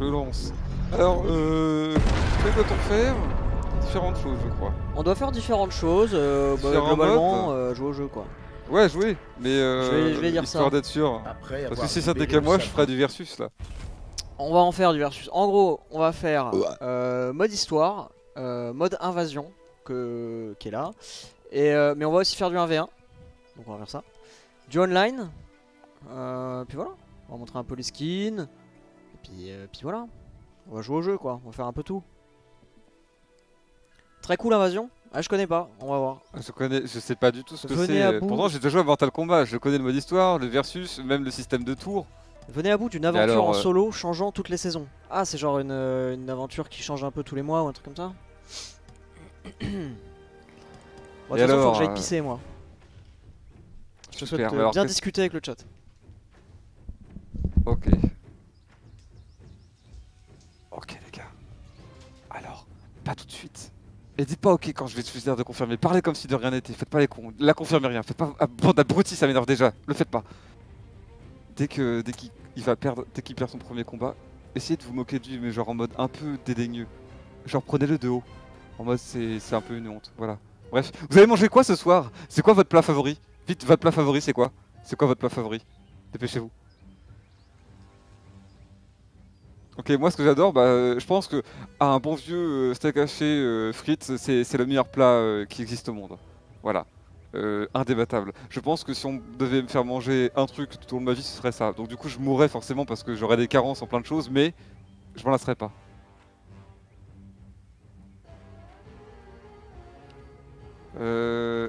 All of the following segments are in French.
je lance. Alors, que doit-on faire? Différentes choses, je crois. On doit faire différentes choses, globalement, jouer au jeu, quoi. Ouais, jouer, mais je vais dire histoire d'être sûr. Après, parce que si ça décale moi, je ferai du versus, là. On va en faire du versus. En gros, on va faire mode histoire, mode invasion, qui est là. Et, mais on va aussi faire du 1v1. Donc on va faire ça. Du online. Puis voilà. On va montrer un peu les skins. Et puis, voilà. On va jouer au jeu, quoi. On va faire un peu tout. Très cool l'invasion. Ah, je connais pas. On va voir. Je sais pas du tout ce que c'est. Pourtant, j'ai déjà joué à Mortal Kombat. Je connais le mode histoire, le versus, même le système de tour. Venez à bout d'une aventure en solo changeant toutes les saisons. Ah, c'est genre une aventure qui change un peu tous les mois ou un truc comme ça. Bon, de toute façon, faut que j'aille pisser, moi. Je te souhaite bien discuter avec le chat. Ok. Ok, les gars. Alors, pas tout de suite. Et dites pas ok quand je vais te dire de confirmer. Parlez comme si de rien n'était. Faites pas les cons. La confirmez rien. Faites pas. Ah, bande d'abrutis, ça m'énerve déjà. Le faites pas. Dès qu'il perd son premier combat, essayez de vous moquer de lui, mais genre en mode un peu dédaigneux. Genre prenez-le de haut. En mode c'est un peu une honte. Voilà. Bref, vous avez mangé quoi ce soir? C'est quoi votre plat favori? Vite, votre plat favori c'est quoi? C'est quoi votre plat favori? Dépêchez-vous. Ok, moi ce que j'adore, je pense que un bon vieux steak haché frites, c'est le meilleur plat qui existe au monde. Voilà. Indébattable. Je pense que si on devait me faire manger un truc tout au long de ma vie, ce serait ça. Donc du coup, je mourrais forcément parce que j'aurais des carences en plein de choses, mais je m'en lasserais pas.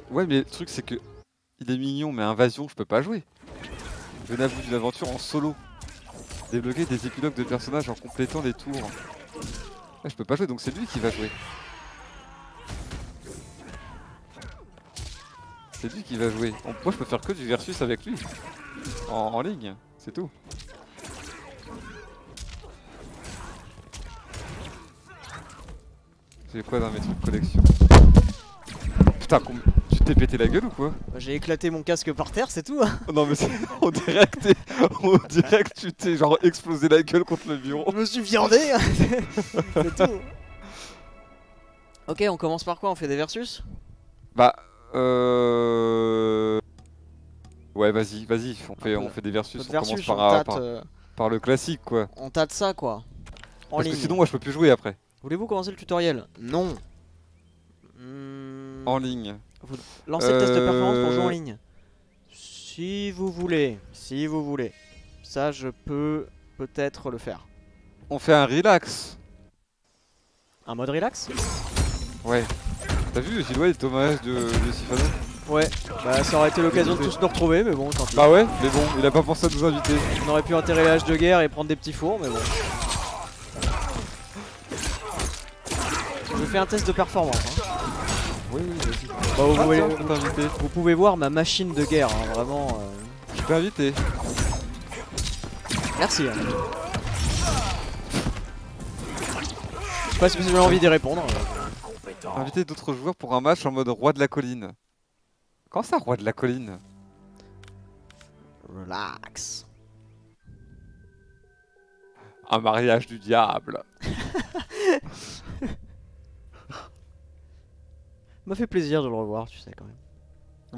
Ouais, mais le truc c'est que il est mignon, mais invasion, je peux pas jouer. Venez à bout d'une aventure en solo. Débloquer des épilogues de personnages en complétant les tours. Là, je peux pas jouer, donc c'est lui qui va jouer. C'est lui qui va jouer. Moi je peux faire que du versus avec lui. En ligne, c'est tout. J'ai quoi dans mes trucs de collection? Putain, tu t'es pété la gueule ou quoi? J'ai éclaté mon casque par terre, c'est tout. Non mais on dirait que tu t'es genre explosé la gueule contre le bureau. Je me suis viandé. C'est tout. Ok, on commence par quoi? On fait des versus? Ouais, vas-y, on fait des versus, on versus, commence par le classique, quoi. On tâte ça, quoi. En ligne. Parce que sinon, moi, je peux plus jouer après. Voulez-vous commencer le tutoriel? Non. En ligne. Vous lancez le test de performance pour jouer en ligne. Si vous voulez, ça, je peux peut-être le faire. On fait un relax. Un mode relax? Ouais. T'as vu, Gilles, les dommages de Sifano? Ouais, ça aurait été l'occasion de tous nous retrouver, mais bon, tant pis. Bah ouais, mais bon, il a pas pensé à nous inviter. On aurait pu enterrer les haches de guerre et prendre des petits fours, mais bon. Je fais un test de performance. Hein. Oui, vas-y. Vous pouvez voir ma machine de guerre, hein, vraiment. Je peux inviter. Merci. Hein. Je sais pas si vous avez envie d'y répondre. Inviter d'autres joueurs pour un match en mode roi de la colline. Comment ça, roi de la colline? Relax. Un mariage du diable. M'a fait plaisir de le revoir, tu sais, quand même.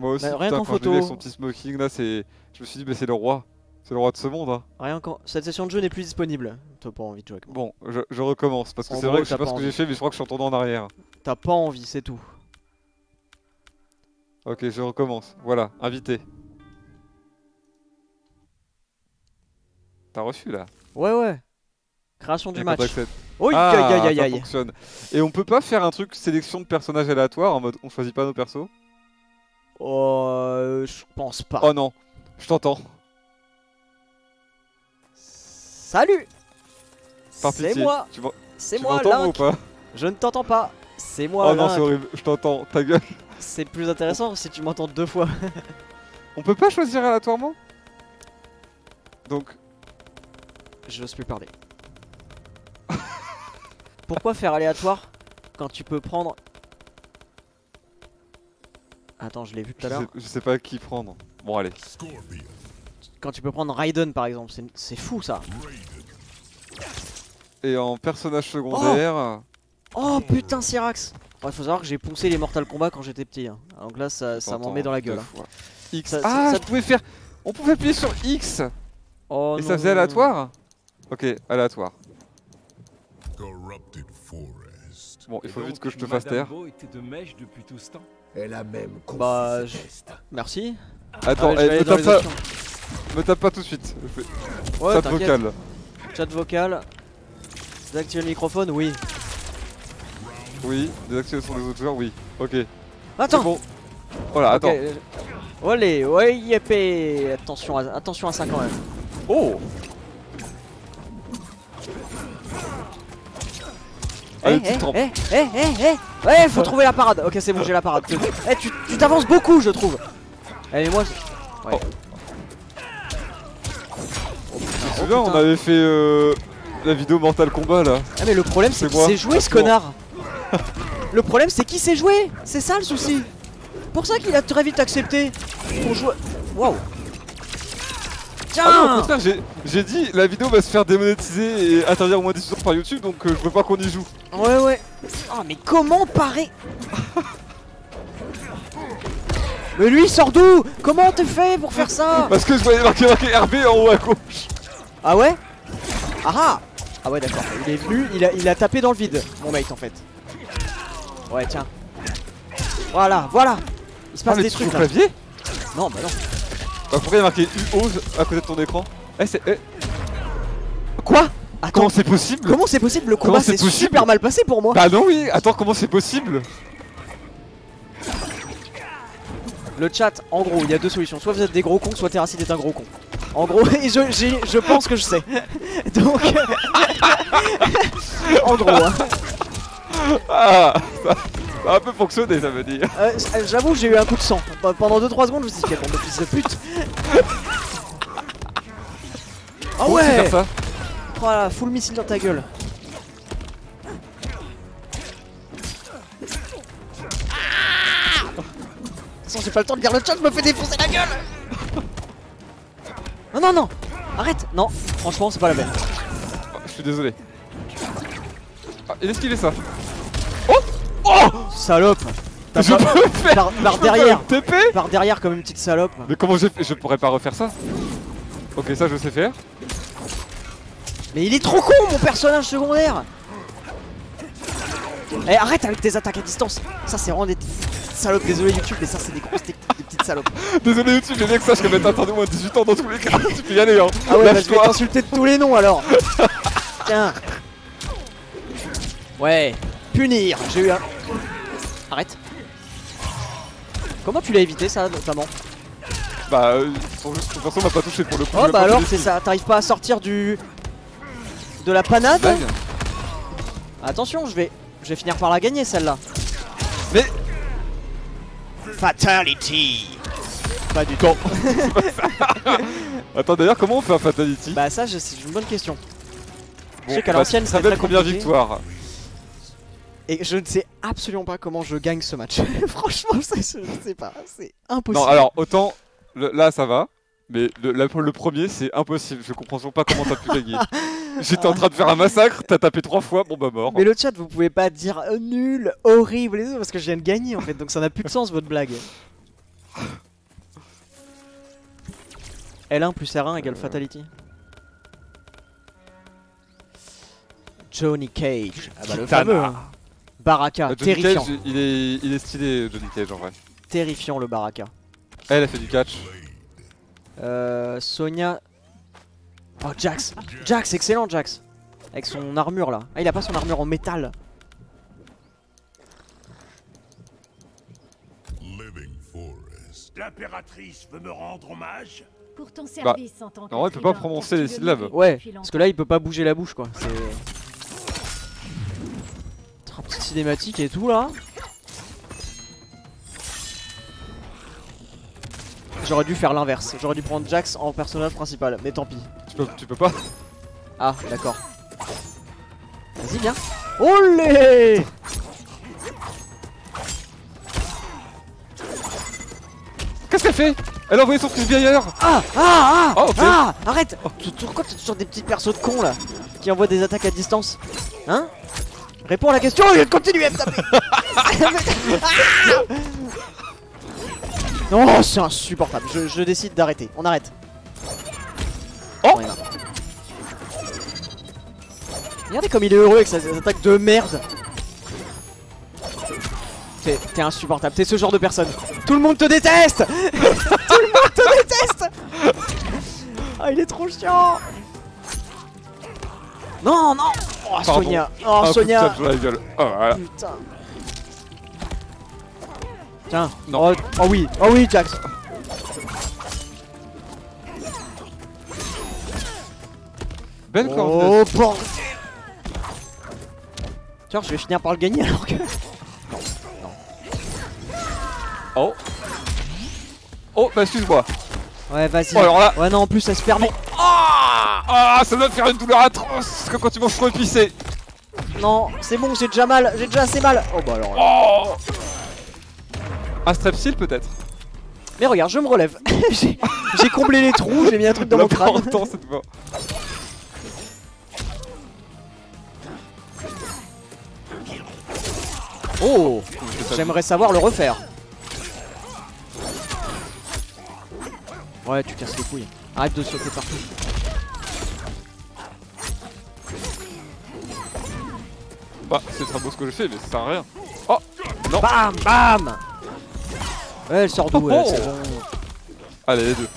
Moi aussi, rien qu'en photo. Avec son petit smoking là, je me suis dit, mais c'est le roi. C'est le roi de ce monde. Hein. Rien qu'en... Cette session de jeu n'est plus disponible. T'as pas envie de jouer avec moi. Bon, je recommence parce que c'est vrai que je sais pas ce que j'ai fait, mais je crois que je suis en tournant en arrière. T'as pas envie, c'est tout. Ok, je recommence. Voilà, invité. T'as reçu là? Ouais. Création du match. Oh, aïe. Ça fonctionne. Et on peut pas faire un truc sélection de personnages aléatoires en mode on choisit pas nos persos? Oh, je pense pas. Oh non, je t'entends. Salut! C'est moi! C'est moi, là! Je ne t'entends pas! C'est moi! Oh non, c'est horrible, je t'entends, ta gueule! C'est plus intéressant si tu m'entends deux fois! On peut pas choisir aléatoirement? Donc. J'ose plus parler. Pourquoi faire aléatoire quand tu peux prendre. Attends, je l'ai vu tout à l'heure. Je sais pas qui prendre. Bon, allez. Quand tu peux prendre Raiden par exemple, c'est fou ça. Et en personnage secondaire... Oh, oh putain, Syrax. Il faut savoir que j'ai poncé les Mortal Kombat quand j'étais petit. Hein. Donc là, ça m'en met dans la gueule. Hein. X. Ça, ah, ça... On pouvait appuyer sur X. Oh, et non, ça faisait aléatoire. Ok, aléatoire. Bon, il faut vite que je te fasse taire. Bah, merci. Attends, me tape pas tout de suite. Ouais, chat vocal. Chat vocal. Désactiver le microphone, oui. Oui, désactiver le son des autres joueurs, oui. Ok. Attends. Bon. Voilà, okay. Attends. Allez, ouais, yépé. Attention, attention à ça quand même. Oh. Allez, eh, ouais, faut trouver la parade. Ok, c'est bon, j'ai la parade. Eh, tu t'avances beaucoup, je trouve. Eh, mais moi. Ouais. Oh putain, là, on avait fait la vidéo Mortal Kombat là. Ah, mais le problème, c'est qui s'est joué ce connard. Le problème, c'est qui s'est joué. C'est ça le souci. Pour ça qu'il a très vite accepté. Pour jouer. Waouh. Tiens, ah non, putain, j'ai dit la vidéo va se faire démonétiser et interdire au moins 10 jours par YouTube, donc je veux pas qu'on y joue. Ouais ouais. Ah mais comment parer. Mais lui il sort d'où? Comment on te fait pour faire ça? Parce que je voyais marqué RB en haut à gauche. Ah ouais. Ah ouais d'accord. Il est venu, il a tapé dans le vide, mon mate en fait. Ouais tiens. Voilà, voilà. Il se passe des trucs là. Clavier. Non bah non. Pourquoi il y a marqué UO à côté de ton écran? Eh c'est... Quoi? Attends, comment c'est possible? Comment c'est possible? Le combat s'est super mal passé pour moi. Bah non oui. Attends, comment c'est possible? Le chat, en gros, il y a deux solutions. Soit vous êtes des gros cons, soit Terracid est un gros con. En gros, et je pense que je sais. Donc... en gros, hein. Ah, ça a un peu fonctionné, ça veut dire. J'avoue, j'ai eu un coup de sang. Pendant 2-3 secondes, je me suis dit, quel bon de fils de pute. Ah oh, ouais. Voilà, full missile dans ta gueule. J'ai pas le temps de lire le chat, je me fais défoncer la gueule. Non, non, non. Arrête. Non, franchement, c'est pas la peine. Oh, je suis désolé. Ah, il a esquivé ça. Oh. Oh. Salope. Je peux le faire. Par derrière. TP. Par derrière comme une petite salope. Mais comment j'ai fait? Je pourrais pas refaire ça. Ok, ça je sais faire. Mais il est trop con mon personnage secondaire. Eh, arrête avec tes attaques à distance. Ça c'est vraiment des... Salope, désolé YouTube, mais ça c'est des grosses techniques, des petites salopes. Désolé YouTube, les mecs sachent que maintenant t'as au moins 18 ans dans tous les cas, tu peux y aller hein. Ah ouais, bah, je vais t'insulter de tous les noms alors. Tiens. Ouais, punir, j'ai eu un... Arrête. Comment tu l'as évité ça, notamment? Bah, de toute façon on m'a pas touché pour le coup. Oh bah alors c'est ça, t'arrives pas à sortir du... de la panade. Bang. Attention, je vais finir par la gagner celle-là. Mais... Fatality. Pas du tout. Attends d'ailleurs comment on fait un fatality? Bah ça c'est une bonne question. Bon, je sais qu'à l'ancienne ça fait combien de victoires. Et je ne sais absolument pas comment je gagne ce match. Franchement je ne sais pas, c'est impossible. Non alors autant là ça va, mais le premier c'est impossible. Je comprends toujours pas comment t'as pu gagner. J'étais en train de faire un massacre, t'as tapé 3 fois, bon bah mort. Mais le chat, vous pouvez pas dire nul, horrible et tout, parce que je viens de gagner en fait, donc ça n'a plus de sens votre blague. L1 plus R1 égale fatality. Johnny Cage, ah bah le fameux. Baraka, terrifiant. Cage, il est stylé Johnny Cage en vrai. Terrifiant le Baraka. Elle a fait du catch. Sonya... Oh Jax, Jax, excellent Jax. Avec son armure là. Ah il a pas son armure en métal. L'impératrice veut me rendre hommage pour ton service en tant que... Non, il peut pas prononcer les syllabes. Ouais, parce que là il peut pas bouger la bouche quoi. C'est... Petite cinématique et tout là. J'aurais dû faire l'inverse, j'aurais dû prendre Jax en personnage principal, mais tant pis. Tu peux pas. Ah, d'accord. Vas-y, viens. Olé. Qu'est-ce qu'elle fait? Elle a envoyé son fils vieilleur. Ah, ah, ah, oh, okay. Ah. Arrête, oh. Tu te sur des petits persos de cons là. qui envoie des attaques à distance. Hein? Réponds à la question, je continue à me taper. Non, c'est insupportable, je décide d'arrêter, on arrête. Oh ouais. Regardez comme il est heureux avec ses attaques de merde. T'es insupportable, t'es ce genre de personne. Tout le monde te déteste. Tout le monde te déteste. Ah, il est trop chiant. Non, non. Oh, pardon. Sonya. Oh, oh Sonya. Putain, oh, voilà. Putain. Tiens. Non. Oh, oh oui, Jax. Belle coordination. Oh, bon. Tiens, je vais finir par le gagner alors que... Non, non. Oh. Oh, bah excuse-moi. Ouais, vas-y. Oh, alors là... Ouais, non, en plus, ça se permet. Ah, ça doit te faire une douleur atroce comme quand tu manges trop épicé. Non, c'est bon, j'ai déjà mal, j'ai déjà assez mal. Oh bah alors là. Oh. Un strepsil peut-être. Mais regarde, je me relève. J'ai comblé les trous, j'ai mis un truc dans mon crâne. Temps, cette fois. Oh, j'aimerais savoir le refaire. Ouais, tu casses les couilles. Arrête de sauter partout. Bah, c'est très beau ce que je fais, mais ça sert à rien. Oh non. Bam bam. Ouais, elle sort d'où, elle, c'est bon. Allez, les deux.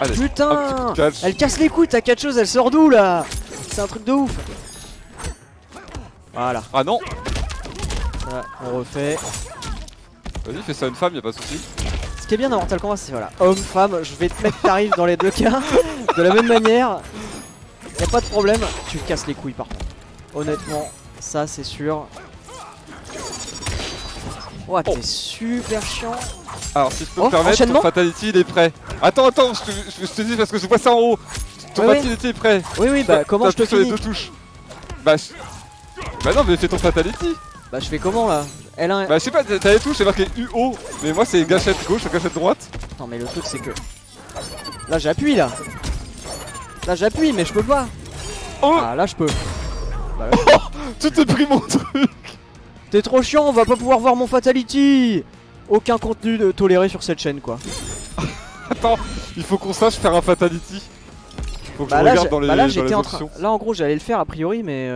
Allez. Putain, elle casse les couilles, t'as quatre choses, elle sort d'où, là? C'est un truc de ouf. Voilà. Ah non. Voilà, on refait. Vas-y, fais ça à une femme, y'a pas de soucis. Ce qui est bien dans Mortal Kombat, c'est voilà, homme, femme, je vais te mettre tarif dans les deux cas. De la même manière. Y'a pas de problème, tu casses les couilles par contre. Honnêtement, ça c'est sûr. Ouah, t'es super chiant. Alors si je peux me permettre, ton Fatality il est prêt. Attends, attends, je te dis parce que je vois ça en haut. Ton Fatality est prêt. Oui, oui, bah comment je te fais les deux touches? Bah non, mais fais ton Fatality. Bah je fais comment là? L1... Bah je sais pas, t'as les touches, c'est marqué UO. Mais moi c'est gâchette gauche, gâchette droite. Attends, mais le truc c'est que... Là j'appuie là. Là j'appuie mais je peux pas. Oh ah là je peux. Bah, là, oh, tu t'es pris mon truc. T'es trop chiant, on va pas pouvoir voir mon Fatality. Aucun contenu toléré sur cette chaîne quoi. Attends, il faut qu'on sache faire un Fatality. Faut que bah, je là, regarde dans les, bah, là, dans les options. Là en gros j'allais le faire a priori mais...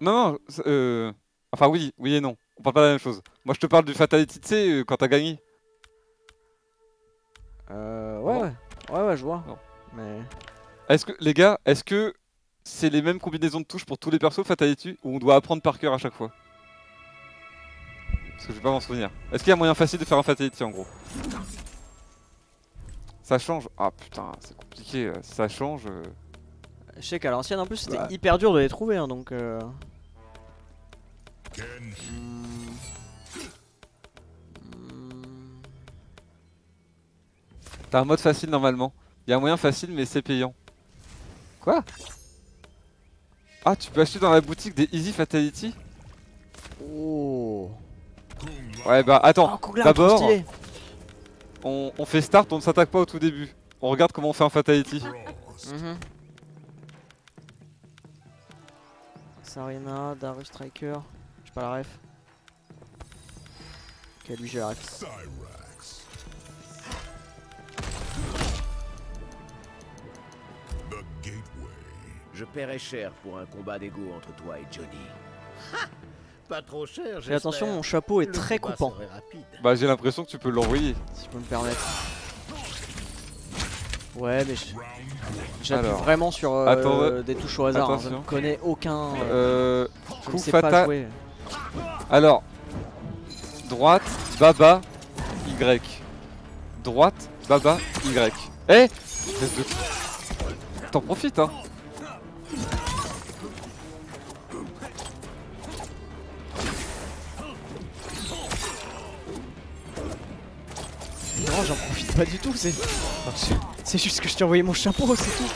Non, non, enfin oui, oui et non. On parle pas de la même chose. Moi je te parle du Fatality, tu sais, quand t'as gagné. Ouais, je vois. Non. Mais... Est-ce que, les gars, est-ce que c'est les mêmes combinaisons de touches pour tous les persos Fatality ou on doit apprendre par cœur à chaque fois? Parce que je vais pas m'en souvenir. Est-ce qu'il y a moyen facile de faire un Fatality en gros? Ça change? Ah putain, c'est compliqué, ça change. Je sais qu'à l'ancienne en plus c'était hyper dur de les trouver hein, donc T'as un mode facile normalement. Y'a un moyen facile mais c'est payant. Quoi? Ah, tu peux acheter dans la boutique des Easy Fatality. Oh. Ouais bah attends, oh, d'abord on fait start, on ne s'attaque pas au tout début. On regarde comment on fait un Fatality. Sarina, Darus Striker, j'ai pas la ref. Ok, lui j'ai la ref. Je paierai cher pour un combat d'ego entre toi et Johnny. Ha! Pas trop cher, j'ai. Attention, mon chapeau est très coupant. Bah, j'ai l'impression que tu peux l'envoyer. Si je peux me permettre. Ouais, mais j'appuie vraiment sur des touches au hasard. Hein, je ne connais aucun. Je ne sais pas jouer. Alors, droite, baba, Y. Droite, baba, Y. Eh! T'en profites, hein! Non, j'en profite pas du tout, c'est... C'est juste que je t'ai envoyé mon chapeau, c'est tout.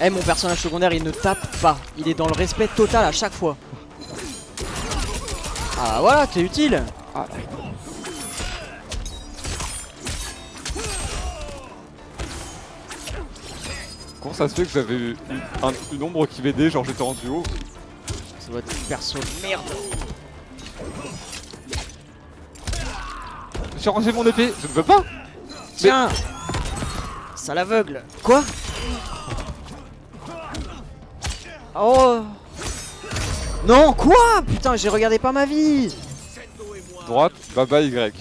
Eh, hey, mon personnage secondaire, il ne tape pas. Il est dans le respect total à chaque fois. Ah, voilà, t'es utile. Ah. Comment ça se fait que j'avais eu une ombre qui VD, genre j'étais en duo? Ça doit être une perso de merde. J'ai rangé mon épée, je ne veux pas. Tiens, ça l'aveugle. Quoi? Oh non, quoi? Putain, j'ai regardé pas ma vie. Droite, baba Y.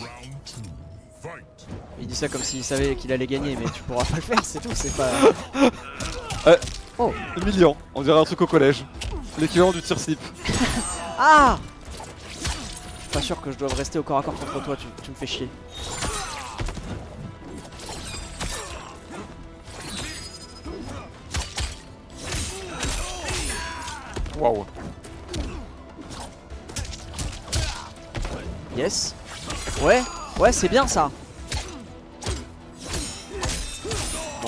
Il dit ça comme s'il savait qu'il allait gagner, mais tu pourras pas le faire, c'est tout, c'est pas... oh, humiliant, on dirait un truc au collège. L'équivalent du tir-slip. Ah, je suis pas sûr que je dois rester au corps à corps contre toi, tu me fais chier. Waouh. Yes. Ouais, ouais, c'est bien ça.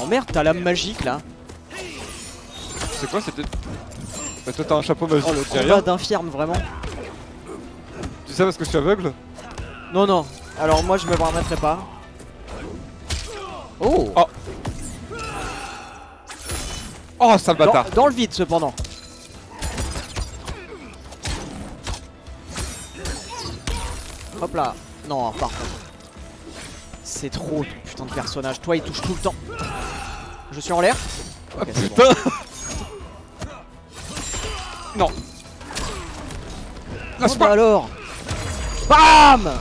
Oh merde, t'as la magique là. C'est quoi? C'est peut-être... Bah toi t'as un chapeau magique. Oh le combat d'infirme vraiment. Tu sais parce que je suis aveugle? Non non, alors moi je me permettrai pas. Oh. Oh, oh sale bâtard. Dans le vide cependant. Hop là. Non, par contre. C'est trop putain de personnage. Toi il touche tout le temps. Je suis en l'air. Okay, ah, putain bon. Non. Lâche pas alors. BAM.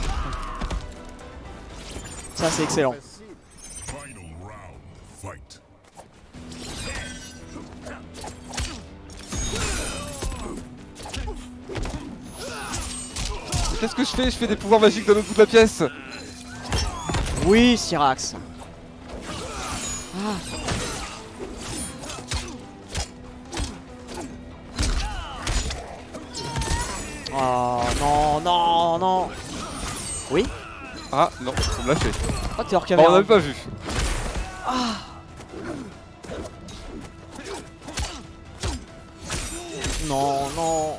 Ça c'est excellent. Qu'est-ce que je fais? Je fais des pouvoirs magiques de l'autre bout de la pièce. Oui, Syrax. Ah. Oh non, non, non. Oui. Ah non, on me l'a fait. Oh, t'es hors caméra. Oh, on l'avait pas vu. Ah. Non, non.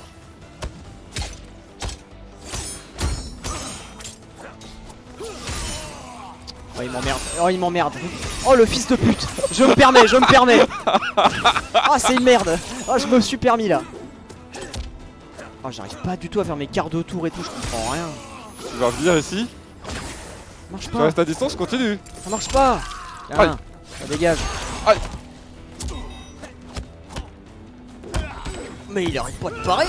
Oh, il m'emmerde. Oh, il m'emmerde. Oh, le fils de pute. Je me permets, je me permets. Oh, c'est une merde. Oh, je me suis permis là. Oh, j'arrive pas du tout à faire mes quarts de tour et tout, je comprends rien. Tu vas revenir ici? Ça marche pas. Tu restes à distance, continue. Ça marche pas. Là, ça dégage. Aïe. Mais il arrête pas de parer.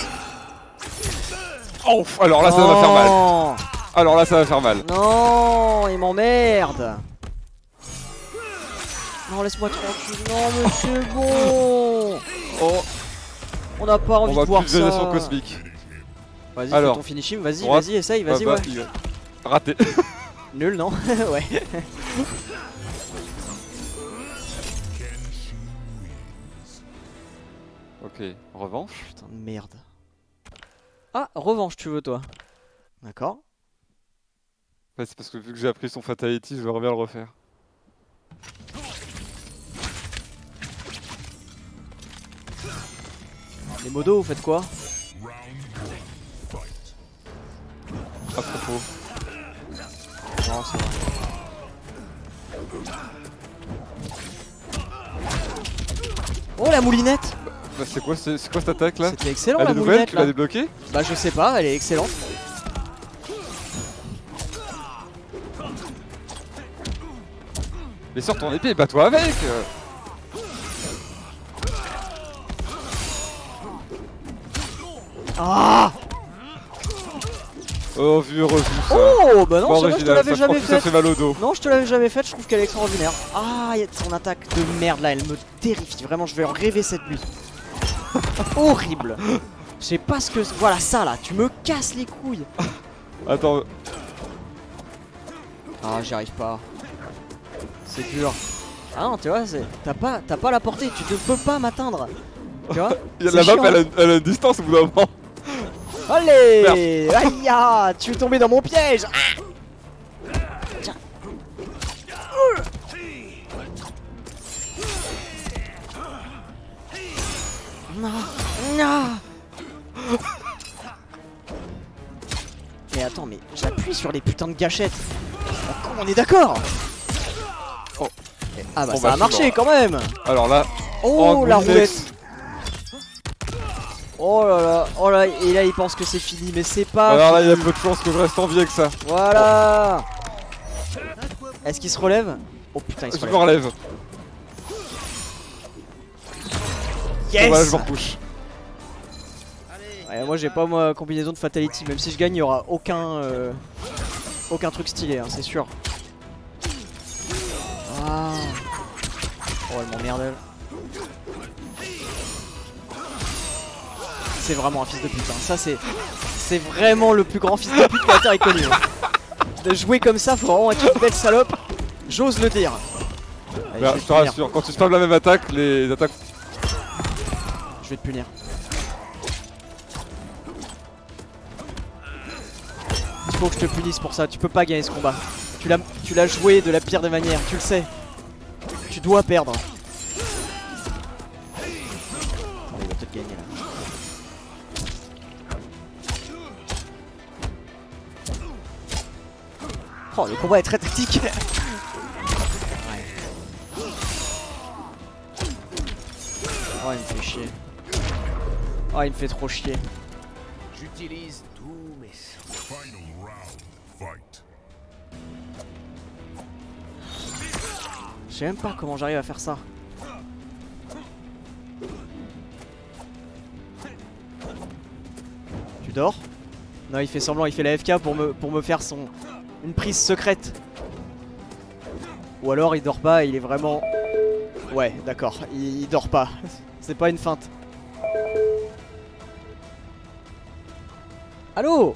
Oh, alors là ça va faire mal. Alors là ça va faire mal. Non, il m'emmerde. Non, laisse-moi tranquille. Non, monsieur Bon. Oh. On n'a pas envie de voir ça. On va pulvérisation cosmique. Vas-y, fais ton finishing, vas-y, vas-y, essaye, vas-y, ouais. Raté. Nul, non? Ouais. Ok, revanche. Putain de merde. Ah, revanche tu veux toi? D'accord. Ouais, c'est parce que vu que j'ai appris son fatality, je vais revenir le refaire. Les modos, vous faites quoi? Pas trop faux. Non, c'est vrai. Oh la moulinette! Bah, c'est quoi cette attaque là? C'était excellent la moulinette. Elle est nouvelle, tu l'as débloquée? Bah, je sais pas, elle est excellente. Mais sors ton épée, bats-toi avec! Ah oh, vu, revu ça. Oh, bah non, c'est vrai, je te l'avais jamais fait. Ça fait mal au dos. Non, je te l'avais jamais fait, je trouve qu'elle est extraordinaire. Ah, son attaque de merde là, elle me terrifie. Vraiment, je vais en rêver cette nuit. Horrible. Je sais pas ce que. Voilà, ça là, tu me casses les couilles. Attends. Ah, j'y arrive pas. C'est dur. Ah non, tu vois, t'as pas la portée, tu ne peux pas m'atteindre. Tu vois. La map, elle a une distance au bout d'un moment. Allez! Aïe ya! Tu es tombé dans mon piège! Ah tiens. Non! Non! Mais attends, mais j'appuie sur les putains de gâchettes! On est d'accord! Oh. Ah bah ça a marché quand même! Alors là... Oh la roulette. Oh là là, oh là, et là il pense que c'est fini, mais c'est pas. Alors là il y a peu de chance que je reste en vie avec ça. Voilà. Est-ce qu'il se relève? Oh putain, il se relève. Je me relève. Yes. Voilà, je me repouche. Ouais, moi j'ai pas ma combinaison de fatality, même si je gagne il y aura aucun truc stylé, hein, c'est sûr. Ah. Oh elle m'emmerde. C'est vraiment un fils de pute, hein. Ça c'est vraiment le plus grand fils de pute que la Terre ait connu, hein. De jouer comme ça, faut vraiment être une belle salope, j'ose le dire. Allez, bah, je te rassure, quand tu spams la même attaque, les attaques... Je vais te punir. Il faut que je te punisse pour ça, tu peux pas gagner ce combat. Tu l'as joué de la pire des manières, tu le sais. Tu dois perdre. Oh, il va peut-être gagner là. Oh, le combat est très tactique. Ouais. Oh, il me fait chier. Oh, il me fait trop chier. J'utilise tous mes Je sais même pas comment j'arrive à faire ça. Tu dors? Non, il fait semblant, il fait la FK pour me faire son... Une prise secrète. Ou alors il dort pas, il est vraiment... Ouais, d'accord, il dort pas. C'est pas une feinte. Allô?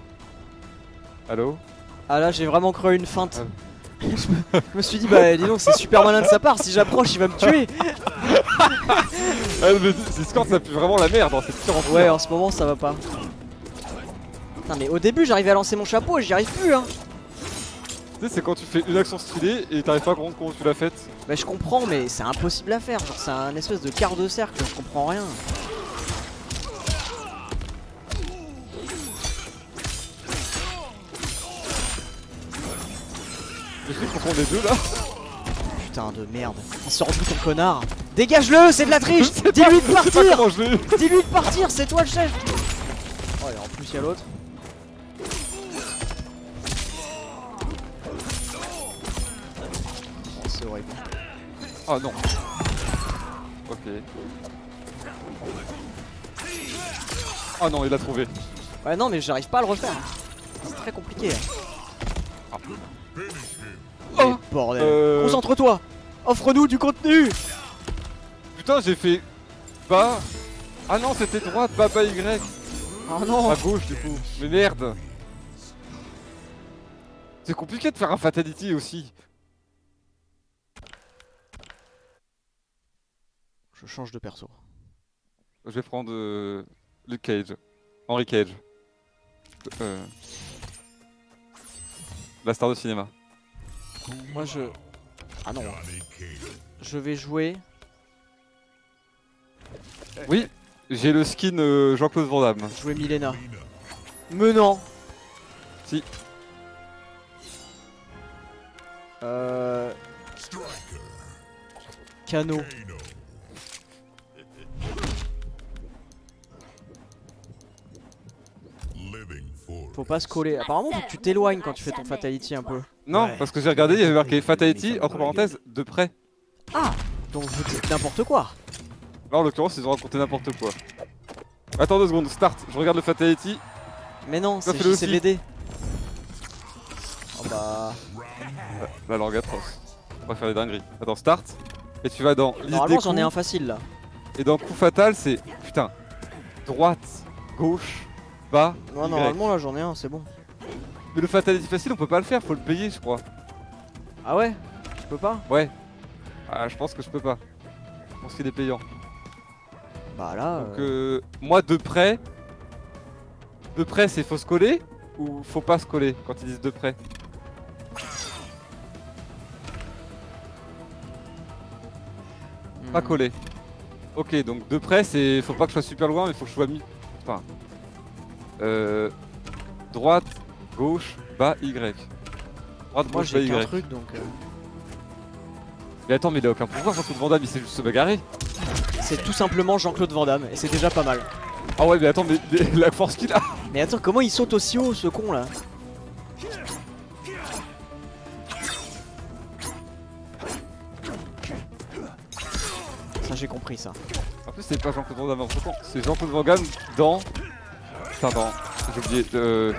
Allô? Ah là, j'ai vraiment cru une feinte. Je me suis dit, bah dis donc, c'est super malin de sa part, si j'approche, il va me tuer. Discord, ça pue vraiment la merde, c'est ouais, en ce moment, ça va pas. Putain, mais au début, j'arrivais à lancer mon chapeau et j'y arrive plus, hein. Tu sais, c'est quand tu fais une action stylée et t'arrives pas à comprendre comment tu l'as faite. Bah je comprends, mais c'est impossible à faire, genre c'est un espèce de quart de cercle, je comprends rien. Je sais qu'on est deux là. Putain de merde, il sort d'où ton connard? Dégage-le, c'est de la triche. Dis-lui de partir. Dis-lui de partir, c'est toi le chef. Oh et en plus y'a l'autre. Oh non. Ok. Oh non, il l'a trouvé. Ouais non, mais j'arrive pas à le refaire. C'est très compliqué. Ah. Oh bordel. Concentre-toi. Offre-nous du contenu. Putain, j'ai fait bas. Ah non, c'était droite, bas Y. Ah non. À gauche du coup. Mais merde. C'est compliqué de faire un fatality aussi. Je change de perso. Je vais prendre Luke Cage. Henry Cage. La star de cinéma. Moi je... Ah non. Je vais jouer... Oui, j'ai le skin Jean-Claude Van Damme. Je vais Mileena. Mais non. Si. Cano. Faut pas se coller. Apparemment, faut que tu t'éloignes quand tu fais ton fatality un peu. Non, ouais. Parce que j'ai regardé, il y avait marqué fatality entre parenthèses de près. Ah, donc vous dites n'importe quoi. Là en l'occurrence, ils ont raconté n'importe quoi. Attends 2 secondes, start, je regarde le fatality. Mais non, c'est JCVD. Oh bah. La langue atroce. On va faire des dingueries. Attends, start. Et tu vas dans. Normalement, j'en ai un facile là. Et dans coup fatal, c'est. Putain. Droite, gauche. Bas, non, normalement là j'en ai un, c'est bon. Mais le fatality facile on peut pas le faire, faut le payer je crois. Ah ouais? Je peux pas? Ouais. Ah je pense que je peux pas. Je pense qu'il est payant. Bah là... Donc moi de près... De près c'est faut se coller ou faut pas se coller quand ils disent de près? Pas coller. Ok donc de près c'est... Faut pas que je sois super loin mais faut que je sois mi... Enfin... Droite, gauche, bas, Y. Droite, moi j'ai un truc donc. Mais attends, mais il a aucun pouvoir, surtout Van Damme, il sait juste se bagarrer. c'est tout simplement Jean-Claude Van Damme et c'est déjà pas mal. Ah ouais mais attends, la force qu'il a. Mais attends, comment il saute aussi haut ce con là? Ça j'ai compris ça. En plus c'est pas Jean-Claude Van Damme en ce temps, c'est Jean-Claude Van Damme dans... Putain dans... J'ai oublié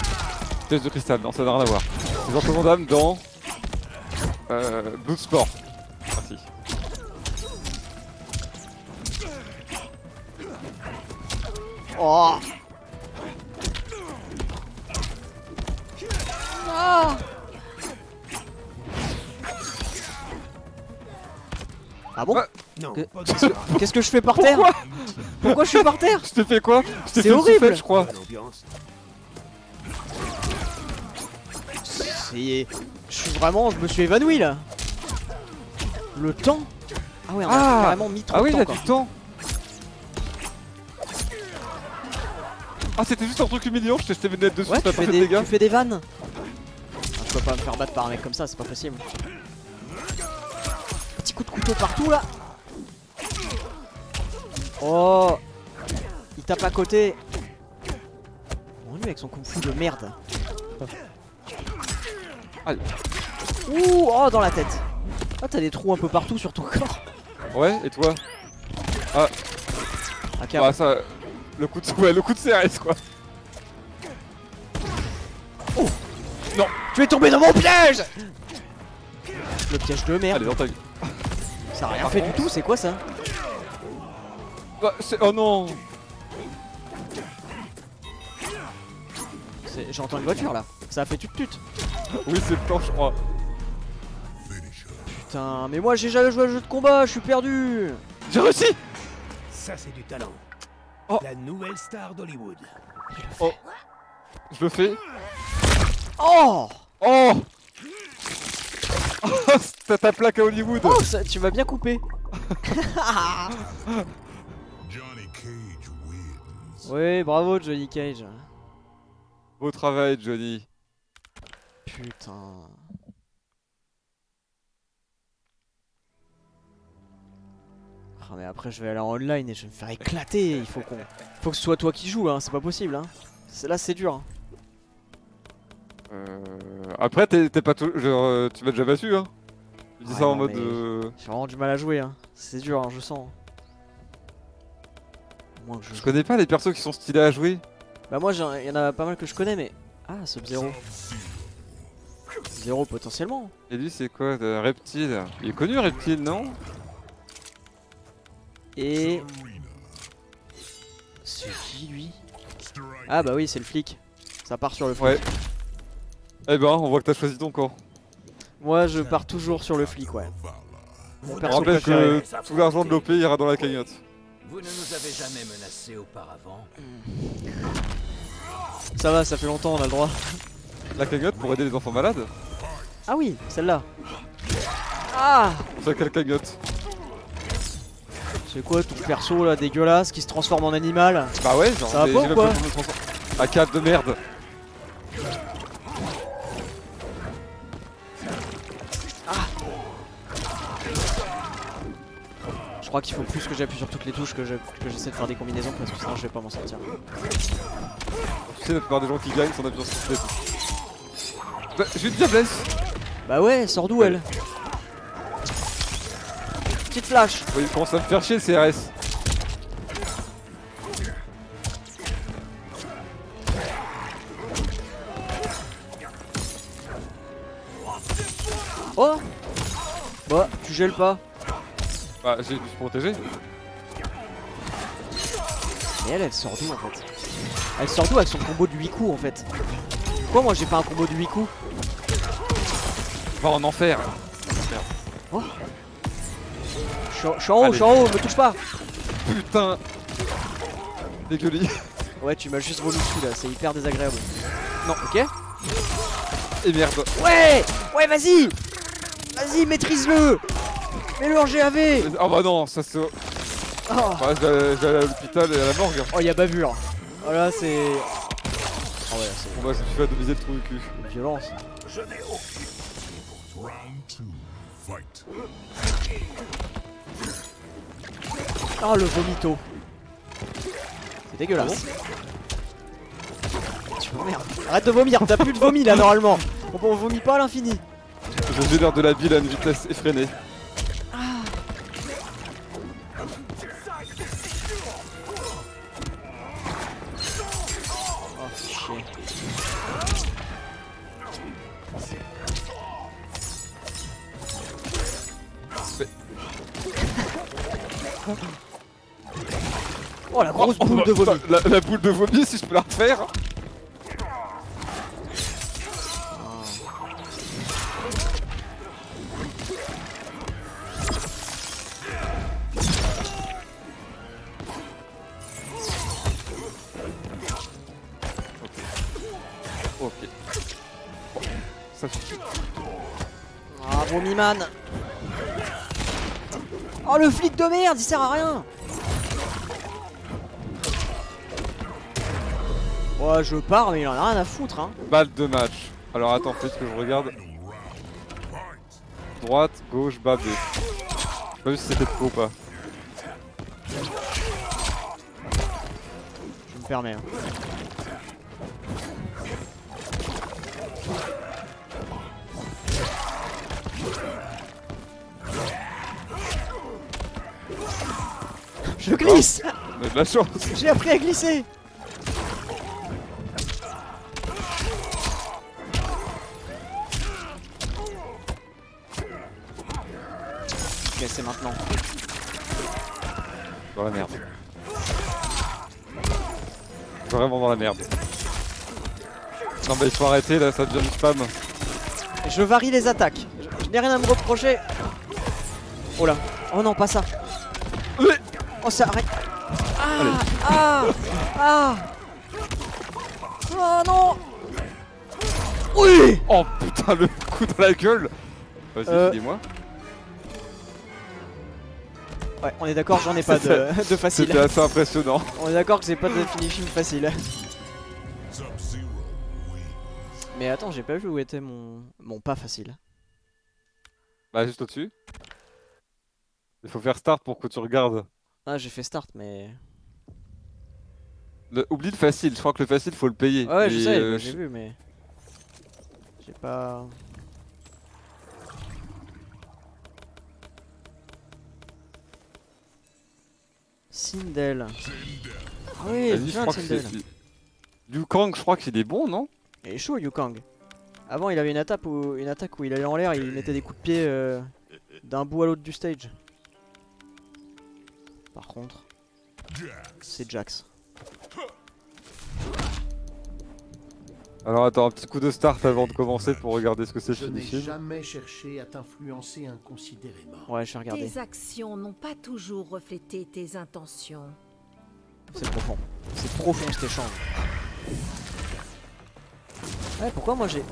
Pièce de cristal, non ça n'a rien à voir. C'est Jean-Claude Van Damme dans... Bloodsport. Merci. Oh. Oh. Ah bon? Non. Qu'est-ce que je fais par terre? Pourquoi je suis par terre? Je t'ai fait quoi? C'est horrible je crois. Je suis vraiment, je me suis évanoui là. Le temps. Ah ouais on a vraiment mis trop de temps. Ah oui il y a du temps. Ah c'était juste un truc humiliant, je testais mes lunettes dessus, ouais, t'as pas fait des dégâts. Tu fais des vannes. Ah, je peux pas me faire battre par un mec comme ça, c'est pas possible. Petit coup de couteau partout là. Oh. Il tape à côté. On lui avec son kung fu de merde. Allez. Ouh, oh dans la tête. Ah t'as des trous un peu partout sur ton corps. Ouais et toi? Ah. Okay, bah, ça... Le coup de CRS quoi. Oh non. Tu es tombé dans mon piège. Le piège de merde. Allez, dans ta vie. Ça a rien fait du tout, c'est quoi ça? Bah, oh non. J'entends une voiture là. Ça a fait tut-tut. Oui c'est le plan je crois. Putain mais moi j'ai jamais joué à un jeu de combat, je suis perdu. J'ai réussi. Ça c'est du talent. Oh. La nouvelle star d'Hollywood. Oh. Je le fais. Oh. Oh. Oh. T'as ta plaque à Hollywood. Oh, ça, tu m'as bien coupé. Johnny Cage wins. Oui, bravo Johnny Cage. Beau travail Johnny. Putain. Ah mais après je vais aller en online et je vais me faire éclater. Il faut qu'on... Faut que ce soit toi qui joue hein, c'est pas possible hein. Là c'est dur hein. Après t'es pas tout... Genre, tu m'as déjà battu hein. Je dis ça en mode... J'ai vraiment du mal à jouer hein. C'est dur hein, je sens. Moi, je connais pas les persos qui sont stylés à jouer. Bah moi il y en a pas mal que je connais mais... Ah Sub-Zero. Sub-Zero potentiellement. Et lui c'est quoi Reptile? Il est connu Reptile non? Et... C'est qui lui? Ah bah oui c'est le flic. Ça part sur le flic. Ouais. Eh ben on voit que t'as choisi ton camp. Moi je pars toujours sur le flic ouais. On rappelle que tout l'argent de l'OP ira dans la cagnotte. Vous ne nous avez jamais menacés auparavant. Ça va, ça fait longtemps on a le droit. La cagnotte pour aider les enfants malades? Ah oui, celle-là. Ah. C'est quelle cagnotte? C'est quoi ton perso là dégueulasse qui se transforme en animal? Bah ouais genre ça va pas ou quoi? Ah cave de merde. Ah. Je crois qu'il faut plus que j'appuie sur toutes les touches, que j'essaie de faire des combinaisons parce que sinon je vais pas m'en sortir. Tu sais la plupart des gens qui gagnent sont appuyés sur toutes les touches. Bah j'ai une diablesse. Bah ouais sors d'où elle. Flash. Oui, il commence à me faire chier le CRS. Oh. Bah, tu gèles pas. Bah, j'ai dû se protéger. Et elle sort d'où en fait? Elle sort d'où avec son combo de 8 coups en fait? Pourquoi moi j'ai pas un combo de 8 coups? Va en enfer. Oh. Je suis en haut, je suis en haut, me touche pas! Putain! Dégueulis! Ouais, tu m'as juste volé dessus là, c'est hyper désagréable. Non, ok? Et merde! Ouais! Ouais, vas-y! Vas-y, maîtrise-le! Mets-le en GAV! Oh bah non, ça c'est. Oh. Bah, je vais aller à l'hôpital et à la morgue. Oh, y'a bavure! Oh là, c'est. Oh ouais, c'est. Moi, je me suis fait atomiser le trou du cul. La violence! Je n'ai aucune. Round 2, fight! Oh le vomito. C'est dégueulasse. Tu m'emmerdes. Arrête de vomir, t'as plus de vomi là normalement. On vomit pas à l'infini. Je génère de la bile à une vitesse effrénée. Oh la grosse boule de vomi. La boule de vomi, si je peux la refaire. Ok. Bon, ça suffit. Ah vomiman. Oh le flic de merde, il sert à rien. Ouais, je pars, mais il en a rien à foutre, hein. Balle de match. Alors attends, peut-être que je regarde. Droite, gauche, bas, B. J'ai pas vu si c'était de pro ou pas. Je me permets. Hein. Je glisse. On a de la chance. J'ai appris à glisser. C'est maintenant. Dans la merde. Vraiment dans la merde. Non mais il faut arrêter là, ça devient du spam. Je varie les attaques. Je n'ai rien à me reprocher. Oh là. Oh non, pas ça. Oh ça arrête. Ah. Allez. Ah. Ah. Ah non. Oui. Oh putain le coup dans la gueule. Vas-y dis-moi. Ouais, on est d'accord, j'en ai pas de facile. C'était assez impressionnant. On est d'accord que c'est pas de finishing facile. Mais attends, j'ai pas vu où était mon pas facile. Bah, juste au-dessus. Il faut faire start pour que tu regardes. Ah, j'ai fait start, mais. Oublie le facile, je crois que le facile faut le payer. Ouais, je sais, j'ai vu, mais. J'ai pas. Sindel. Ah oui, je crois Sindel. Liu Kang, je crois qu'il est bon, non? Il est chaud, Liu Kang. Avant, il avait une attaque où il allait en l'air et il mettait des coups de pied d'un bout à l'autre du stage. Par contre, c'est Jax. Alors attends, un petit coup de start avant de commencer pour regarder ce que c'est. Je n'ai jamais cherché à t'influencer inconsidérément. Ouais, j'ai regardé. Tes actions n'ont pas toujours reflété tes intentions. C'est profond cet échange. Ouais, pourquoi moi j'ai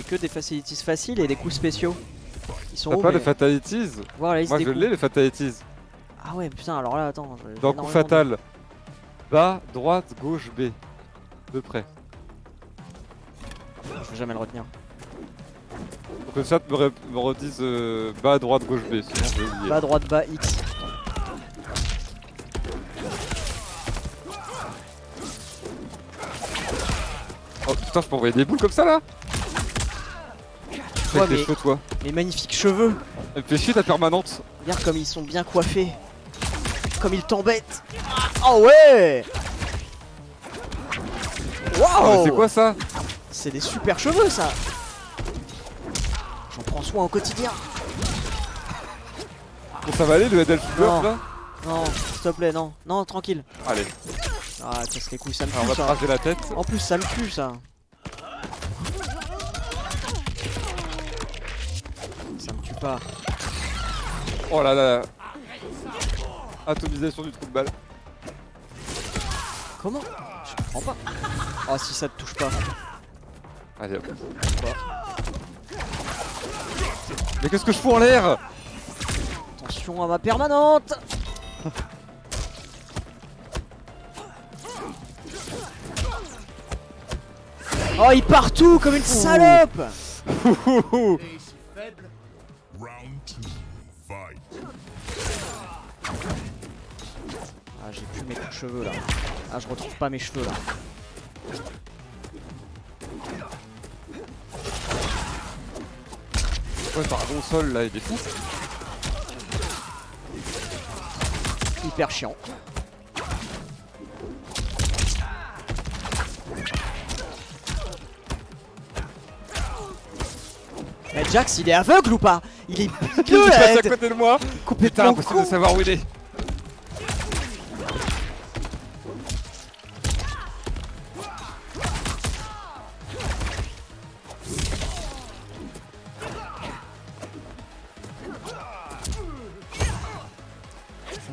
que des fatalities faciles et des coups spéciaux. Ils sont où, pas mais... les fatalities. Moi je l'ai les fatalities. Ah ouais, putain, alors là attends. Dans coup fatal, bas, droite, gauche, B. De près. Je vais jamais le retenir. Que le chat me redise bas, droite, gauche, B. Sinon je vais oublier. Bas, droite, bas, X. Oh putain, je peux envoyer des boules comme ça là? Toi, avec tes cheveux, toi. Mes magnifiques cheveux. Elle fait chier ta permanente. Regarde comme ils sont bien coiffés. Comme ils t'embêtent. Oh ouais! Waouh! C'est quoi ça? C'est des super cheveux ça! J'en prends soin au quotidien! Bon, ça va aller le Adel Flop là? Non, s'il te plaît, non, non, tranquille! Allez! Ah, casse les couilles, ça me pue. On va te raser la tête! En plus, ça me pue ça! Ça me tue pas! Oh là là! Atomisation du trou de balle! Comment? Je comprends pas! Oh si ça te touche pas. Allez hop. Mais qu'est-ce que je fous en l'air? Attention à ma permanente. Oh il part tout comme une salope. Ah, j'ai plus mes coups de cheveux là. Ah, je retrouve pas mes cheveux là. Ouais, par console là, il est fou. Hyper chiant. Mais Jax, il est aveugle ou pas? Il est biqueux. Il passe à côté de moi. Putain, impossible de savoir où il est.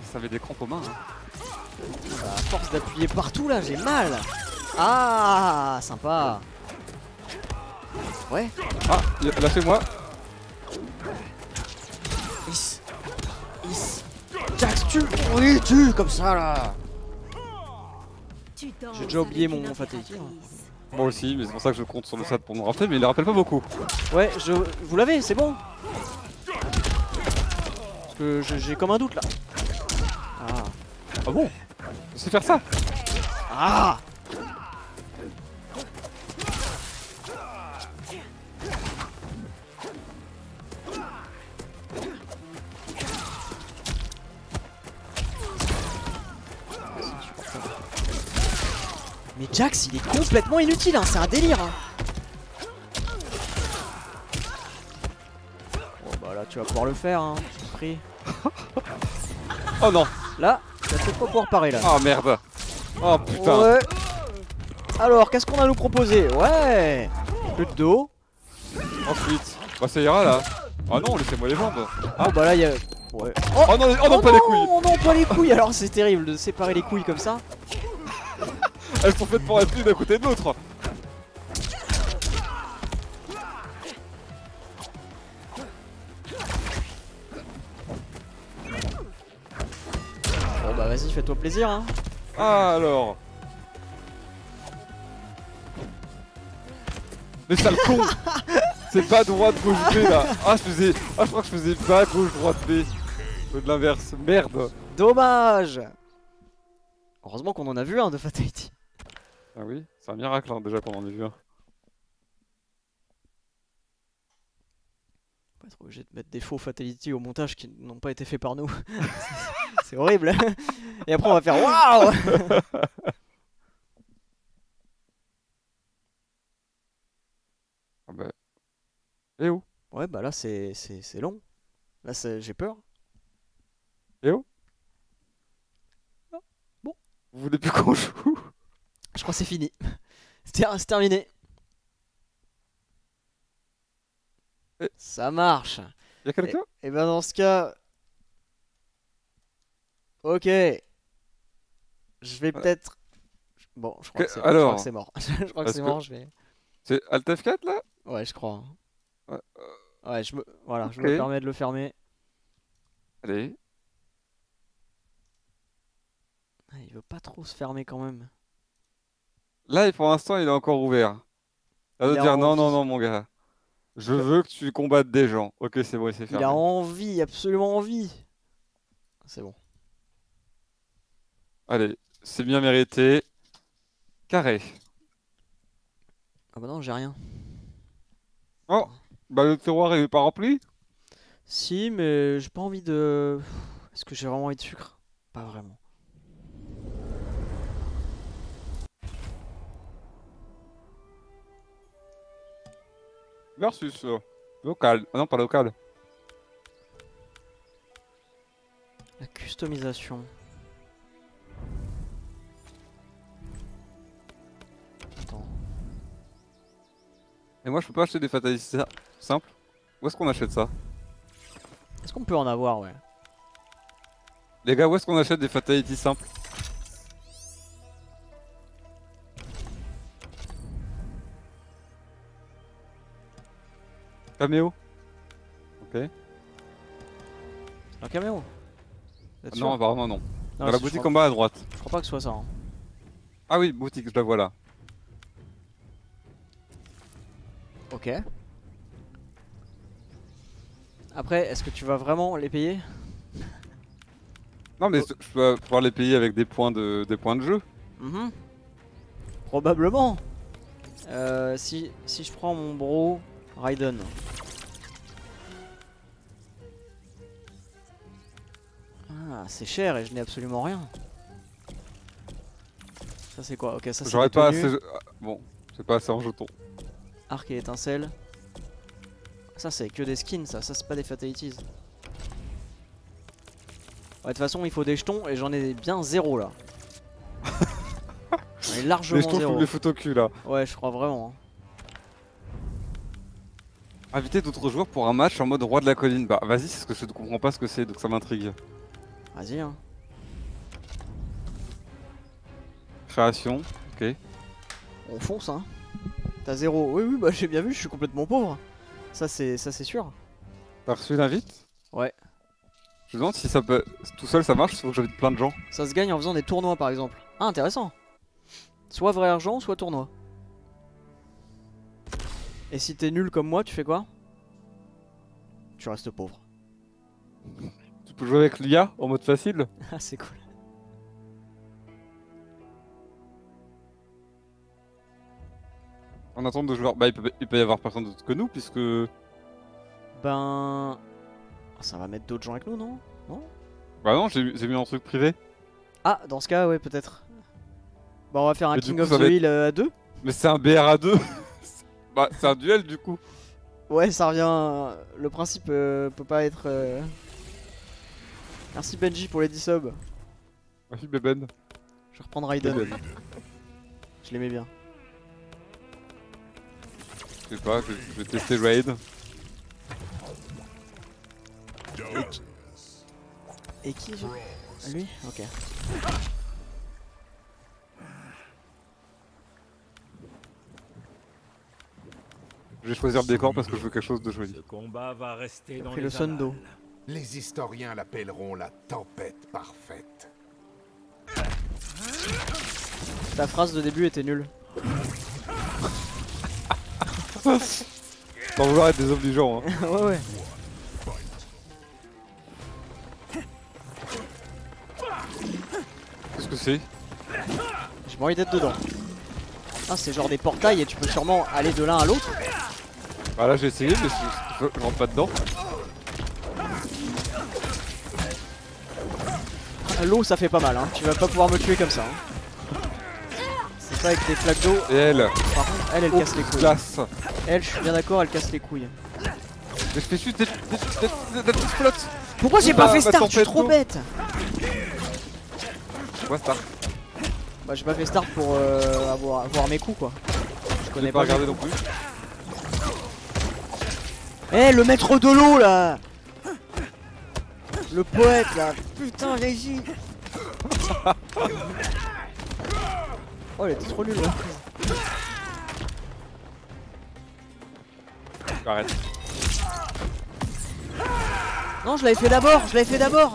Ça avait des crampes aux mains. À force d'appuyer partout là, j'ai mal. Ah, sympa. Ouais. Ah, lâchez-moi. Jax, tu... Oui, tu, comme ça, là. J'ai déjà oublié mon fatality. Moi aussi, mais c'est pour ça que je compte sur le SAT pour me rappeler, mais il le rappelle pas beaucoup. Ouais, je... Vous l'avez, c'est bon. Parce que j'ai comme un doute, là. Ah, ah bon? Je sais faire ça. Ah. Mais Jax, il est complètement inutile, hein, c'est un délire. Hein. Bon bah là tu vas pouvoir le faire, hein, je te prie. Oh non. Là, tu vas peut-être pas pouvoir parer là. Oh merde. Oh putain. Ouais. Alors, qu'est-ce qu'on a à nous proposer? Ouais. Plus de dos. Ensuite, bah ça ira là. Ah non, laissez-moi les jambes. Ah oh, bah là il y a... Ouais. Oh, oh non, oh, non, pas les couilles. Oh non, pas les couilles, alors c'est terrible de séparer les couilles comme ça. Elles sont faites pour être l'une à côté de l'autre. Bon bah vas-y, fais-toi plaisir hein. Ah alors. Mais sale con. C'est pas droite, gauche, B là. Ah je faisais... Ah je crois que je faisais pas gauche, droite, B. Ou de l'inverse, merde. Dommage. Heureusement qu'on en a vu un de fatality. Ah oui, c'est un miracle hein, déjà qu'on en a vu un. On va être obligé de mettre des faux fatality au montage qui n'ont pas été faits par nous. C'est horrible. Et après on va faire waouh. Ah bah... Eh oh. Ouais bah là c'est long. Là j'ai peur. Eh oh. Bon. Vous voulez plus qu'on joue? Je crois que c'est fini. C'est terminé. Et ça marche. Y'a quelqu'un? Et ben dans ce cas... Ok. Je vais peut-être... Bon, je crois que c'est alors... mort. Je crois que c'est mort, je vais... C'est Alt F4 là? Ouais, je crois. Ouais, je me... Voilà, okay. Je me permets de le fermer. Allez. Il veut pas trop se fermer quand même. Là, pour l'instant, il est encore ouvert. À de dire non, non, non, mon gars. Je veux que tu combattes des gens. Ok, c'est bon, il s'est fermé. Il a envie, absolument envie. C'est bon. Allez, c'est bien mérité. Carré. Ah bah non, j'ai rien. Oh, bah le tiroir est pas rempli? Si, mais j'ai pas envie de... Est-ce que j'ai vraiment envie de sucre? Pas vraiment. Versus local, ah non pas local. La customisation. Attends. Et moi je peux pas acheter des fatalités simples. Où est-ce qu'on achète ça? Est-ce qu'on peut en avoir? Ouais. Les gars, où est-ce qu'on achète des fatalités simples? Caméo. Ok. Un caméo? Non, apparemment non. Dans la boutique en bas à droite. Je crois pas que ce soit ça. Hein. Ah oui, boutique, je la vois là. Ok. Après, est-ce que tu vas vraiment les payer? Non mais je peux pouvoir les payer avec des points de jeu. Mm-hmm. Probablement. Si je prends mon bro Raiden. Ah, c'est cher et je n'ai absolument rien. Ça c'est quoi? Ok, ça c'est... J'aurais pas assez... Bon, c'est pas assez en jetons. Arc et étincelle. Ça c'est que des skins, ça c'est pas des fatalities. Ouais, de toute façon il faut des jetons et j'en ai bien zéro là. J'en ai largement zéro. Les jetons, je les fous au cul là. Ouais, je crois vraiment. Inviter d'autres joueurs pour un match en mode roi de la colline. Bah vas-y, c'est ce que je ne comprends pas ce que c'est, donc ça m'intrigue. Vas-y hein. Création, ok. On fonce hein. T'as zéro. Oui, bah j'ai bien vu, je suis complètement pauvre. Ça c'est sûr. T'as reçu l'invite? Ouais. Je me demande si ça peut... Tout seul ça marche, faut que j'invite plein de gens. Ça se gagne en faisant des tournois par exemple. Ah, intéressant. Soit vrai argent, soit tournoi. Et si t'es nul comme moi, tu fais quoi? Tu restes pauvre. Tu peux jouer avec l'IA en mode facile. Ah, c'est cool. En attente de joueurs, bah il peut y avoir personne d'autre que nous puisque... Ben... Ça va mettre d'autres gens avec nous, non? Bah non, j'ai mis un truc privé. Ah, dans ce cas, ouais, peut-être. Bah on va faire un King of the Hill à 2. Mais c'est un BR à 2. Bah c'est un duel du coup. Ouais, ça revient... Le principe peut pas être... Merci Benji pour les 10 subs. Merci Beben. Je reprends Raiden. Beben. Je l'aimais bien. Je sais pas, je vais tester Raid. Et qui je... Lui? Ok. Je vais choisir le décor parce que je veux quelque chose de joli. Le combat va rester dans le Sundo. Les historiens l'appelleront la tempête parfaite. Ta phrase de début était nulle. Sans vouloir être désobligeant hein. Ouais. Qu'est-ce que c'est? J'ai pas envie d'être dedans. Ah, c'est genre des portails et tu peux sûrement aller de l'un à l'autre. Bah là j'ai essayé mais je rentre pas dedans. L'eau ça fait pas mal hein, tu vas pas pouvoir me tuer comme ça hein. Avec des flaques d'eau. Et elle, par contre, elle casse les couilles. Classe. Elle, je suis bien d'accord, elle casse les couilles. Mais je fais juste des flottes. Pourquoi j'ai pas fait start? Je suis trop bête. Pourquoi start? Bah j'ai pas fait start pour avoir mes coups quoi. Je connais pas regardé non plus. Eh, le maître de l'eau là. Le poète là. Putain, Régie. Oh, elle était trop nulle là. Arrête. Non, je l'avais fait d'abord.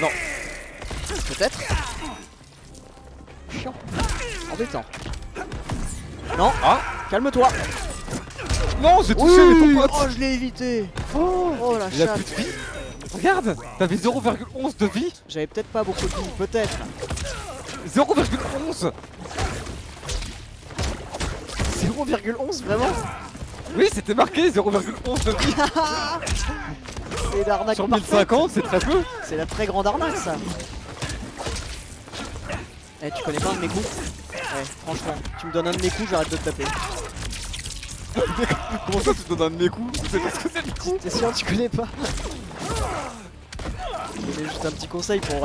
Non. Peut-être. Chiant. Embêtant. Non. Ah. Calme-toi. Non, j'ai touché ton pote. Oh, je l'ai évité. Oh la chatte. Plus de vie. Regarde, t'avais 0,11 de vie. J'avais peut-être pas beaucoup de vie, peut-être. 0,11. 0,11 vraiment? Oui, c'était marqué 0,11 de vie. C'est l'arnaque. Sur 1050, c'est très peu. C'est la très grande arnaque ça. Eh, tu connais pas un de mes coups? Ouais, franchement, tu me donnes un de mes coups, j'arrête de te taper. Comment ça tu te donnes un de mes coups? C'est parce que c'est le coup. T'es sûr tu connais pas? Je donnais juste un petit conseil pour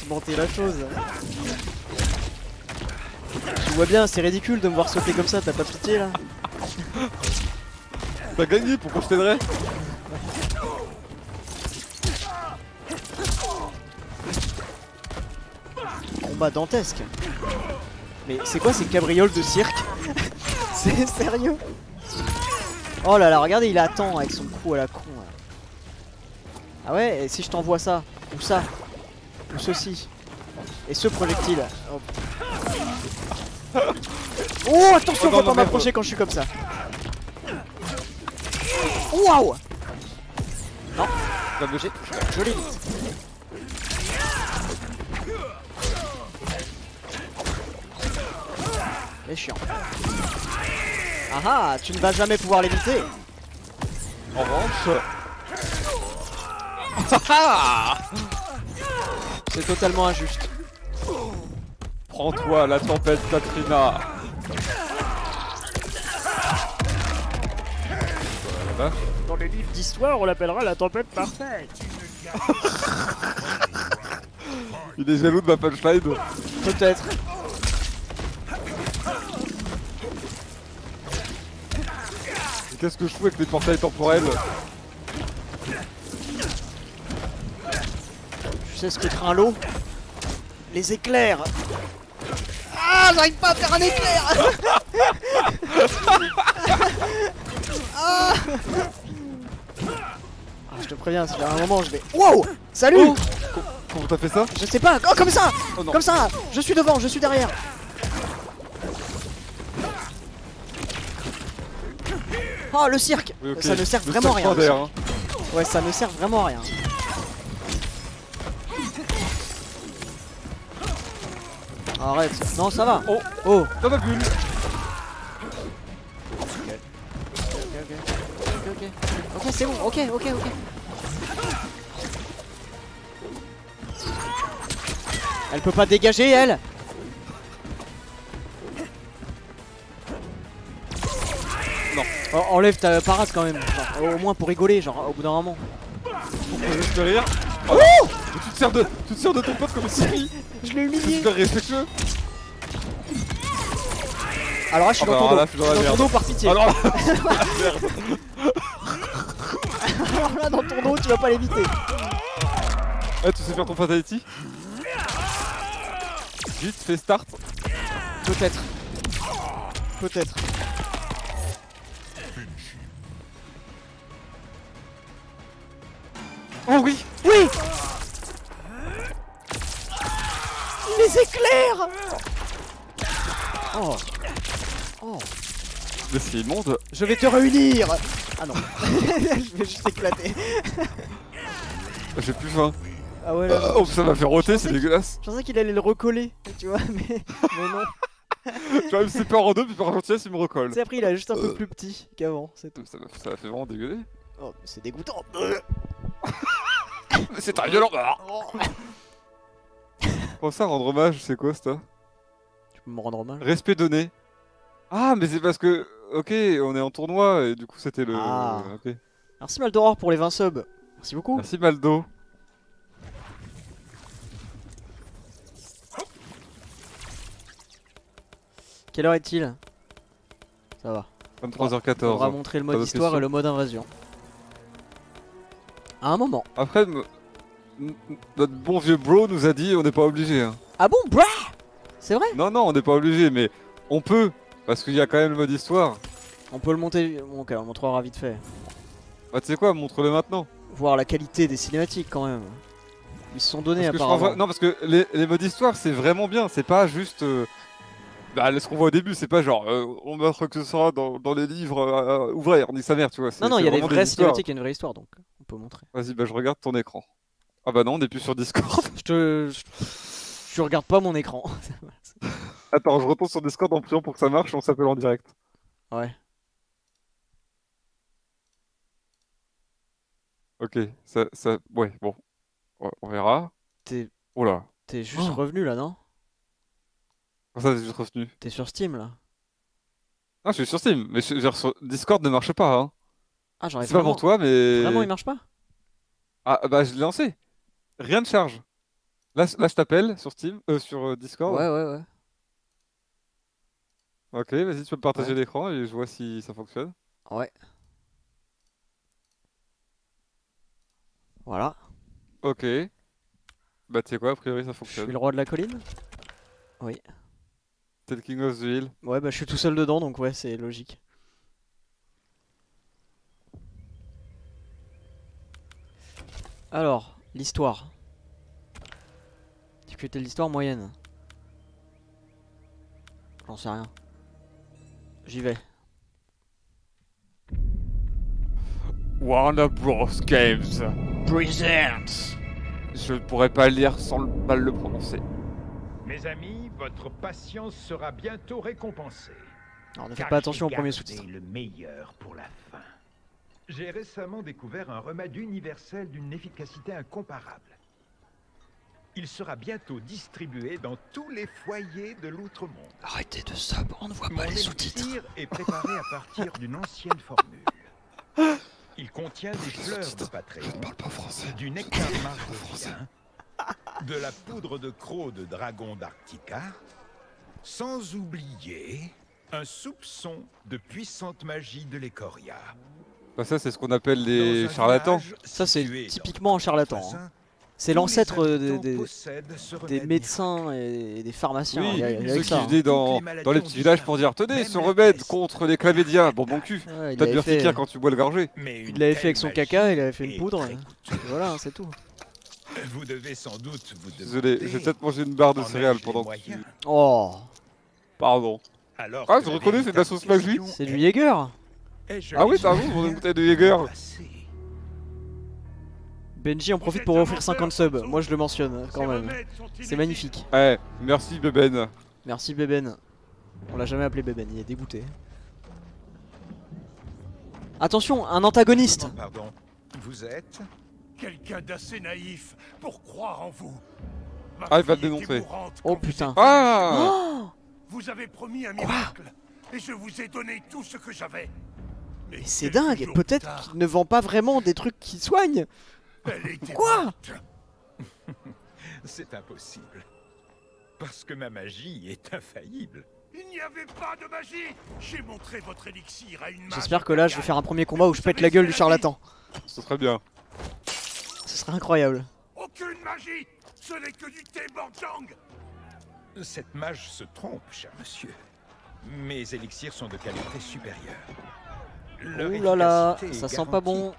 pimenter la chose. Tu vois bien, c'est ridicule de me voir sauter comme ça, t'as pas pitié là? T'as gagné, pourquoi je t'aiderais? Combat dantesque. Mais c'est quoi ces cabrioles de cirque? C'est sérieux? Oh là là, regardez, il attend avec son coup à la con. Ah ouais, et si je t'envoie ça, ou ceci, et ce projectile. Oh, attention, faut pas m'approcher quand je suis comme ça. Waouh. Non, tu vas bouger. Je l'évite. C'est chiant. Ah ah, tu ne vas jamais pouvoir l'éviter. En revanche. C'est totalement injuste. Prends-toi la tempête, Katrina. Dans les livres d'histoire, on l'appellera la tempête parfaite. Il est jaloux de ma punchline. Peut-être. Qu'est-ce que je fous avec les portails temporels? Tu sais ce que craint l'eau? Les éclairs. Ah, j'arrive pas à faire un éclair. Ah, je te préviens, si j'ai un moment je vais... Wow. Salut. Oh. Comment t'as fait ça? Je sais pas, oh, comme ça. Oh, comme ça. Je suis devant, je suis derrière. Oh, le cirque, oui, okay. Ça ne sert vraiment à rien. Hein. Ouais, ça ne sert vraiment à rien. Arrête, non, ça va. Oh, oh, dans ma bulle. Ok, c'est bon, ok. Elle peut pas dégager, elle. Non. Oh, enlève ta parade quand même, genre, au moins pour rigoler, genre au bout d'un moment. Pourquoi juste rire? Oh, oh, tu te sers de ton pote comme si. Je l'ai humilié. Super respectueux. Alors là je suis dans ton dos, par pitié. Alors là, alors là dans ton dos tu vas pas l'éviter. Eh, tu sais faire ton fatality? Vite, fais start. Peut-être. Peut-être. Oh oui! Oui! Les éclairs! Oh! Oh! Mais c'est immonde! Je vais te réunir! Ah non! Je vais juste éclater! J'ai plus faim! Ah ouais là, oh, ça m'a fait roter, c'est dégueulasse! Je pensais qu'il allait le recoller, tu vois, mais non! Tu vois, il me sépare en deux, puis par gentillesse, il me recolle! Tu sais, après, il est juste un peu plus petit qu'avant, c'est tout! Ça m'a fait vraiment dégueuler! Oh, mais c'est dégoûtant! C'est un violent. Comment ça rendre hommage, c'est quoi ça? Tu peux me rendre hommage? Respect donné. Ah mais c'est parce que... Ok, on est en tournoi et du coup c'était le... Ah. Okay. Merci Maldoror pour les 20 subs. Merci beaucoup. Merci Maldo. Quelle heure est-il? Ça va. 23h14. On va montrer le mode histoire et le mode invasion. À un moment. Après, notre bon vieux bro nous a dit on n'est pas obligé. Hein. Ah bon, bro? C'est vrai? Non, non, on n'est pas obligé, mais on peut, parce qu'il y a quand même le mode histoire. On peut le monter. Bon, ok, on montrera vite fait. Bah, tu sais quoi, montre-le maintenant. Voir la qualité des cinématiques quand même. Ils se sont donnés apparemment. Non, parce que les modes histoire, c'est vraiment bien, c'est pas juste. Bah, ce qu'on voit au début, c'est pas genre on meurt que ce sera dans les livres, ouvrir, on dit sa mère, tu vois. Non, non, il y a des vraies cinématiques et une vraie histoire, donc on peut montrer. Vas-y, bah je regarde ton écran. Ah bah non, on est plus sur Discord. Je regarde pas mon écran. Attends, je retourne sur Discord en priant pour que ça marche, on s'appelle en direct. Ouais. Ok, ça... Ouais, bon. On verra. Oh là. T'es juste revenu là, non? Comment ça, t'es juste revenu? T'es sur Steam là? Ah, je suis sur Steam, mais genre, sur Discord ne marche pas. Hein. Ah, j'en ai pas pour toi, mais. Vraiment, il marche pas? Ah, bah, je l'ai lancé. Rien ne charge. Là je t'appelle sur Steam, sur Discord. Ouais. Ok, vas-y, tu peux me partager l'écran et je vois si ça fonctionne. Ouais. Voilà. Ok. Bah, tu sais quoi, a priori, ça fonctionne. Je suis le roi de la colline? Oui. T'es le King of the Hill. Ouais, bah je suis tout seul dedans, donc ouais, c'est logique. Alors, l'histoire. Discuter de l'histoire moyenne. J'en sais rien. J'y vais. Warner Bros. Games presents. Je ne pourrais pas lire sans mal le prononcer. Mes amis, votre patience sera bientôt récompensée. Alors ne faites pas attention au premier sous-titre. Le meilleur pour la fin. J'ai récemment découvert un remède universel d'une efficacité incomparable. Il sera bientôt distribué dans tous les foyers de l'outre-monde. Arrêtez de ça, on ne voit pas les sous-titres. Mon élixir est préparé à partir d'une ancienne formule. Il contient des fleurs de patréon, du nectar margotien, de la poudre de croc de dragon d'Arctica, sans oublier un soupçon de puissante magie de l'écoria. Bah ça c'est ce qu'on appelle les charlatans. Ça c'est typiquement un charlatan. Hein. C'est l'ancêtre des médecins et des pharmaciens. Oui, ceux qui venaient dans les petits villages pour dire tenez ce remède contre les clamédiens. Bon bon cul, ouais, t'as de l'urticaire quand tu bois le gorgé. Il l'avait fait avec son caca, il avait fait une poudre. Voilà, c'est tout. Vous devez sans doute vous désolé, j'ai peut-être mangé une barre de céréales pendant que tu... Oh. Pardon. Alors ah, je reconnais, c'est de la sauce McVie. C'est du Jaeger. Ah oui, pardon, vous avez une bouteille de Jaeger. Benji en profite pour offrir 50 subs, moi je le mentionne quand même, c'est magnifique. Ouais, merci Beben. Merci Beben, on l'a jamais appelé Beben, il est dégoûté. Attention, un antagoniste. Pardon, vous êtes quelqu'un d'assez naïf pour croire en vous. Ah, il va le dénoncer. Oh putain. Ah, vous avez promis un miracle et je vous ai donné tout ce que j'avais. Mais c'est dingue, peut-être qu'il ne vend pas vraiment des trucs qui soignent. Quoi? C'est impossible. Parce que ma magie est infaillible. Il n'y avait pas de magie. J'ai montré votre élixir à une magie. J'espère que là je vais faire un premier combat où je pète la gueule du charlatan. Ce serait bien. Ce serait incroyable. Aucune magie. Ce n'est que du thé Borjang. Cette mage se trompe, cher monsieur. Mes élixirs sont de qualité supérieure. Ouh là là, ça sent pas bon.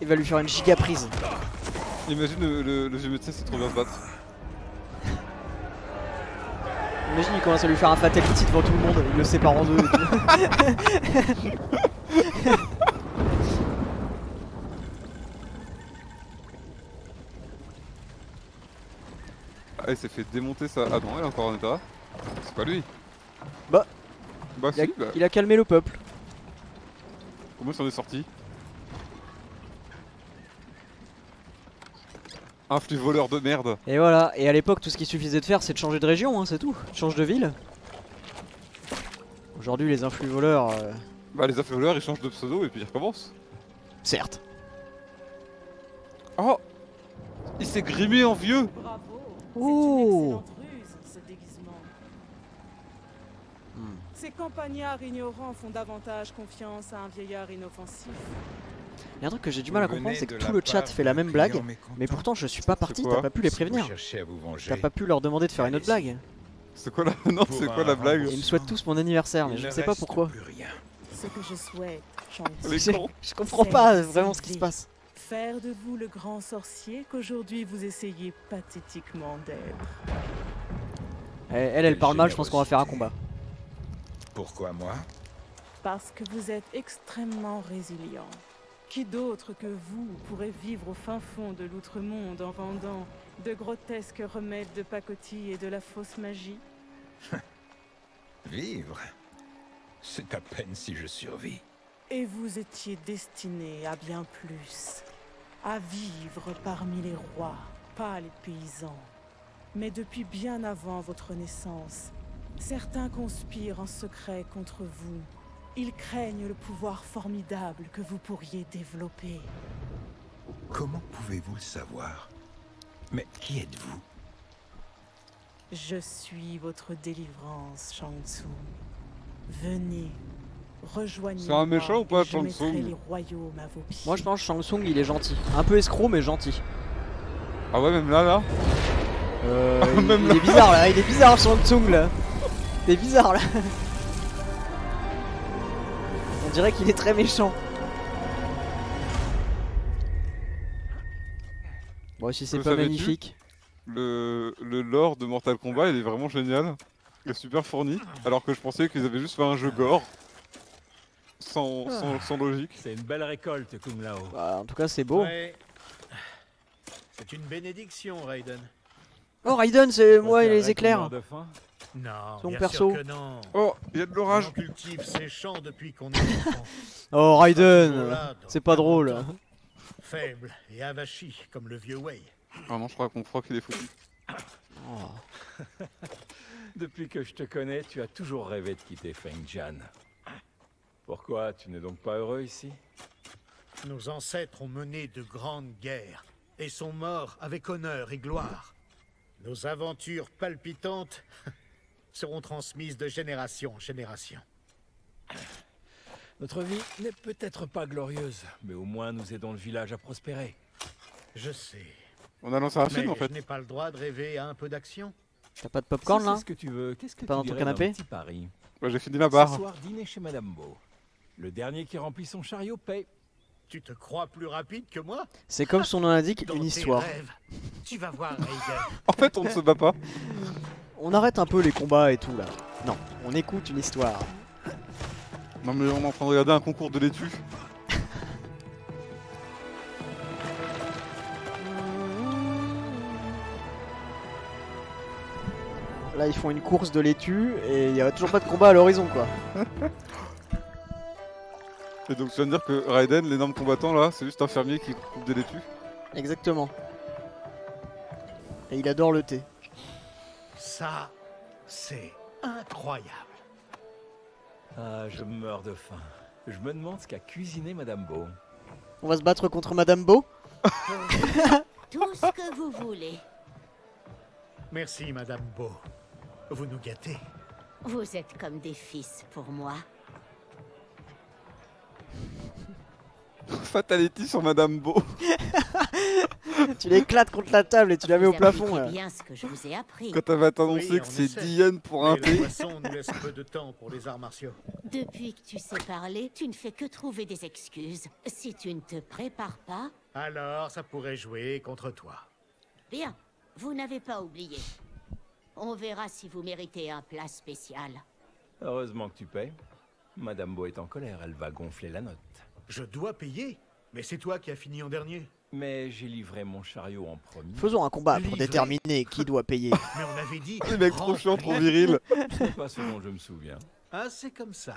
Il va lui faire une giga prise. Imagine le vieux médecin s'est trop bien se battre. Imagine il commence à lui faire un fatality devant tout le monde, il le sépare en deux et tout. Ah il s'est fait démonter ça. Ah non, il est encore en état. C'est pas lui. Bah il, si, il a calmé le peuple. Comment s'en est sorti? Un flux voleur de merde. Et voilà, et à l'époque tout ce qu'il suffisait de faire c'est de changer de région, hein, c'est tout. Change de ville. Aujourd'hui les influx voleurs... Bah les influx voleurs ils changent de pseudo et puis ils recommencent. Certes. Oh, il s'est grimé en vieux. Bravo. Oh. Ces campagnards ignorants font davantage confiance à un vieillard inoffensif. Il y a un truc que j'ai du mal à comprendre, c'est que tout le chat fait la même blague, mais pourtant je suis pas parti, t'as pas pu les prévenir. T'as pas pu leur demander de faire une autre blague. C'est quoi la... Non, c'est quoi la blague? Ils me souhaitent tous mon anniversaire, mais je ne sais pas pourquoi. Ce que je souhaite, je comprends pas vraiment ce qui se passe. Faire de vous le grand sorcier qu'aujourd'hui vous essayez pathétiquement d'être. Elle parle mal, je pense qu'on va faire un combat. Pourquoi moi? Parce que vous êtes extrêmement résilient. Qui d'autre que vous pourrait vivre au fin fond de l'outre-monde en vendant de grotesques remèdes de pacotille et de la fausse magie? Vivre? C'est à peine si je survis. Et vous étiez destiné à bien plus. À vivre parmi les rois, pas les paysans. Mais depuis bien avant votre naissance, certains conspirent en secret contre vous. Ils craignent le pouvoir formidable que vous pourriez développer. Comment pouvez-vous le savoir? Mais qui êtes-vous? Je suis votre délivrance, Shang Tsung. Venez, rejoignez. C'est un méchant ou pas, Shang Tsung? Moi je pense que Shang Tsung il est gentil. Un peu escroc mais gentil. Ah ouais, même là là même il est bizarre là, il est bizarre Shang Tsung là. C'est bizarre là. On dirait qu'il est très méchant. Bon si c'est pas magnifique. Le lore de Mortal Kombat il est vraiment génial. Il est super fourni. Alors que je pensais qu'ils avaient juste fait un jeu gore. sans logique. C'est une belle récolte, Kung Lao. Bah, en tout cas, c'est beau. Ouais. C'est une bénédiction, Raiden. Oh, Raiden, c'est moi et les éclairs. Non, son perso. Non. Oh, il y a de l'orage. On cultive ces champs depuis qu'on est enfant. Oh, Raiden, c'est pas drôle. Faible et avachi comme le vieux Wei. Ah non, je crois qu'on croit qu'il est foutu. Oh. Depuis que je te connais, tu as toujours rêvé de quitter Fengjian. Pourquoi? Tu n'es donc pas heureux ici? Nos ancêtres ont mené de grandes guerres et sont morts avec honneur et gloire. Nos aventures palpitantes seront transmises de génération en génération. Notre vie n'est peut-être pas glorieuse, mais au moins nous aidons le village à prospérer. Je sais. On a lancé un film en fait. Je n'ai pas le droit de rêver à un peu d'action. T'as pas de popcorn là? Qu'est-ce que tu veux? Qu'est-ce que t'as dans ton canapé? Ouais, j'ai fini ma barre. Ce soir, dîner chez Madame Bo. Le dernier qui remplit son chariot paye. Tu te crois plus rapide que moi? C'est comme son nom l'indique, une histoire. Rêves, tu vas voir, en fait, on ne se bat pas. On arrête un peu les combats et tout là. Non, on écoute une histoire. Non mais on est en train de regarder un concours de laitue. Là, ils font une course de laitue et il n'y a toujours pas de combat à l'horizon quoi. Et donc tu viens de dire que Raiden, l'énorme combattant là, c'est juste un fermier qui coupe des laitues. Exactement. Et il adore le thé. Ça, c'est incroyable. Ah, je meurs de faim. Je me demande ce qu'a cuisiné Madame Bo. On va se battre contre Madame Bo? Tout ce que vous voulez. Merci Madame Bo. Vous nous gâtez. Vous êtes comme des fils pour moi. Fatality sur Madame Bo. Tu l'éclates contre la table et tu la mets au plafond. Bien ce que je vous ai appris. Quand elle va t'annoncer que c'est 10 yens pour un thé. Depuis que tu sais parler, tu ne fais que trouver des excuses. Si tu ne te prépares pas, alors ça pourrait jouer contre toi. Bien, vous n'avez pas oublié. On verra si vous méritez un plat spécial. Heureusement que tu payes. Madame Bo est en colère, elle va gonfler la note. Je dois payer, mais c'est toi qui as fini en dernier. Mais j'ai livré mon chariot en premier. Faisons un combat pour déterminer qui doit payer. Mais on avait dit... Les mecs trop chiants, trop virils. C'est pas ce dont je me souviens. Ah, c'est comme ça.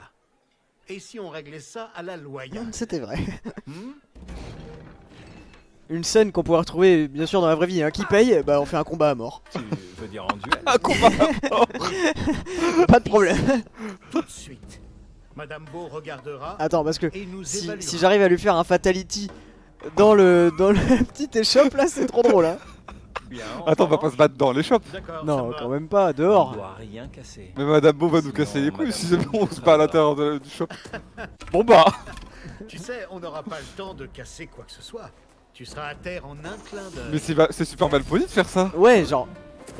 Et si on réglait ça à la loyale? C'était vrai. Une scène qu'on pourrait retrouver, bien sûr, dans la vraie vie. Hein. Qui paye? Bah, on fait un combat à mort. Tu veux dire en duel? Un combat à mort. Pas de problème. Tout de suite. Madame Bo regardera. Attends, parce que si j'arrive à lui faire un fatality dans le petit échoppe là, c'est trop drôle. Hein. Bien, attends, on va pas se battre dans l'échoppe. Non, quand même pas, dehors. On doit rien casser. Mais Madame Bo va nous casser les couilles si jamais on se bat à l'intérieur du shop. Bon bah. Tu sais, on n'aura pas le temps de casser quoi que ce soit. Tu seras à terre en un clin d'œil. Mais c'est super mal poli de faire ça. Ouais, genre.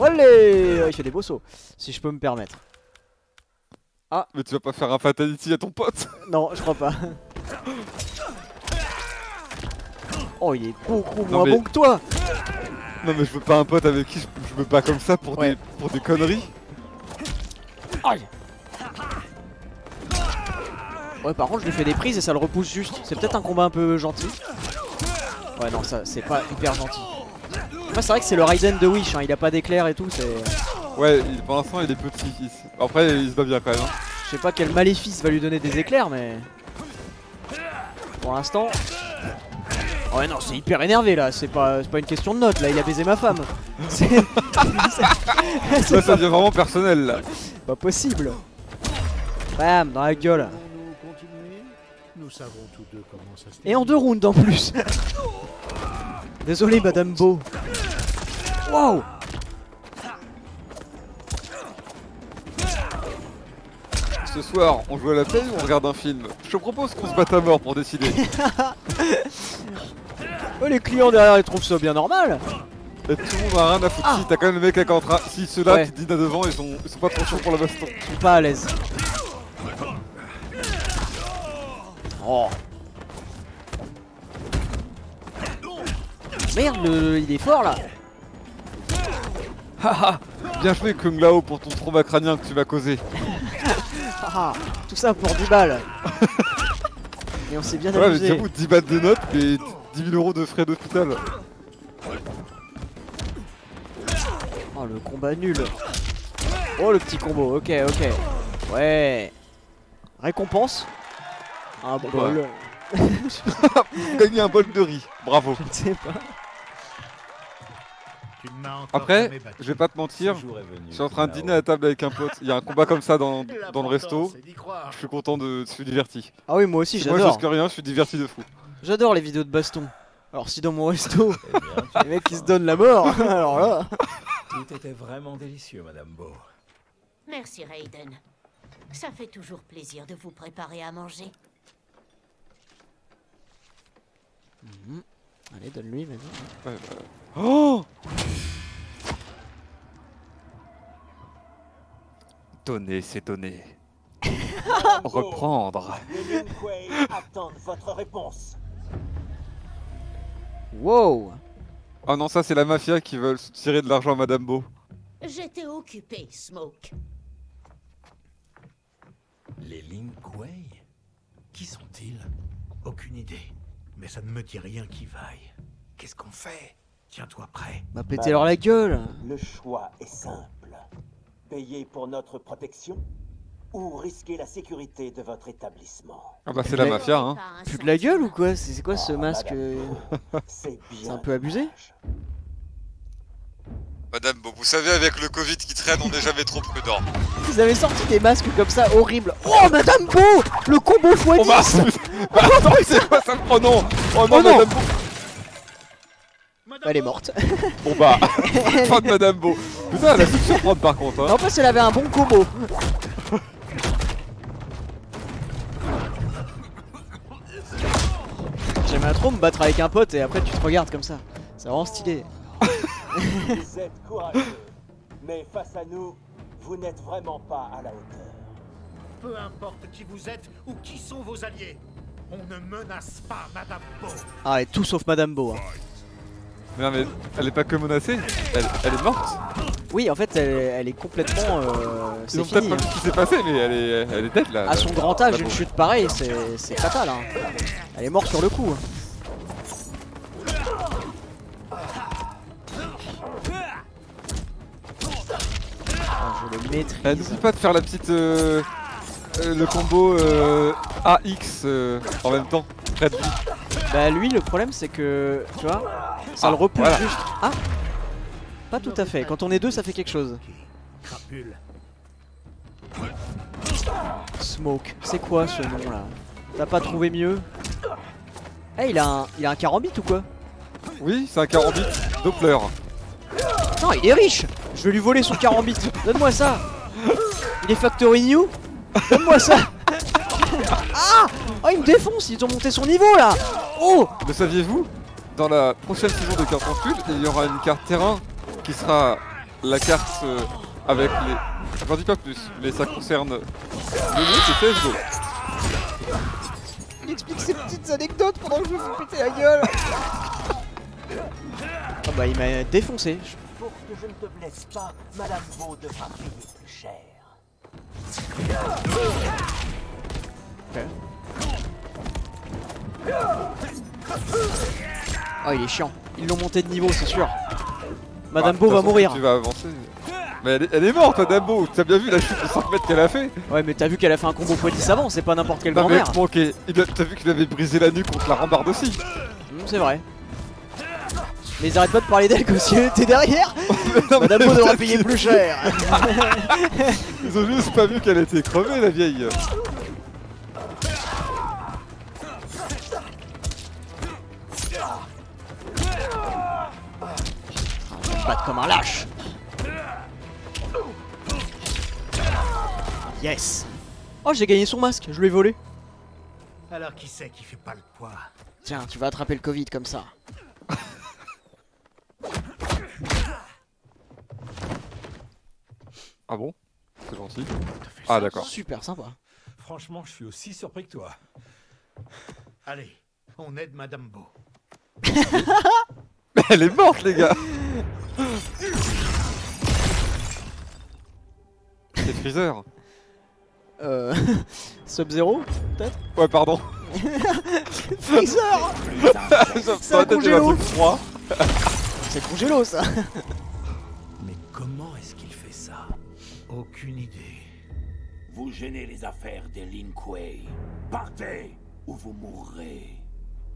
Allez, il fait des beaux sauts, si je peux me permettre. Ah. Mais tu vas pas faire un fatality à ton pote? Non, je crois pas. Oh, il est beaucoup moins bon que toi. Non mais je veux pas un pote avec qui je me bats comme ça pour, pour des conneries. Aïe. Ouais, par contre je lui fais des prises et ça le repousse juste. C'est peut-être un combat un peu gentil. Ouais non, ça c'est pas hyper gentil. Enfin, c'est vrai que c'est le Raiden de Wish, hein. Il a pas d'éclair et tout, c'est... Ouais, pour l'instant il est petit ici. Après il se bat bien quand même. Hein. Je sais pas quel maléfice va lui donner des éclairs, mais pour l'instant... Oh ouais non, c'est hyper énervé là, c'est pas une question de note là, il a baisé ma femme. Ça devient vraiment personnel là. Pas possible. Bam, dans la gueule. Et en 2 rounds en plus. Désolé Madame Bo. Wow. Ce soir, on joue à la paix ou on regarde un film? Je te propose qu'on se batte à mort pour décider. Oh, les clients derrière, ils trouvent ça bien normal. Et tout le monde a rien à foutre. Si, t'as quand même le mec avec un train. Si ceux-là qui dînent à devant, ils sont pas trop chauds pour la baston. Ils sont pas à l'aise. Oh. Merde, il est fort là. Haha, bien joué Kung Lao pour ton trauma crânien que tu m'as causé. Ah, tout ça pour 10 balles. Et on s'est bien amusé. Ouais, mais 10 balles de notes et 10 000 euros de frais d'hôpital. Oh, le combat nul. Oh, le petit combo. Ok, ok. Ouais. Récompense. Un bol. Gagner un bol de riz. Bravo. Je sais pas. Après, je vais pas te mentir, je suis en train de dîner à la table avec un pote. Il y a un combat comme ça dans le resto. Je suis content je suis diverti. Ah oui, moi aussi j'adore. Moi je risque rien, je suis diverti de fou. J'adore les vidéos de baston. Alors si dans mon resto, les mecs qui se donnent la mort, alors là. Tout était vraiment délicieux, Madame Bo. Merci Raiden. Ça fait toujours plaisir de vous préparer à manger. Mmh. Allez, donne-lui maintenant. Ouais, bah... Oh, donner, c'est donner. Reprendre. Les Lin Kuei attendent votre réponse. Wow. Oh non, ça c'est la mafia qui veulent tirer de l'argent à Madame Bo. J'étais occupé, Smoke. Les Lin Kuei, qui sont-ils? Aucune idée. Mais ça ne me dit rien qui vaille. Qu'est-ce qu'on fait? Tiens-toi prêt. Bah pétez-leur la gueule. Le choix est simple. Payer pour notre protection ou risquer la sécurité de votre établissement. Ah bah c'est la mafia hein. Plus de la gueule ou quoi? C'est quoi ce masque? C'est un peu abusé. Madame Bo, vous savez avec le Covid qui traîne, on n'est jamais trop prudent. Vous avez sorti des masques comme ça, horribles. Oh Madame Bo, le combo x10. Oh mince. Bah attends, c'est quoi ça? Oh non. Oh non, oh, non. Madame Bo. Bah, elle est morte. Bon bah, fin de Madame Bo. Putain, elle a su surprendre par contre. Hein. En plus, elle avait un bon combo. J'aimerais trop me battre avec un pote et après tu te regardes comme ça. C'est vraiment stylé. Vous êtes courageux, mais face à nous, vous n'êtes vraiment pas à la hauteur. Peu importe qui vous êtes ou qui sont vos alliés, on ne menace pas Madame Bo. Ah, et tout sauf Madame Bo. Hein. Mais non, mais elle est pas que menacée, elle est morte. Oui, en fait, elle est complètement. C'est fini. Pas ce qui s'est passé, mais elle est dead là. À son grand âge, une chute pareille, c'est fatal. Hein. Elle est morte sur le coup. N'oublie pas de faire la petite le combo AX en même temps. Bah lui le problème c'est que tu vois ça le repousse voilà. Juste. Ah pas tout à fait, quand on est deux ça fait quelque chose. Smoke, c'est quoi ce nom là? T'as pas trouvé mieux? Eh hey, il a un carambit ou quoi? Oui c'est un carambit Doppler. Non il est riche. Je vais lui voler son carambit. Donne-moi ça. Il est factory new. Donne-moi ça. Ah oh, il me défonce. Ils ont monté son niveau là. Oh. Le saviez-vous? Dans la prochaine saison de Carte en Sud, il y aura une carte terrain qui sera la carte avec les... J'en dis pas plus, mais ça concerne le jeu, c'est... Il explique ses petites anecdotes pendant que je vous péter la gueule. Oh bah il m'a défoncé. Pour que je ne te blesse pas, Madame Bo devra payer plus cher. Okay. Oh il est chiant. Ils l'ont monté de niveau c'est sûr. Madame Bo va mourir. Tu vas avancer. Mais elle est morte Madame Bo. T'as bien vu la chute de 5 mètres qu'elle a fait? Ouais mais t'as vu qu'elle a fait un combo x10 avant. C'est pas n'importe quelle grand-mère. T'as vu qu'il avait brisé la nuque contre la rambarde aussi. C'est vrai. Mais ils arrêtent pas de parler d'elle comme si elle était derrière. Non, Madame Bo devrait payer plus cher. Ils ont juste pas vu qu'elle était crevée la vieille. Battre comme un lâche. Yes. Oh j'ai gagné son masque, je lui ai volé. Alors qui c'est qui fait pas le poids? Tiens, tu vas attraper le Covid comme ça. Ah bon? C'est gentil. Ah d'accord. Super sympa. Franchement je suis aussi surpris que toi. Allez, on aide Madame Bo. Elle est morte les gars. C'est Freezer. Sub-Zero peut-être? Ouais pardon. Freezer. C'est un congélo. C'est congélo ça. Mais comment est-ce qu'il fait ça? Aucune idée. Vous gênez les affaires des Lin Kuei. Partez ou vous mourrez.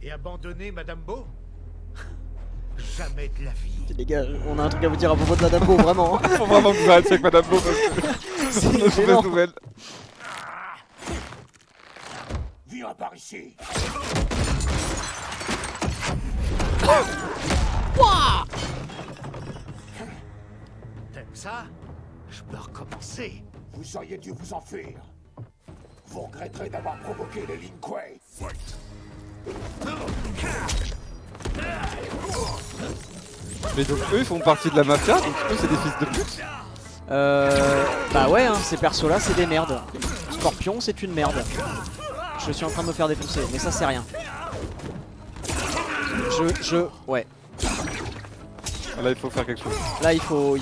Et abandonnez Madame Bo? Jamais de la vie. Les gars, on a un truc à vous dire à propos de Madame Bo, vraiment. Faut vraiment vous arrêter avec Madame Bo parce que c'est une mauvaise nouvelle. Viens par ici. T'aimes ça? Je peux recommencer. Vous auriez dû vous enfuir. Vous regretterez d'avoir provoqué les Lin Kuei. Mais donc eux ils font partie de la mafia, donc eux c'est des fils de pute. Bah ouais hein, ces persos là c'est des merdes. Scorpion c'est une merde. Je suis en train de me faire défoncer, mais ça c'est rien. Ouais. Là il faut faire quelque chose. Là il faut...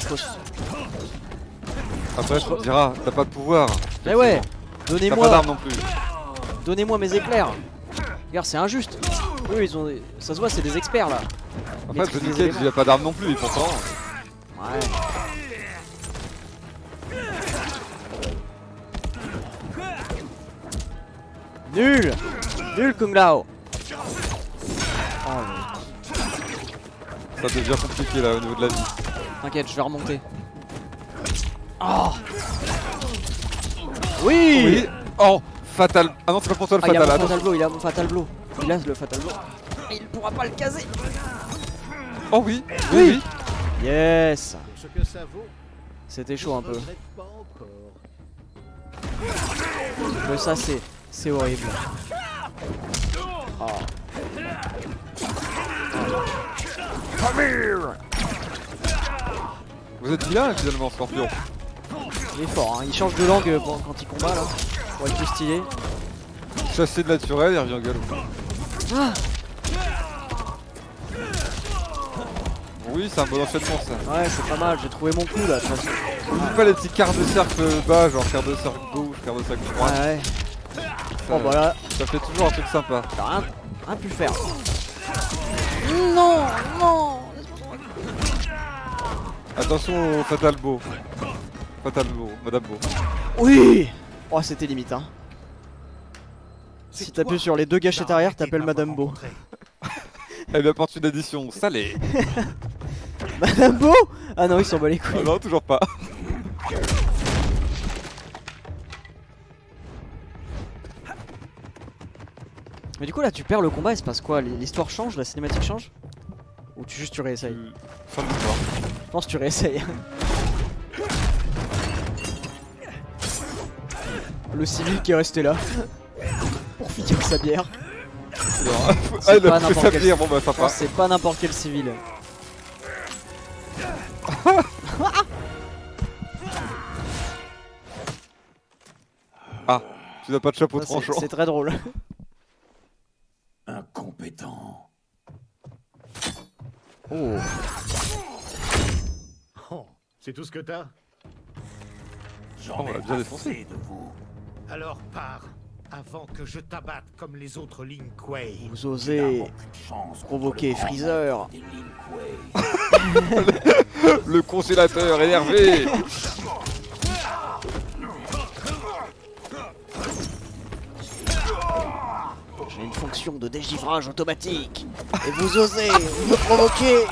Après je te dirai, t'as pas de pouvoir. Mais ouais, donnez-moi... T'as pas d'armes non plus. Donnez-moi mes éclairs. Regarde c'est injuste. Eux ils ont... Ça se voit c'est des experts là. En fait Johnny Cage il a pas d'armes non plus et pourtant... Ouais. Nul! Nul Kung Lao! Oh, ça devient compliqué là au niveau de la vie. T'inquiète, je vais remonter. Oh! Oui! Oui. Oh! Fatal! Ah non, c'est pas pour toi le fatal. Il a mon fatal blow. Il a le fatal blow. Mais il pourra pas le caser! Oh oui! Oui! Oui. Yes! C'était chaud un peu. Mais ça c'est. C'est horrible. Oh. Vous êtes vilain finalement Scorpion. Il est fort hein, il change de langue quand il combat là. Pour être plus stylé. Chassé de naturel, il revient au galop. Ah. Oui c'est un bon enchaînement ça. Ouais c'est pas mal, j'ai trouvé mon coup là. N'oublie pas les petits quarts de cercle bas, genre quart de cercle gauche, quart de cercle droit. Ah, ouais. Oh bah là. Ça fait toujours un truc sympa. T'as rien pu faire. Non, non. Attention au Fatal Bo. Madame Bo. Oui. Oh c'était limite hein. Si t'appuies sur les deux gâchettes arrière, t'appelles Madame Bo. Elle apporte une addition salée. Madame Bo. Ah non il s'en bat les couilles. Ah non toujours pas. Mais du coup là tu perds le combat, il se passe quoi? L'histoire change, la cinématique change? Ou tu réessayes? Fin de l'histoire. Je pense que tu réessayes. Le civil qui est resté là pour finir sa bière. Ah il a fait sa bière, bon bah sympa. C'est pas n'importe quel civil. Ah, tu n'as pas de chapeau tranchant. C'est très drôle. Incompétent. Oh. Oh c'est tout ce que t'as? J'en ai assez de vous. Alors pars avant que je t'abatte comme les autres Lin Kuei. Vous osez provoquer Freezer. Le consulateur énervé. J'ai une fonction de dégivrage automatique. Et vous osez me provoquer.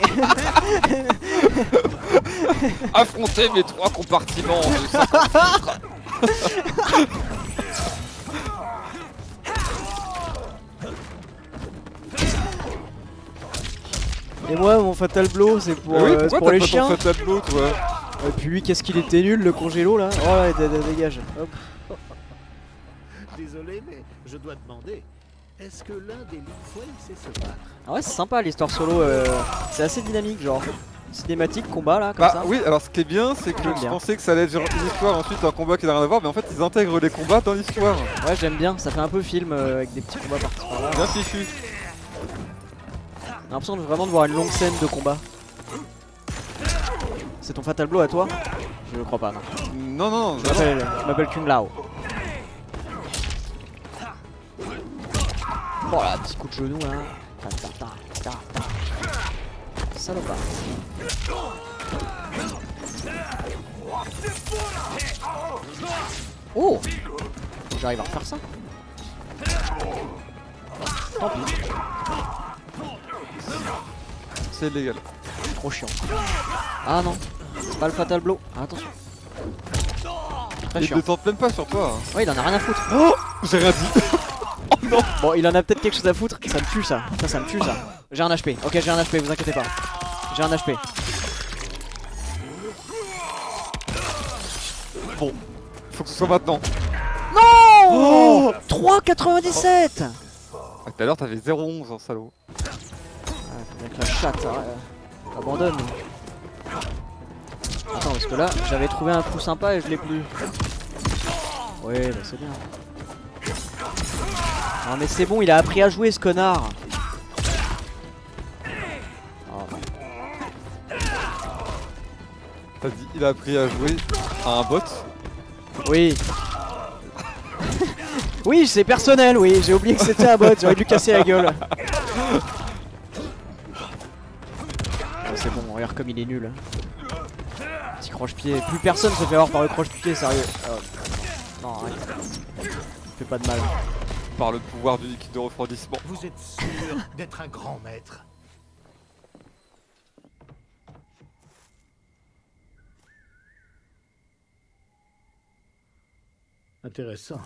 Affrontez mes trois compartiments de 50 litres. Et moi mon fatal blow c'est pour, oui, c'est pour les chiens. Fatal blow, toi. Et puis lui qu'est-ce qu'il était nul le congélo là. Oh là dégage. Hop. Désolé mais je dois demander. Est-ce que l'un des Lin Kuei sait se battre? Ah ouais c'est sympa l'histoire solo, c'est assez dynamique genre. Cinématique, combat là comme ça. Oui alors ce qui est bien c'est que je pensais que ça allait être une histoire ensuite un combat qui n'a rien à voir mais en fait ils intègrent les combats dans l'histoire. Ouais j'aime bien, ça fait un peu film avec des petits combats par-ci par-là. Bien fichu. J'ai l'impression de vraiment de voir une longue scène de combat. C'est ton fatal blow à toi? Je le crois pas non. Non non, je m'appelle Kung Lao. Oh là, petit coup de genou là. Salopard. Oh, j'arrive à refaire ça. Tant pis. C'est légal. Trop chiant. Ah non, c'est pas le fatal blow. Ah, attention. Très chiant. Il ne tente même pas sur toi. Hein. Ouais, il en a rien à foutre. Oh, j'ai rien dit. Oh non. Bon, il en a peut-être quelque chose à foutre. Ça me tue ça. Ça me tue ça. J'ai un HP. Ok, j'ai un HP, vous inquiétez pas. J'ai un HP. Bon, faut que ce soit maintenant. Non, oh 3,97. Ah, tout à l'heure t'avais 0,11 en salaud. Ah, faudrait que la chatte abandonne. Attends, parce que là j'avais trouvé un coup sympa et je l'ai plus. Ouais, bah c'est bien. Non mais c'est bon, il a appris à jouer ce connard. T'as dit il a appris à jouer à un bot? Oui. Oui, c'est personnel, oui, j'ai oublié que c'était un bot, j'aurais dû casser la gueule. Oh, c'est bon, regarde comme il est nul. Petit croche-pied, plus personne se fait avoir par le croche-pied, sérieux. Oh. Non, arrête. Fais pas de mal. Par le pouvoir du liquide de refroidissement. Vous êtes sûr d'être un grand maître? Intéressant.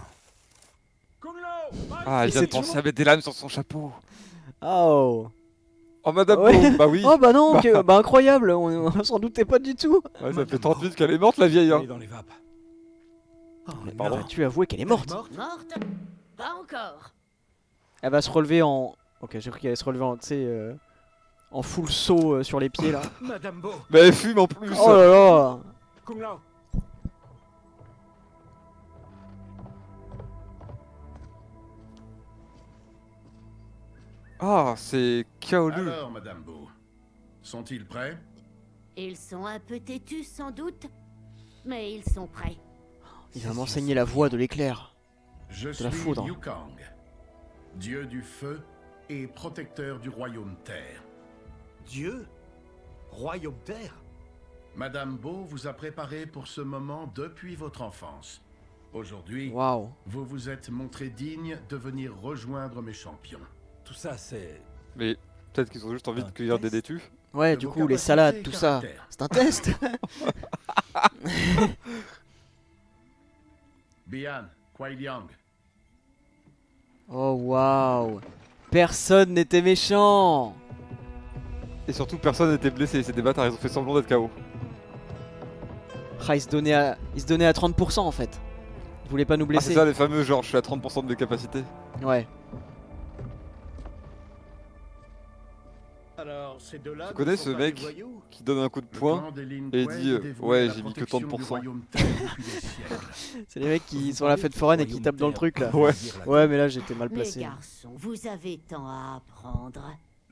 Ah, il vient de penser à mettre des lames sur son chapeau. Oh. Oh Madame Bo, bah oui. Oh bah non, bah, bah incroyable, on s'en doutait pas du tout. Ouais, ça fait 30 minutes qu'elle est morte la vieille. Hein. Oh, bah, tu avoues qu'elle est morte. Morte. Pas encore. Elle va se relever en... Ok, j'ai cru qu'elle allait se relever en, tu sais, en full saut sur les pieds là. Madame Bo. Mais elle fume en plus. Oh là là. Kung Lao. Ah, c'est Kaolu. Alors, Madame Bo, sont-ils prêts? Ils sont un peu têtus, sans doute, mais ils sont prêts. Il va m'enseigner la voie de l'éclair, de la foudre. Je suis Yu Kang, dieu du feu et protecteur du royaume terre. Dieu? Royaume terre? Madame Bo vous a préparé pour ce moment depuis votre enfance. Aujourd'hui, wow, vous vous êtes montré digne de venir rejoindre mes champions. Tout ça c'est... Mais peut-être qu'ils ont juste envie de cueillir des détus. Ouais, du coup les salades, tout ça, c'est un test. Bian, Kuai Liang. Oh waouh. Personne n'était méchant. Et surtout personne n'était blessé, c'est des bâtards, ils ont fait semblant d'être KO. Ah, ils se donnaient à 30% en fait. Ils voulaient pas nous blesser. Ah, c'est ça les fameux genre je suis à 30% de mes capacités. Ouais. Tu connais ce mec qui donne un coup de poing et dit ouais j'ai mis que tant de pourcents. C'est les mecs qui sont à la fête foraine et qui tapent dans le truc là. Ouais, ouais mais là j'étais mal placé. Les garçons, vous avez tant à apprendre.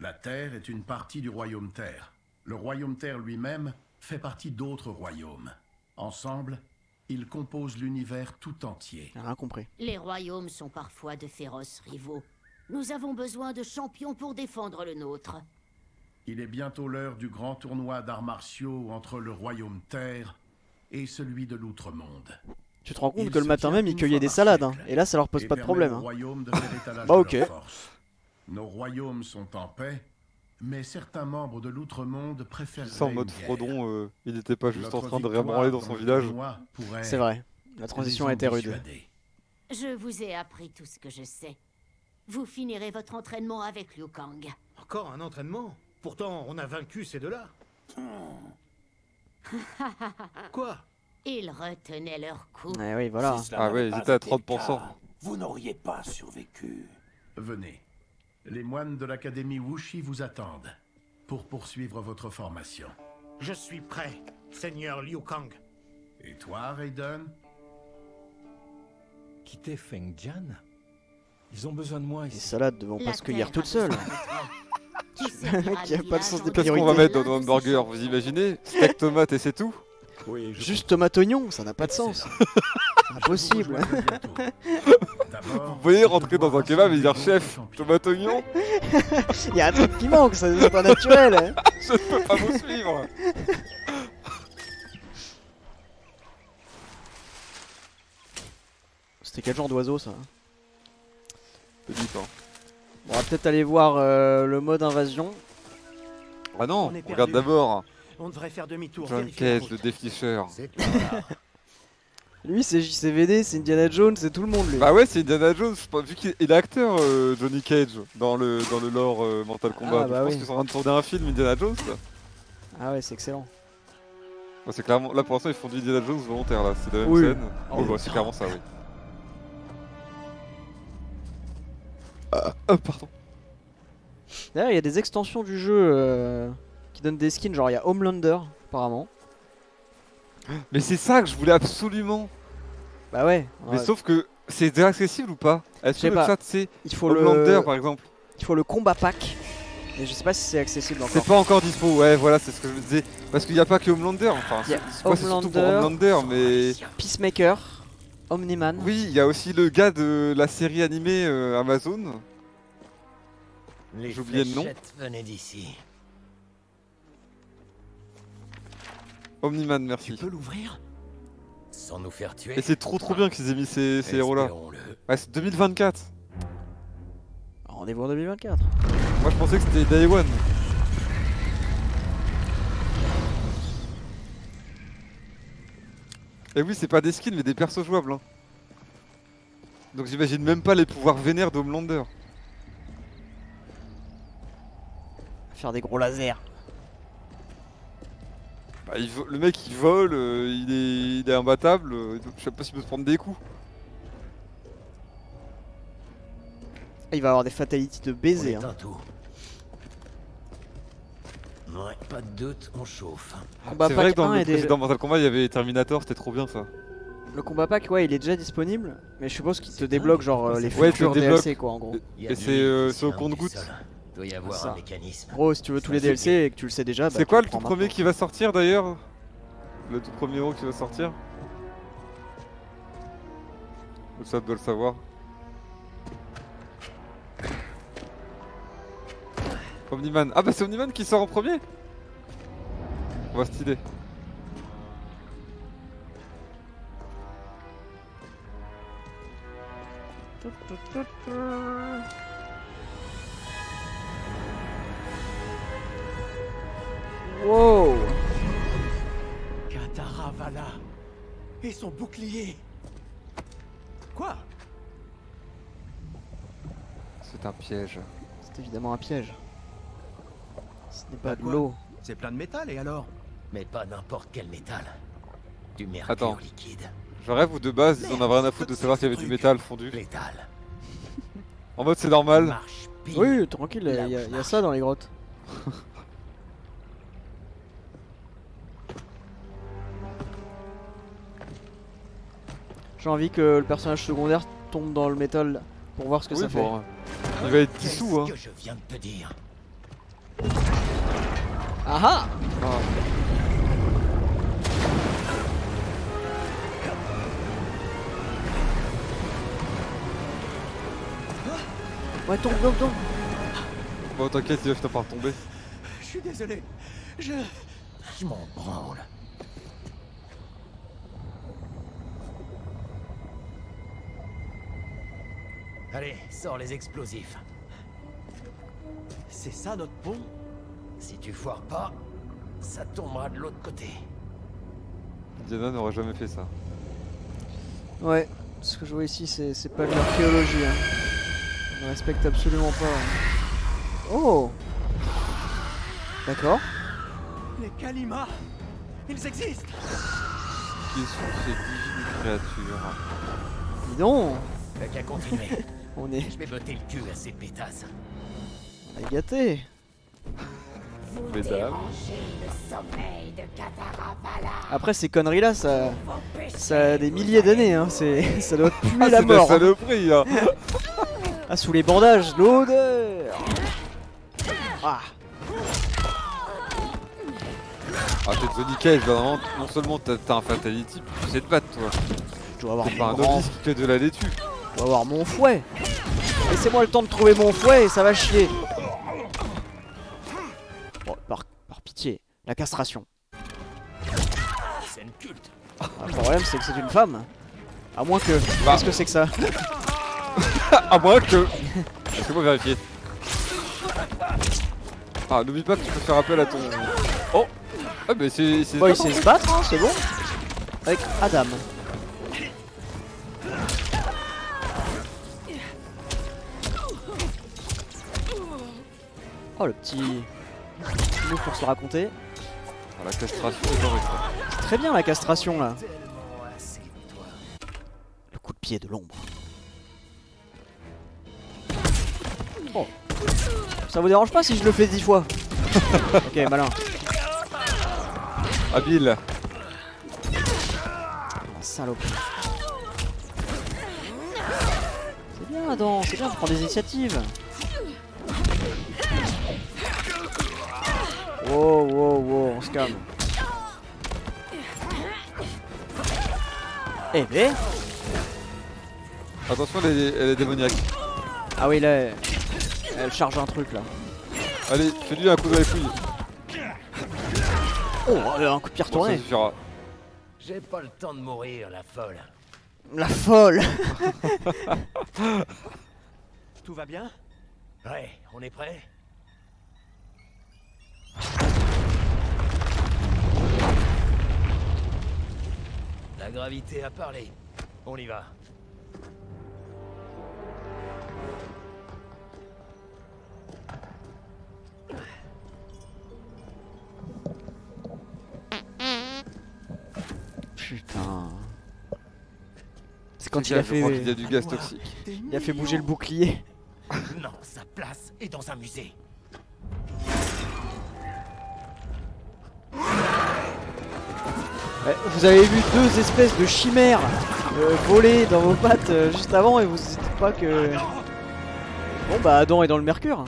La terre est une partie du royaume terre. Le royaume terre lui-même fait partie d'autres royaumes. Ensemble, ils composent l'univers tout entier. Rien compris. Les royaumes sont parfois de féroces rivaux. Nous avons besoin de champions pour défendre le nôtre. Il est bientôt l'heure du grand tournoi d'arts martiaux entre le royaume terre et celui de l'outre-monde. Tu te rends compte que le matin même ils cueillaient des salades, hein, et là ça leur pose pas de problème. Hein. De bah ok. Nos royaumes sont en paix, mais certains membres de l'outre-monde préfèrent. Ça en mode Frodon, il n'était pas juste en train de ramballer dans son village. C'est vrai, la transition a été rude. Je vous ai appris tout ce que je sais. Vous finirez votre entraînement avec Liu Kang. Encore un entraînement? Pourtant, on a vaincu ces deux-là. Quoi? Ils retenaient leur coup. Eh oui, voilà. Si ah oui, ils étaient à 30%. Cas, vous n'auriez pas survécu. Venez. Les moines de l'académie Wuxi vous attendent pour poursuivre votre formation. Je suis prêt, Seigneur Liu Kang. Et toi, Raiden? Quitter Fengjian? Ils ont besoin de moi ici. Les salades ne vont pas se cueillir toutes seules. Qui a pas le sens des priorités. Qu'est-ce qu'on va mettre dans nos hamburgers? Vous imaginez? Steak, tomate et c'est tout? Oui, juste tomate, oignon, ça n'a pas de sens. Impossible. Vous voyez rentrer dans un kebab et dire chef, tomate oignon. Il y a un truc qui manque, c'est pas naturel. Hein. Je ne peux pas vous suivre. C'était quel genre d'oiseau ça? Petit temps. On va peut-être aller voir le mode invasion. Ah non, on regarde d'abord. On devrait faire demi-tour. John Cage, le défricheur. Lui c'est JCVD, c'est Indiana Jones, c'est tout le monde lui. Bah ouais c'est Indiana Jones, vu qu'il est acteur Johnny Cage dans le lore Mortal Kombat. Ah, bah je pense qu'ils sont en train de tourner un film Indiana Jones là. Ah ouais c'est excellent. Bah, c'est clairement, là pour l'instant ils font du Indiana Jones volontaire là, c'est la même scène. Oh, bah, c'est clairement ça oui. Pardon. D'ailleurs il y a des extensions du jeu qui donnent des skins, genre il y a Homelander apparemment. Mais c'est ça que je voulais absolument. Bah ouais. Mais sauf que c'est accessible ou pas? Est-ce que le chat c'est Homelander par exemple? Il faut le combat pack. Mais je sais pas si c'est accessible encore. C'est pas encore dispo, ouais voilà c'est ce que je me disais. Parce qu'il n'y a pas que Homelander, enfin c'est surtout pour Homelander mais... Peacemaker, Omniman. Oui, il y a aussi le gars de la série animée Amazon. J'ai oublié le nom. Omniman, merci. Tu peux l'ouvrir sans nous faire tuer. Et c'est trop bien qu'ils aient mis ces héros là. Ouais, c'est 2024. Rendez-vous en 2024. Moi je pensais que c'était Day One. Et oui, c'est pas des skins mais des persos jouables. Hein. Donc j'imagine même pas les pouvoirs vénères d'Homelander. Faire des gros lasers. Bah, le mec il vole, il est imbattable, je sais pas s'il peut se prendre des coups. Il va avoir des fatalities de baiser. Hein. Ouais, pas de doute, on chauffe. C'est vrai que dans le précédent Mortal Kombat il y avait Terminator, c'était trop bien ça. Le combat pack, ouais, il est déjà disponible, mais je suppose qu'il te débloque genre les futurs DLC quoi en gros. Et c'est au compte-gouttes. Il doit y avoir un mécanisme. Gros, si tu veux tous les DLC et que tu le sais déjà, bah, c'est quoi le tout premier qui va sortir d'ailleurs? Le tout premier héros qui va sortir? Ça doit le savoir. Omniman. Ah bah c'est Omniman qui sort en premier. On va stylé. Wow! Kataravala et son bouclier. Quoi? C'est un piège. C'est évidemment un piège. Ce n'est pas de l'eau. C'est plein de métal et alors? Mais pas n'importe quel métal. Du mercure liquide. Je rêve ou de base ils en avaient rien à foutre de savoir s'il y avait du métal fondu. Métal. En mode c'est normal. Oui tranquille, il y a ça dans les grottes. J'ai envie que le personnage secondaire tombe dans le métal pour voir ce que ça fait. Il va être dissous hein. Que je viens de te dire. Ah ah. Ouais tombe. Bon t'inquiète, il va finir par tomber. Je suis désolé. Je m'en branle. Allez, sors les explosifs. C'est ça notre pont? Si tu foires pas, ça tombera de l'autre côté. Diana n'aurait jamais fait ça. Ouais, ce que je vois ici, c'est pas de l'archéologie. Hein. On ne respecte absolument pas. Hein. Oh! D'accord. Les Kalimas, ils existent! Qui sont ces dignes créatures? Dis donc! T'as qu'à continuer. On est... Je vais botter le cul à ces pétasses. On est gâtés. Mesdames. Après ces conneries là, ça a des milliers d'années. Hein. Ça doit puer la mort. C'est de la saloperie. Hein. Ah, sous les bandages, l'odeur. Ah, t'es Johnny Cage, non seulement t'as un fatality, tu sais te battre toi. Je dois avoir mon grand... qui de la laitue. Je dois avoir mon fouet. Laissez-moi le temps de trouver mon fouet et ça va chier. Bon, par pitié, la castration. Le problème c'est que c'est une femme. À moins que... Bah. Qu'est-ce que c'est que ça? À moins que... Laissez-moi vérifier. Ah, n'oublie pas que tu peux faire appel à ton... Oh. Ah mais c'est... Bon, il sait se battre, hein, c'est bon. Avec Adam. Oh, le petit mot pour se raconter. Ah, la castration est horrible. C'est très bien la castration là. Le coup de pied de l'ombre. Oh. Ça vous dérange pas si je le fais 10 fois? Ok, malin. Habile. La salope. C'est bien Adam, c'est bien, tu prends des initiatives. Wow, wow, wow, on se calme. Eh ben. Attention, elle est démoniaque. Ah oui, là, elle charge un truc là. Allez, fais-lui un coup de la fouille. Oh, un coup de pied retourné. Bon, j'ai pas le temps de mourir, la folle. La folle. Tout va bien? Ouais, on est prêt? La gravité a parlé. On y va. Putain. C'est quand il a fait... Il y a du gaz toxique. Il a fait bouger le bouclier. Non, sa place est dans un musée. Vous avez vu deux espèces de chimères voler dans vos pattes juste avant et vous ne dites pas que... Bon bah Adam est dans le mercure.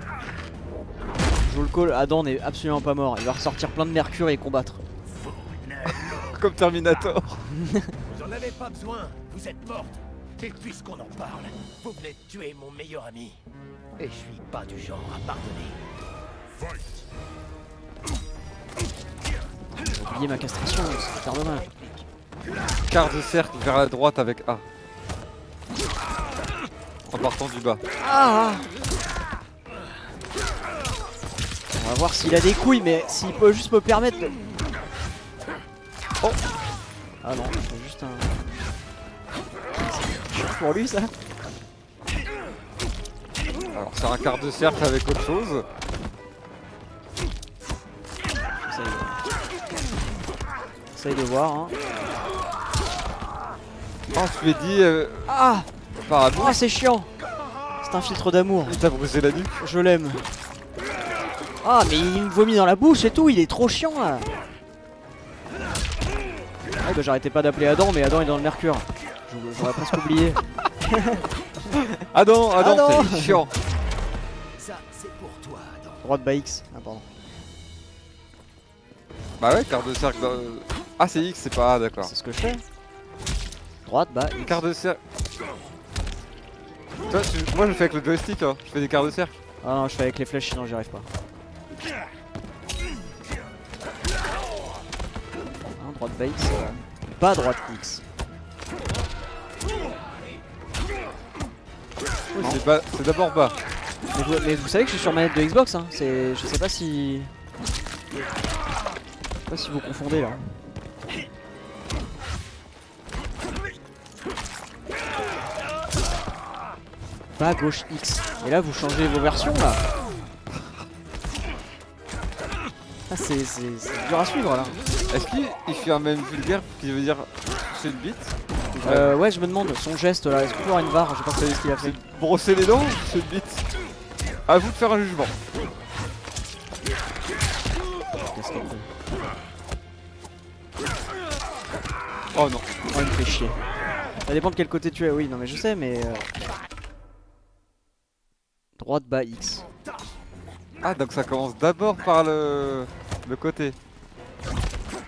Je vous le call, Adam n'est absolument pas mort. Il va ressortir plein de mercure et combattre. Comme Terminator. Vous en avez pas besoin, vous êtes morte. Et puisqu'on en parle, vous venez de tuer mon meilleur ami. Et je suis pas du genre à pardonner. J'ai oublié ma castration, c'est super dommage. Quart de cercle vers la droite avec A. En partant du bas. Ah. On va voir s'il a des couilles, mais s'il peut juste me permettre de... Oh. Ah non, c'est juste un... Pour lui ça. Alors c'est un quart de cercle avec autre chose. J'essaye de voir hein. Oh je lui ai dit ah par amour. Ah c'est chiant. C'est un filtre d'amour. Il t'a brisé la nuque. Je l'aime. Ah mais il me vomit dans la bouche et tout, il est trop chiant là. Oh, bah, j'arrêtais pas d'appeler Adam mais Adam est dans le mercure. J'aurais presque oublié. Adam, Adam, c'est chiant. Ça, c'est pour toi, Adam. Droite by X, ah pardon. Bah ouais, quart de cercle. Ah, c'est X, c'est pas A, d'accord. C'est ce que je fais. Droite, bah. X. Quart de cercle. Toi, moi, je le fais avec le joystick, hein. Je fais des quarts de cercle. Ah non, je fais avec les flèches, sinon j'y arrive pas. 1, droite by X. Pas droite X. Oui, c'est d'abord bas. Mais vous savez que je suis sur manette de Xbox, hein. Je sais pas si... vous confondez là. Bas, gauche, X. Et là vous changez vos versions là. Ah c'est dur à suivre là. Est-ce qu'il fait un même vulgaire qui veut dire c'est une bite? Ouais, je me demande son geste là, est-ce qu'on peut avoir une barre? Je pense que c'est ce qu'il a fait. Brosser les dents, ce bit. À vous de faire un jugement. Oh non, oh, il me fait chier. Ça dépend de quel côté tu es, oui, non mais je sais, mais. Droite bas X. Ah, donc ça commence d'abord par le côté.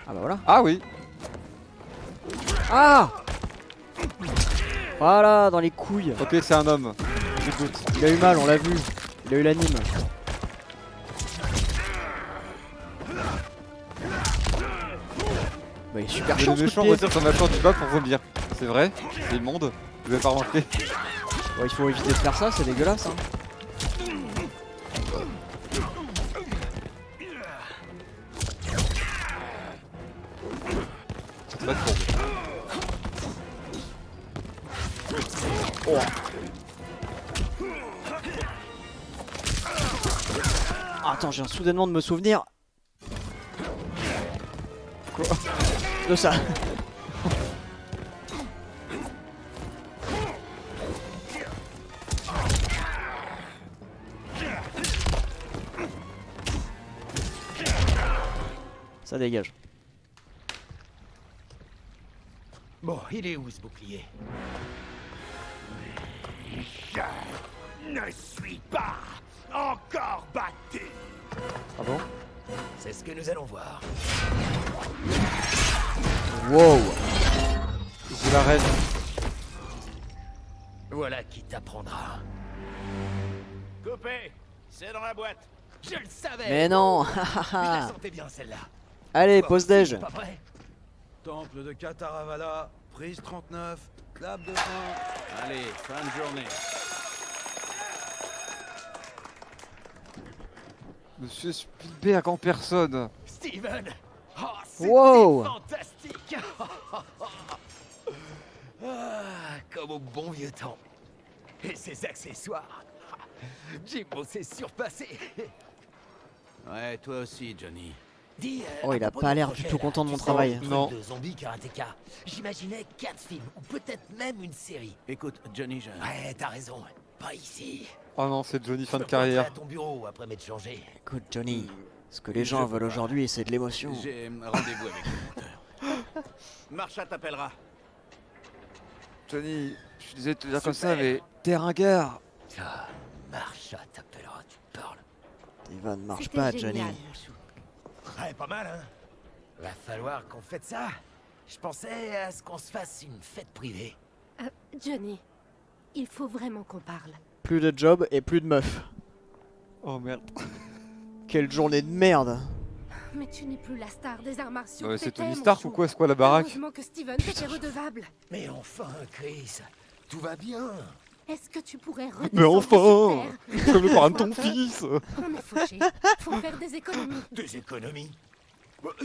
Ah bah voilà. Ah oui. Ah. Voilà, dans les couilles. Ok, c'est un homme. J'écoute. Il a eu mal, on l'a vu. Il a eu l'anime. Bah il est super chiant. Le méchant retire son machin du bas pour vomir. C'est vrai, c'est immonde. Je vais pas remarquer. Ouais, il faut éviter de faire ça, c'est dégueulasse. Hein. Oh. Attends, j'ai un soudainement de me souvenir. Quoi? De ça. Ça dégage. Bon, il est où ce bouclier? Je ne suis pas encore battu. Ah bon? C'est ce que nous allons voir. Wow. Je l'arrête. Voilà qui t'apprendra. Coupé. C'est dans la boîte. Je le savais. Mais non. Je la sentais bien celle-là. Allez, bon, pause déj. Temple de Kataravala, prise 39, clap de fin. Allez, fin de journée. Monsieur Spielberg en personne. Steven, oh, c'était fantastique. Comme au bon vieux temps. Et ses accessoires. Jimbo s'est surpassé. Ouais, toi aussi, Johnny. Oh, il a pas l'air du tout content de mon travail. Non. J'imaginais 4 films ou peut-être même une série. Écoute, Johnny, je... Ouais, t'as raison. Pas ici. Oh non, c'est Johnny fin de carrière. Écoute, Johnny, ce que les gens veulent aujourd'hui, c'est de l'émotion. J'ai rendez-vous avec le monteur. Marcha t'appellera. Johnny, je suis désolé de te dire comme ça, mais t'es ringard. Marcha t'appellera, tu parles. Tes vannes marchent pas, Johnny. Ouais, pas mal, hein. Va falloir qu'on fête ça. Je pensais à ce qu'on se fasse une fête privée. Johnny, il faut vraiment qu'on parle. Plus de job et plus de meuf. Oh merde. Quelle journée de merde. Mais tu n'es plus la star des arts martiaux. C'est Tony Stark ou quoi? C'est quoi la baraque? Heureusement que Steven t'était redevable. Mais enfin, Chris, tout va bien. Est-ce que tu pourrais redescendre? Mais enfin! Comme le parrain de ton fils! On est fauchés. Faut faire des économies. Des économies?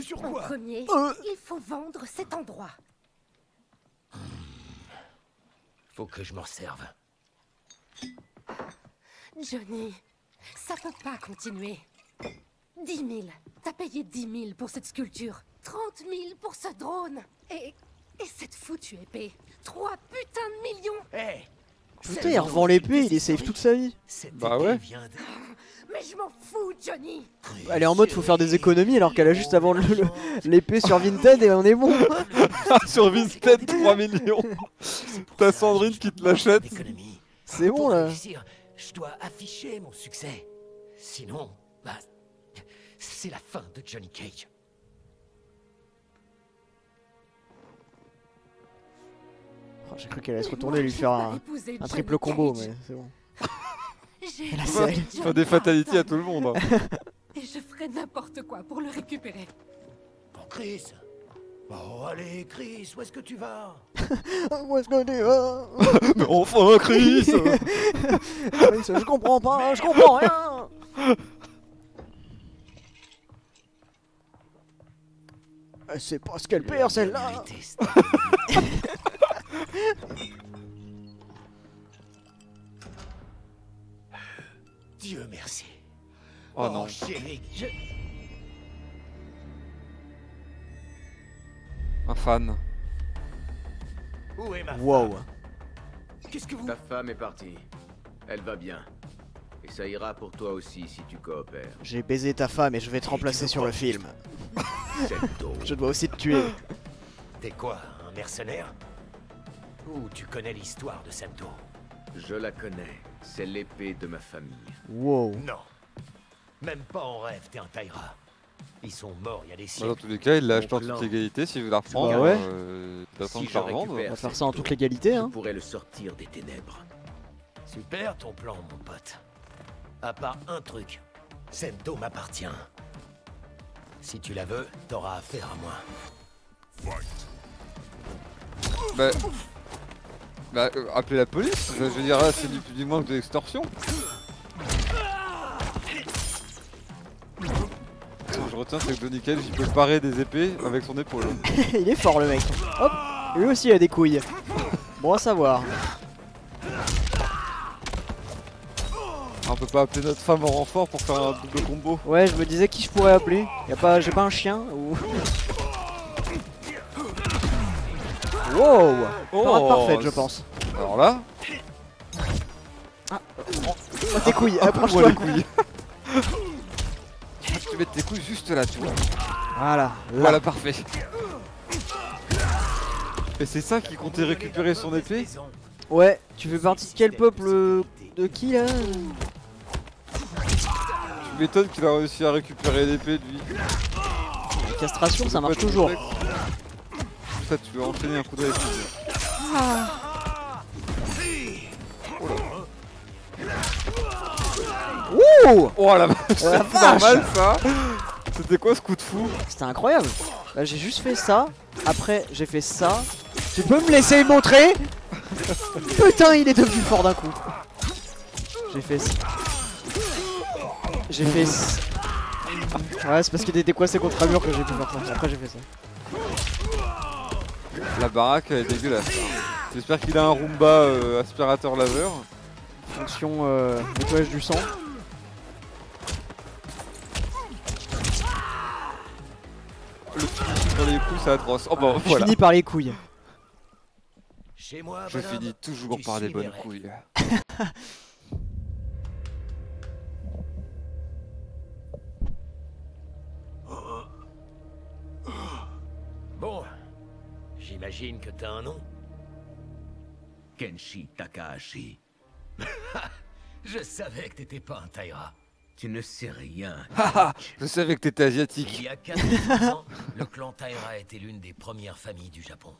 Sur quoi? En premier, il faut vendre cet endroit. Faut que je m'en serve. Johnny, ça peut pas continuer. 10 000. T'as payé 10 000 pour cette sculpture. 30 000 pour ce drone. Et cette foutue épée. 3 putains de millions! Hey. Putain, il revend l'épée, il est safe toute sa vie. Bah ouais. Mais je m'en fous, Johnny. Elle est en mode faut faire des économies alors qu'elle a juste à vendre l'épée sur Vinted et on est bon. Sur Vinted, 3 millions. T'as Sandrine qui te l'achète. C'est bon là. Je dois afficher mon succès. Sinon, bah, c'est la fin de Johnny Cage. J'ai cru qu'elle allait se retourner et lui faire un triple combo, mais c'est bon. Faire des fatalities à tout le monde. Et je ferai n'importe quoi pour le récupérer. Bon, Chris. Oh, allez, Chris, où est-ce que tu vas? Où est-ce que tu vas? Mais enfin, Chris. Je comprends pas, je comprends rien. C'est pas ce qu'elle perd, celle-là. Dieu merci. Oh, non, chérie, je... Un fan. Où est ma femme? Qu'est-ce que vous... Ta femme est partie. Elle va bien. Et ça ira pour toi aussi si tu coopères. J'ai baisé ta femme et je vais te remplacer sur le film. Je dois aussi te tuer. T'es quoi, un mercenaire? Ouh, tu connais l'histoire de Santo? Je la connais, c'est l'épée de ma famille. Wow. Non. Même pas en rêve, t'es un Taira. Ils sont morts, il y a des siècles. Dans tous les cas, il lâche dans toute l'égalité. Si vous la reprendre, t'attends que je la revende. On va faire ça en toute l'égalité. Hein. Je pourrais le sortir des ténèbres. Super ton plan, mon pote. À part un truc, Sento m'appartient. Si tu la veux, t'auras affaire à moi. Fight. Bah, appelez la police. Je veux dire, là, c'est du moins que de l'extorsion. Je retiens, c'est que Johnny Cage, il peut parer des épées avec son épaule. Il est fort, le mec. Hop, lui aussi, il a des couilles. Bon à savoir. On peut pas appeler notre femme en renfort pour faire un double combo. Ouais, je me disais qui je pourrais appeler. J'ai pas un chien ou... Wow, oh, parfait, je pense. Alors là... Ah, oh, tes couilles, approche-toi les couilles. Tu mets tes couilles juste là, tu vois. Voilà, voilà, parfait. Et c'est ça qui comptait récupérer son épée. Ouais, tu fais partie de quel peuple? De qui là? Je m'étonne qu'il a réussi à récupérer l'épée de lui. La castration, ça marche toujours. Ça, tu veux enchaîner un coup de l'épée. Ah. Ouh! Oh la vache! C'est normal ça! C'était quoi ce coup de fou? C'était incroyable! Là j'ai juste fait ça, après j'ai fait ça. Tu peux me laisser montrer? Putain, il est devenu fort d'un coup! J'ai fait ça. J'ai fait ça. Ouais, c'est parce qu'il était coincé contre un mur que j'ai pu faire ça. Après, j'ai fait ça. La baraque, elle est dégueulasse. J'espère qu'il a un Roomba aspirateur laveur. Fonction nettoyage du sang. Le petit dans les couilles, c'est atroce. Oh, bah, voilà. Je finis par les couilles. Chez moi, je finis toujours par les bonnes couilles. Bon, j'imagine que t'as un nom. Kenshi Takahashi. Je savais que t'étais pas un Taira. Tu ne sais rien. Je savais que t'étais asiatique. Il y a 400 ans, le clan Taira était l'une des premières familles du Japon.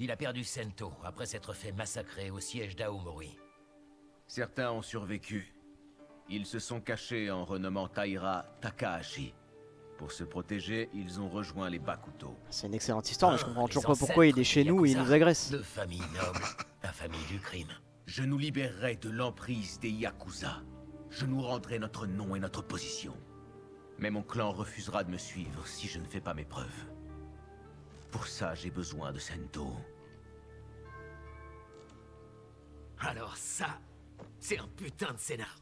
Il a perdu Sento après s'être fait massacrer au siège d'Aomori. Certains ont survécu. Ils se sont cachés en renommant Taira Takahashi. Pour se protéger, ils ont rejoint les Bakuto. C'est une excellente histoire, mais je comprends toujours pas pourquoi il est chez nous et il nous agresse. De famille noble, la famille du crime. Je nous libérerai de l'emprise des Yakuza. Je nous rendrai notre nom et notre position. Mais mon clan refusera de me suivre si je ne fais pas mes preuves. Pour ça, j'ai besoin de Sento. Alors ça, c'est un putain de scénar.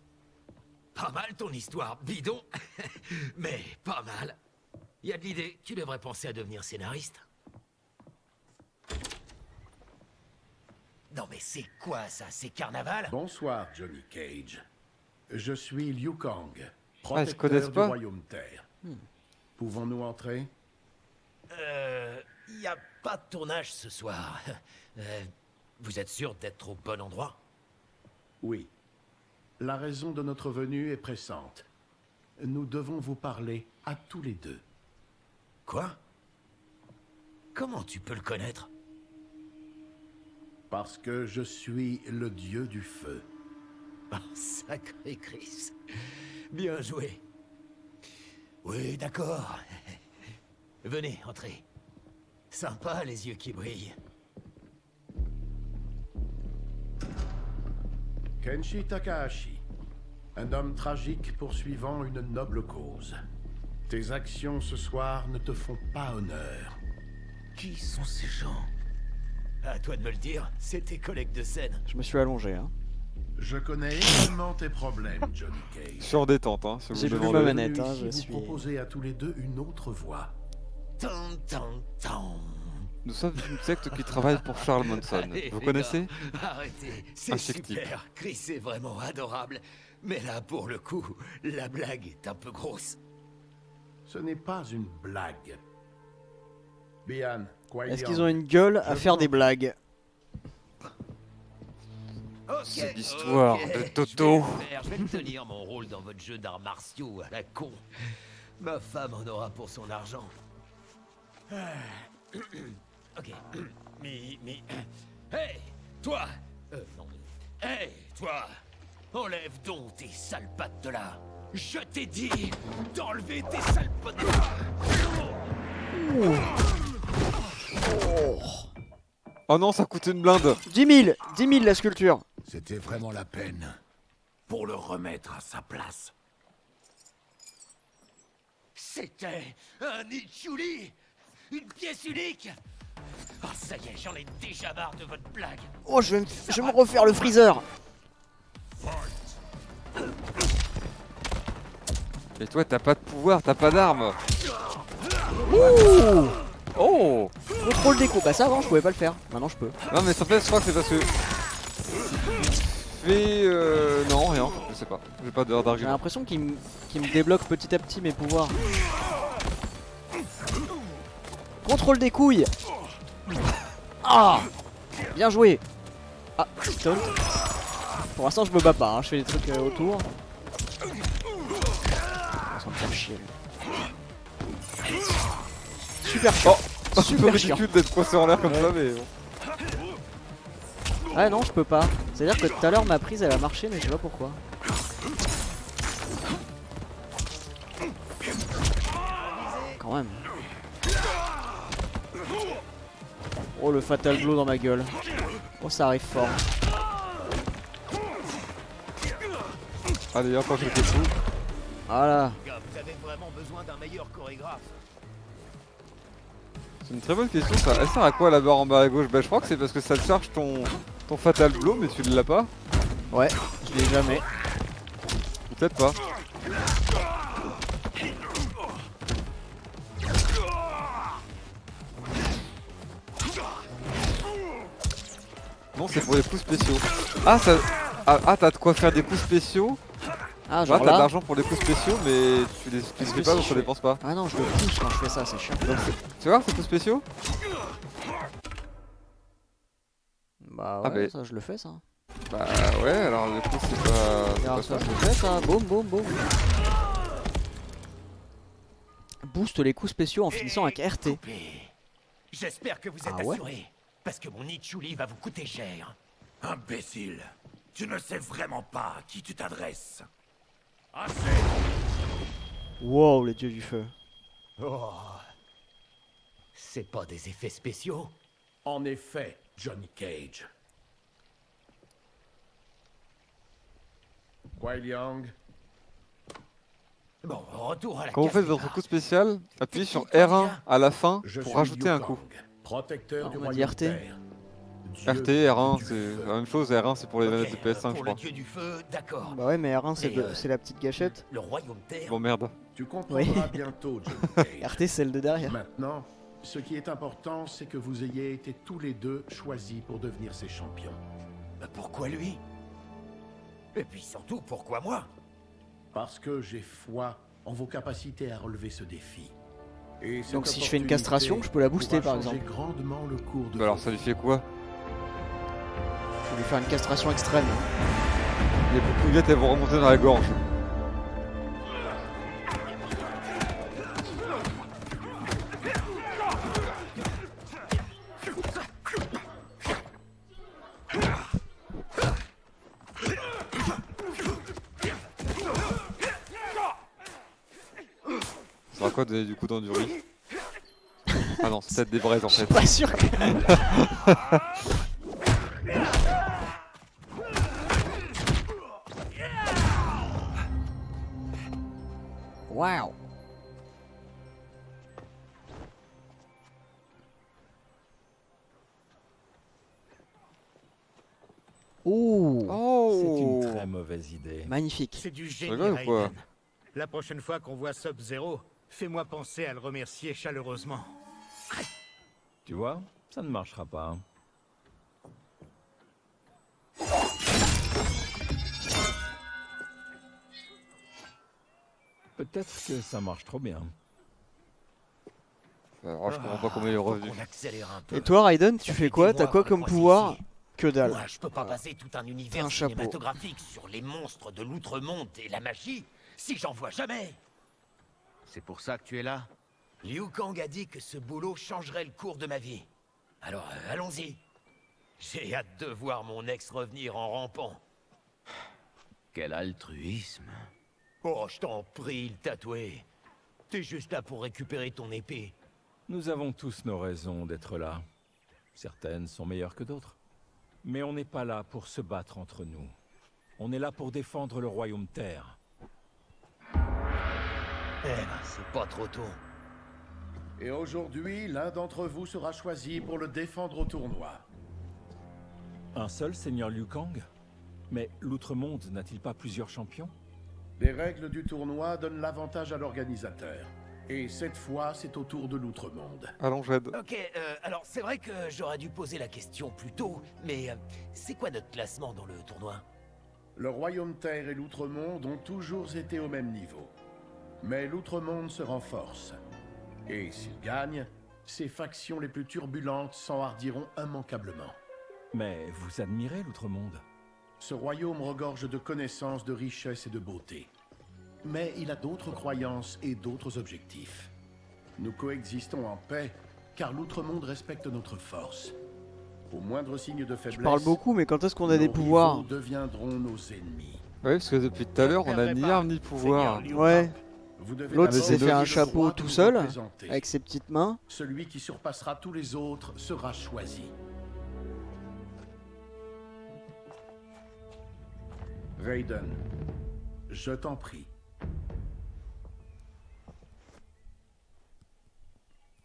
Pas mal ton histoire, bidon, mais pas mal. Y a de l'idée, tu devrais penser à devenir scénariste. Non mais c'est quoi ça, c'est carnaval? Bonsoir Johnny Cage. Je suis Liu Kang, protecteur du Royaume Terre. Pouvons-nous entrer? Y a pas de tournage ce soir. Vous êtes sûr d'être au bon endroit? Oui. La raison de notre venue est pressante. Nous devons vous parler à tous les deux. Quoi? Comment tu peux le connaître? Parce que je suis le dieu du feu. Oh, sacré Christ. Bien joué. Oui, d'accord. Venez, entrez. Sympa, les yeux qui brillent. Kenshi Takahashi, un homme tragique poursuivant une noble cause. Tes actions ce soir ne te font pas honneur. Qui sont ces gens? À toi de me le dire, c'est tes collègues de scène. Je me suis allongé, hein. Je connais également tes problèmes, Johnny Cage. Sur détente, hein. J'ai plus ma manette, hein. Je suis proposé à tous les deux une autre voie. Tant, tant, tant. Nous sommes une secte qui travaille pour Charles Manson. Allez, vous connaissez? Arrêtez, c'est super. Chris est vraiment adorable. Mais là, pour le coup, la blague est un peu grosse. Ce n'est pas une blague. Est-ce qu'ils ont une gueule à faire des blagues? Oh, C'est l'histoire de Toto. Je vais tenir mon rôle dans votre jeu d'arts martiaux à la con. Ma femme en aura pour son argent. Ok. Mais... Hey, toi. Non. Hey, toi. Enlève donc tes sales pattes de là. Je t'ai dit d'enlever tes sales pattes de là. Oh. Oh non, ça coûte une blinde. 10 000 la sculpture. C'était vraiment la peine pour le remettre à sa place. C'était un Ichuli, une pièce unique. Oh, ça y est, j'en ai déjà marre de votre blague. Oh, je vais me refaire le freezer. Et toi, t'as pas de pouvoir, t'as pas d'arme. Ouh. Oh. Contrôle déco, bah ça avant je pouvais pas le faire, maintenant je peux. Non mais ça fait, je crois que c'est parce que... Mais non rien, je sais pas, j'ai pas d'argument. J'ai l'impression qu'il me débloque petit à petit mes pouvoirs. Contrôle des couilles. Ah. Bien joué. Ah, taunt. Pour l'instant je me bats pas, hein. Je fais des trucs autour. Ça me fait chier. Super chiant. Oh, c'est un peu ridicule d'être coincé en l'air comme ça, mais bon. Ah non, je peux pas. C'est-à-dire que tout à l'heure ma prise elle a marché, mais je sais pas pourquoi. Quand même. Oh le fatal blow dans ma gueule. Oh ça arrive fort. Ah d'ailleurs quand je fais tout. Voilà. Vous avez vraiment besoin d'un meilleur chorégraphe. C'est une très bonne question ça. Elle sert à quoi la barre en bas à gauche? Bah je crois que c'est parce que ça te charge ton fatal blow mais tu ne l'as pas. Ouais, je l'ai jamais. Peut-être pas. Non c'est pour les coups spéciaux. Ah ça. Ah t'as de quoi faire des coups spéciaux. Ah genre t'as de l'argent pour les coups spéciaux mais tu les fais pas donc tu les dépenses pas. Ah non je le pousse quand je fais ça, c'est chiant. Donc, tu vois ces coups spéciaux. Bah ouais ah, mais... ça je le fais ça. Bah ouais alors le coup c'est pas... Alors ça je le fais ça, boum boum boum. Booste les coups spéciaux en finissant avec RT. J'espère que vous êtes assurés, parce que mon Ichuli va vous coûter cher. Imbécile, tu ne sais vraiment pas à qui tu t'adresses. Wow, les dieux du feu. Oh. C'est pas des effets spéciaux? En effet, Johnny Cage. Guiliang. Bon, retour à la. Quand vous faites votre coup spécial, appuyez sur R1 à la fin pour rajouter un coup. Protecteur du royaume de terre. RT, R1, c'est la même chose, R1 c'est pour les manettes de PS5 je crois. Dieu du feu, bah ouais mais R1 c'est la petite gâchette. Le royaume terre. Bon merde. Tu comprendras bientôt, Johnny. RT celle de derrière. Maintenant, ce qui est important c'est que vous ayez été tous les deux choisis pour devenir ces champions. Bah pourquoi lui? Et puis surtout pourquoi moi? Parce que j'ai foi en vos capacités à relever ce défi. Et donc si je fais une castration, je peux la booster par exemple. Grandement le cours de bah alors ça lui fait quoi? Je vais lui faire une castration extrême. Les boucliers elles vont remonter dans la gorge. Ça sera quoi donner du coup d'endurance? Ah non, c'est peut-être des braises en fait. Je suis pas sûr que... Wow. Ouh. Oh. C'est une très mauvaise idée. Magnifique. C'est du génie, Raiden. La prochaine fois qu'on voit Sub-Zero, fais-moi penser à le remercier chaleureusement. Tu vois, ça ne marchera pas. Peut-être que ça marche trop bien. Alors, je comprends pas combien il est revenu. Et toi, Raiden, tu fais quoi? T'as quoi comme pouvoir? Que dalle. Moi, je peux pas passer tout un univers cinématographique sur les monstres de l'outre-monde et la magie si j'en vois jamais. C'est pour ça que tu es là? Liu Kang a dit que ce boulot changerait le cours de ma vie. Alors, allons-y. J'ai hâte de voir mon ex revenir en rampant. Quel altruisme. Oh, je t'en prie, le tatoué. T'es juste là pour récupérer ton épée. Nous avons tous nos raisons d'être là. Certaines sont meilleures que d'autres. Mais on n'est pas là pour se battre entre nous. On est là pour défendre le royaume Terre. Eh ben, c'est pas trop tôt. Et aujourd'hui, l'un d'entre vous sera choisi pour le défendre au tournoi. Un seul, seigneur Liu Kang? Mais l'outre-monde n'a-t-il pas plusieurs champions? Les règles du tournoi donnent l'avantage à l'organisateur. Et cette fois, c'est au tour de l'outre-monde. Allons, j'aide. Ok, alors c'est vrai que j'aurais dû poser la question plus tôt, mais c'est quoi notre classement dans le tournoi? Le Royaume Terre et l'outre-monde ont toujours été au même niveau. Mais l'outre-monde se renforce. Et s'il gagne, ses factions les plus turbulentes s'enhardiront immanquablement. Mais vous admirez l'outre-monde? Ce royaume regorge de connaissances, de richesses et de beauté. Mais il a d'autres croyances et d'autres objectifs. Nous coexistons en paix, car l'outre-monde respecte notre force. Au moindre signe de faiblesse... Je parle beaucoup, mais quand est-ce qu'on a des pouvoirs? Nous deviendrons nos ennemis. Ouais, parce que depuis tout à l'heure, on n'a ni arme ni pouvoir. Ouais. L'autre s'est fait un chapeau tout seul, avec ses petites mains. Celui qui surpassera tous les autres sera choisi. Raiden, je t'en prie.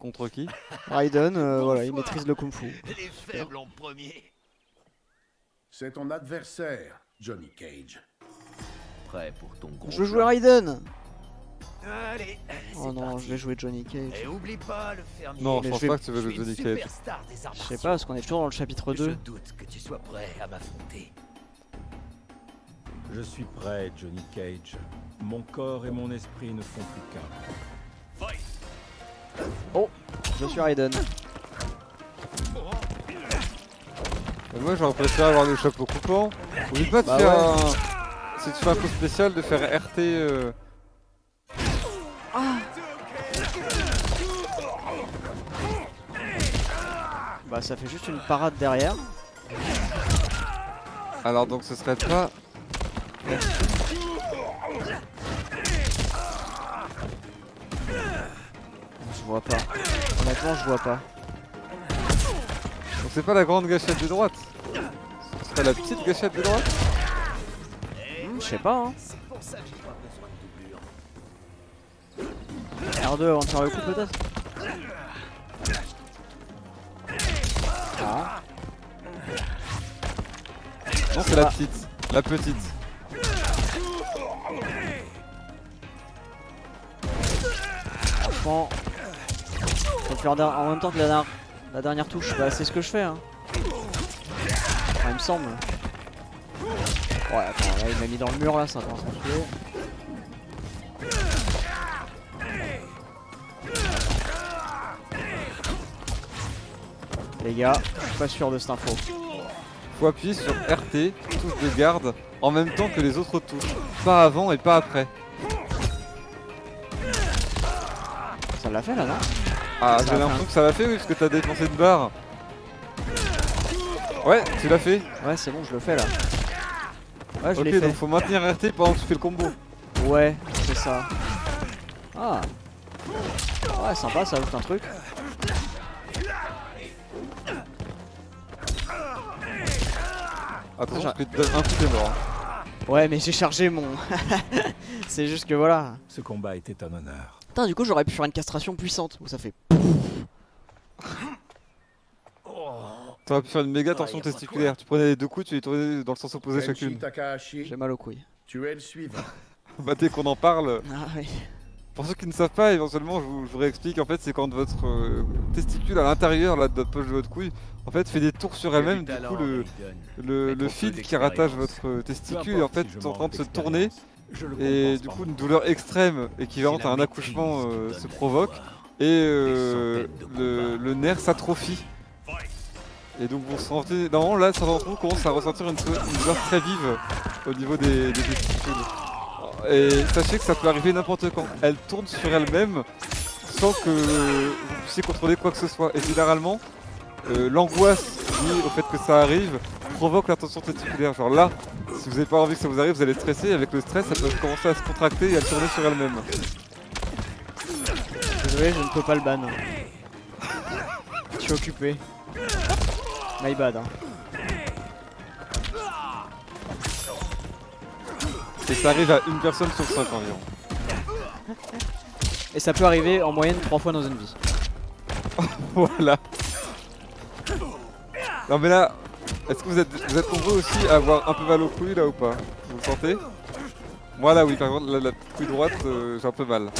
Contre qui? Raiden, voilà, il maîtrise le Kung Fu. Les faibles en premier. C'est ton adversaire, Johnny Cage. Prêt pour ton gros. Je veux jouer Raiden. Allez, oh non, parti. Je vais jouer Johnny Cage. Et oublie pas le fermier. Non, je pense pas que tu veux jouer Johnny Cage. Je sais pas, parce qu'on est toujours dans le chapitre 2. Je doute que tu sois prêt à m'affronter. Je suis prêt, Johnny Cage. Mon corps et mon esprit ne font plus qu'un. Oh, je suis Raiden. Et moi j'ai l'impression d'avoir le chapeau coupant. Oublie pas de faire un... Si tu fais un coup spécial, de faire RT... Bah ça fait juste une parade derrière. Alors donc ce serait pas... Je vois pas. Honnêtement, je vois pas. Donc c'est pas la grande gâchette de droite. C'est pas la petite gâchette de droite. Je sais pas hein. R2 avant de faire le coup peut-être. Ah. Non c'est la petite. La petite. Franchement. En même temps que la dernière touche, bah c'est ce que je fais hein. Enfin, il me semble. Ouais attends, là il m'a mis dans le mur là, ça commence à me tuer. Les gars, je suis pas sûr de cette info. Faut appuyer sur RT, touche de garde, en même temps que les autres touches. Pas avant et pas après. Ça l'a fait là non? Ah j'ai l'impression que ça l'a fait oui parce que t'as dépensé une barre. Ouais tu l'as fait. Ouais c'est bon je le fais là. Ouais je l'ai fait. Ok donc faut maintenir RT pendant que tu fais le combo. Ouais c'est ça. Ah. Ouais sympa ça ajoute un truc. Attends je te donne un coup de mort. Ouais mais j'ai chargé mon... c'est juste que voilà. Ce combat était un honneur. Du coup j'aurais pu faire une castration puissante où ça fait. T'aurais pu faire une méga tension testiculaire. Tu prenais les deux coups, tu les tournais dans le sens opposé chacune. J'ai mal aux couilles. Tu es le suivant. Bah dès qu'on en parle. Ah, oui. Pour ceux qui ne savent pas, éventuellement je vous réexplique. En fait, c'est quand votre testicule à l'intérieur là de votre poche de votre couille, en fait, fait des tours sur elle-même. Du coup le fil qui rattache votre testicule, en fait, est en train de se tourner. Et du coup une douleur extrême équivalente à un accouchement se provoque et le nerf s'atrophie. Et donc vous ressentez, normalement là ça commence à ressentir une douleur très vive au niveau des testicules. Et sachez que ça peut arriver n'importe quand. Elle tourne sur elle-même sans que vous puissiez contrôler quoi que ce soit. Et généralement, l'angoisse liée au fait que ça arrive provoque la tension testiculaire. Genre là, si vous n'avez pas envie que ça vous arrive, vous allez être stressé. Avec le stress, ça peut commencer à se contracter et à tourner sur elle-même. Désolé, je ne peux pas le ban. Je suis occupé. My bad. Hein. Et ça arrive à une personne sur 5 environ. Et ça peut arriver en moyenne 3 fois dans une vie. Voilà. Non mais là, est-ce que vous êtes nombreux aussi à avoir un peu mal aux couilles là ou pas? Vous le sentez? Moi là oui, par contre la couille droite j'ai un peu mal.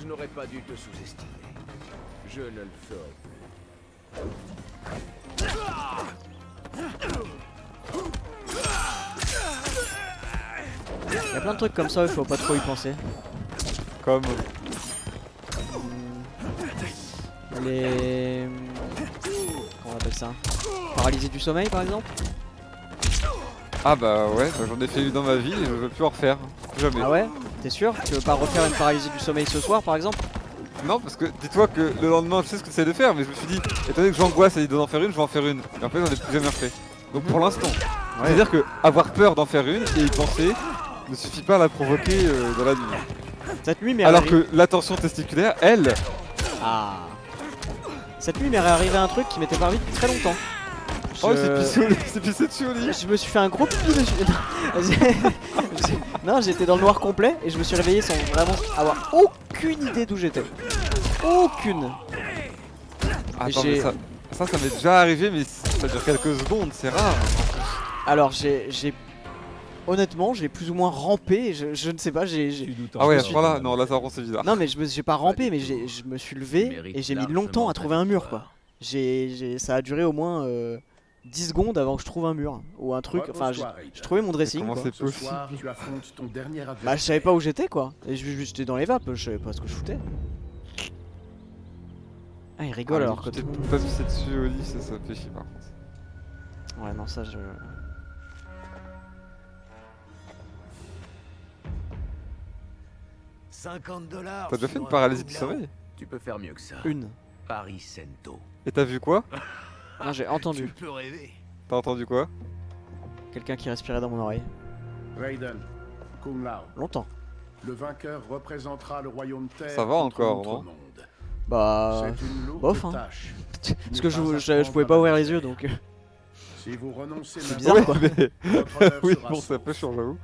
Je n'aurais pas dû te sous-estimer. Je ne le ferai plus. Il y a plein de trucs comme ça, il faut pas trop y penser. Comme les... Comment on appelle ça? Paralysé du sommeil par exemple? Ah bah ouais, j'en ai fait une dans ma vie et je veux plus en refaire. Jamais. Ah ouais? T'es sûr? Tu veux pas refaire une paralysée du sommeil ce soir par exemple? Non parce que dis-toi que le lendemain je sais ce que c'est de faire, mais je me suis dit, étant donné que j'angoisse et d'en faire une, je vais en faire une. Et en fait j'en ai plus jamais refait. Donc pour l'instant, ouais. C'est-à-dire que avoir peur d'en faire une et y penser ne suffit pas à la provoquer dans la nuit. Cette nuit m'est alors que la tension testiculaire, elle... Ah. Cette nuit m'est arrivé un truc qui m'était pas arrivé depuis très longtemps. Oh, c'est pissé dessus au lit. Je me suis fait un gros pipi dessus. Non, j'étais dans le noir complet et je me suis réveillé sans vraiment avoir aucune idée d'où j'étais. Aucune. Attends, mais ça m'est déjà arrivé, mais ça dure quelques secondes, c'est rare. Alors, j'ai... Honnêtement, j'ai plus ou moins rampé, et je ne sais pas, j'ai... Ah ouais, voilà, non, là ça rend c'est bizarre. Non mais j'ai pas rampé, mais je me suis levé et j'ai mis longtemps à trouver un mur, quoi. Ça a duré au moins 10 secondes avant que je trouve un mur, ou un truc, enfin, je trouvais mon dressing. Comment c'est possible? Bah je savais pas où j'étais, quoi. Et j'étais dans les vapes, je savais pas ce que je foutais. Ah, il rigole alors que t'es pas pissé dessus au lit, ça fait chier par contre. Ouais, non, ça je... $50. T'as déjà fait une paralysie du sommeil? Tu peux faire mieux que ça. Une. Paris Cento. Et t'as vu quoi? Non, j'ai entendu. T'as entendu quoi? Quelqu'un qui respirait dans mon oreille. Raiden, Kung Lao. Longtemps. Le vainqueur représentera le royaume Terre. Ça va encore, non? Bah. Bof, hein. Parce que je pouvais pas ouvrir les yeux donc. Si vous renoncez, c'est bizarre quoi. Oui, bon, ça peut changer, j'avoue.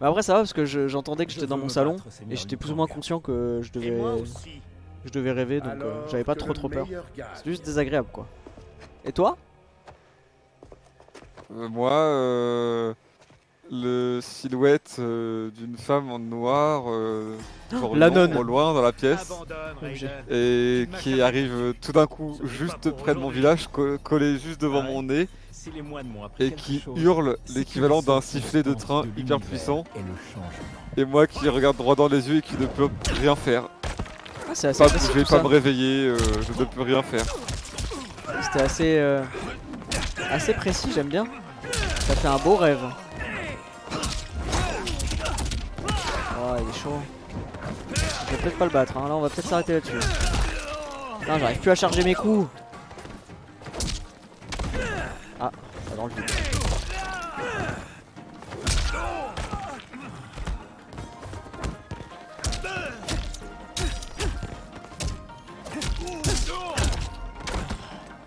Bah après ça va parce que j'entendais que j'étais dans mon salon et j'étais plus ou moins conscient que je devais rêver donc j'avais pas trop peur. C'est juste désagréable quoi. Et toi? Moi, le silhouette d'une femme en noir, la nonne au loin dans la pièce, et qui arrive tout d'un coup juste près de mon village, collée juste devant mon nez. Et qui hurle l'équivalent d'un sifflet de train hyper puissant. Et moi qui regarde droit dans les yeux et qui ne peut rien faire. Ah, c'est assez facile, je vais pas me réveiller, je ne peux rien faire. C'était assez assez précis, j'aime bien. Ça fait un beau rêve. Oh, il est chaud. Je vais peut-être pas le battre, hein. Là on va peut-être s'arrêter là-dessus. Non, j'arrive plus à charger mes coups. Ah, ça dans le vide.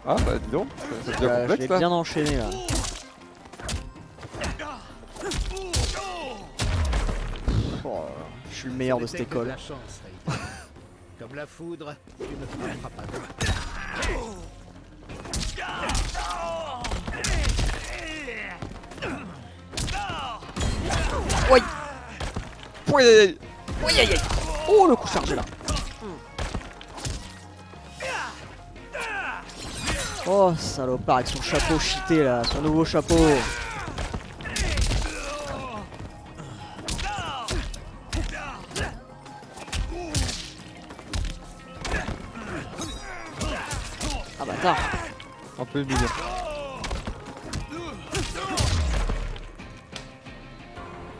Ah bah dis donc, c'est bien complexe là. Je l'ai bien enchaîné là. Oh, je suis le meilleur de cette école. De la chance, comme la foudre, tu ne feras pas de... Oui. Oui, oui, oui, oui. Oh le coup chargé là. Oh salopard avec son chapeau cheaté là, son nouveau chapeau. Ah bâtard. un peu bizarre.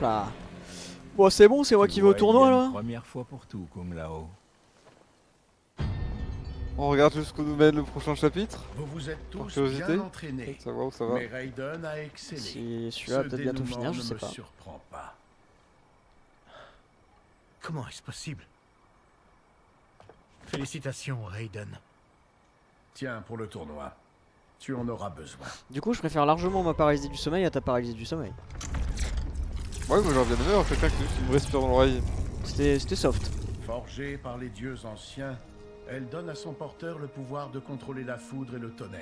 Là. Bon, c'est bon, c'est moi qui vais au tournoi là. Première fois pour tout, Kung Lao. On regarde jusqu'où nous mène le prochain chapitre. Vous vous êtes tous bien entraînés. Ça va où ça va. Mais Raiden a excellé. Si celui-là peut-être bientôt finir, je sais pas. Comment est-ce possible? Félicitations Raiden. Tiens, pour le tournoi, tu en auras besoin. Du coup, je préfère largement ma paralysie du sommeil à ta paralysie du sommeil. Ouais, moi j'aurais bien aimé en fait là que tu me respires dans l'oreille. C'était soft. Forgée par les dieux anciens, elle donne à son porteur le pouvoir de contrôler la foudre et le tonnerre.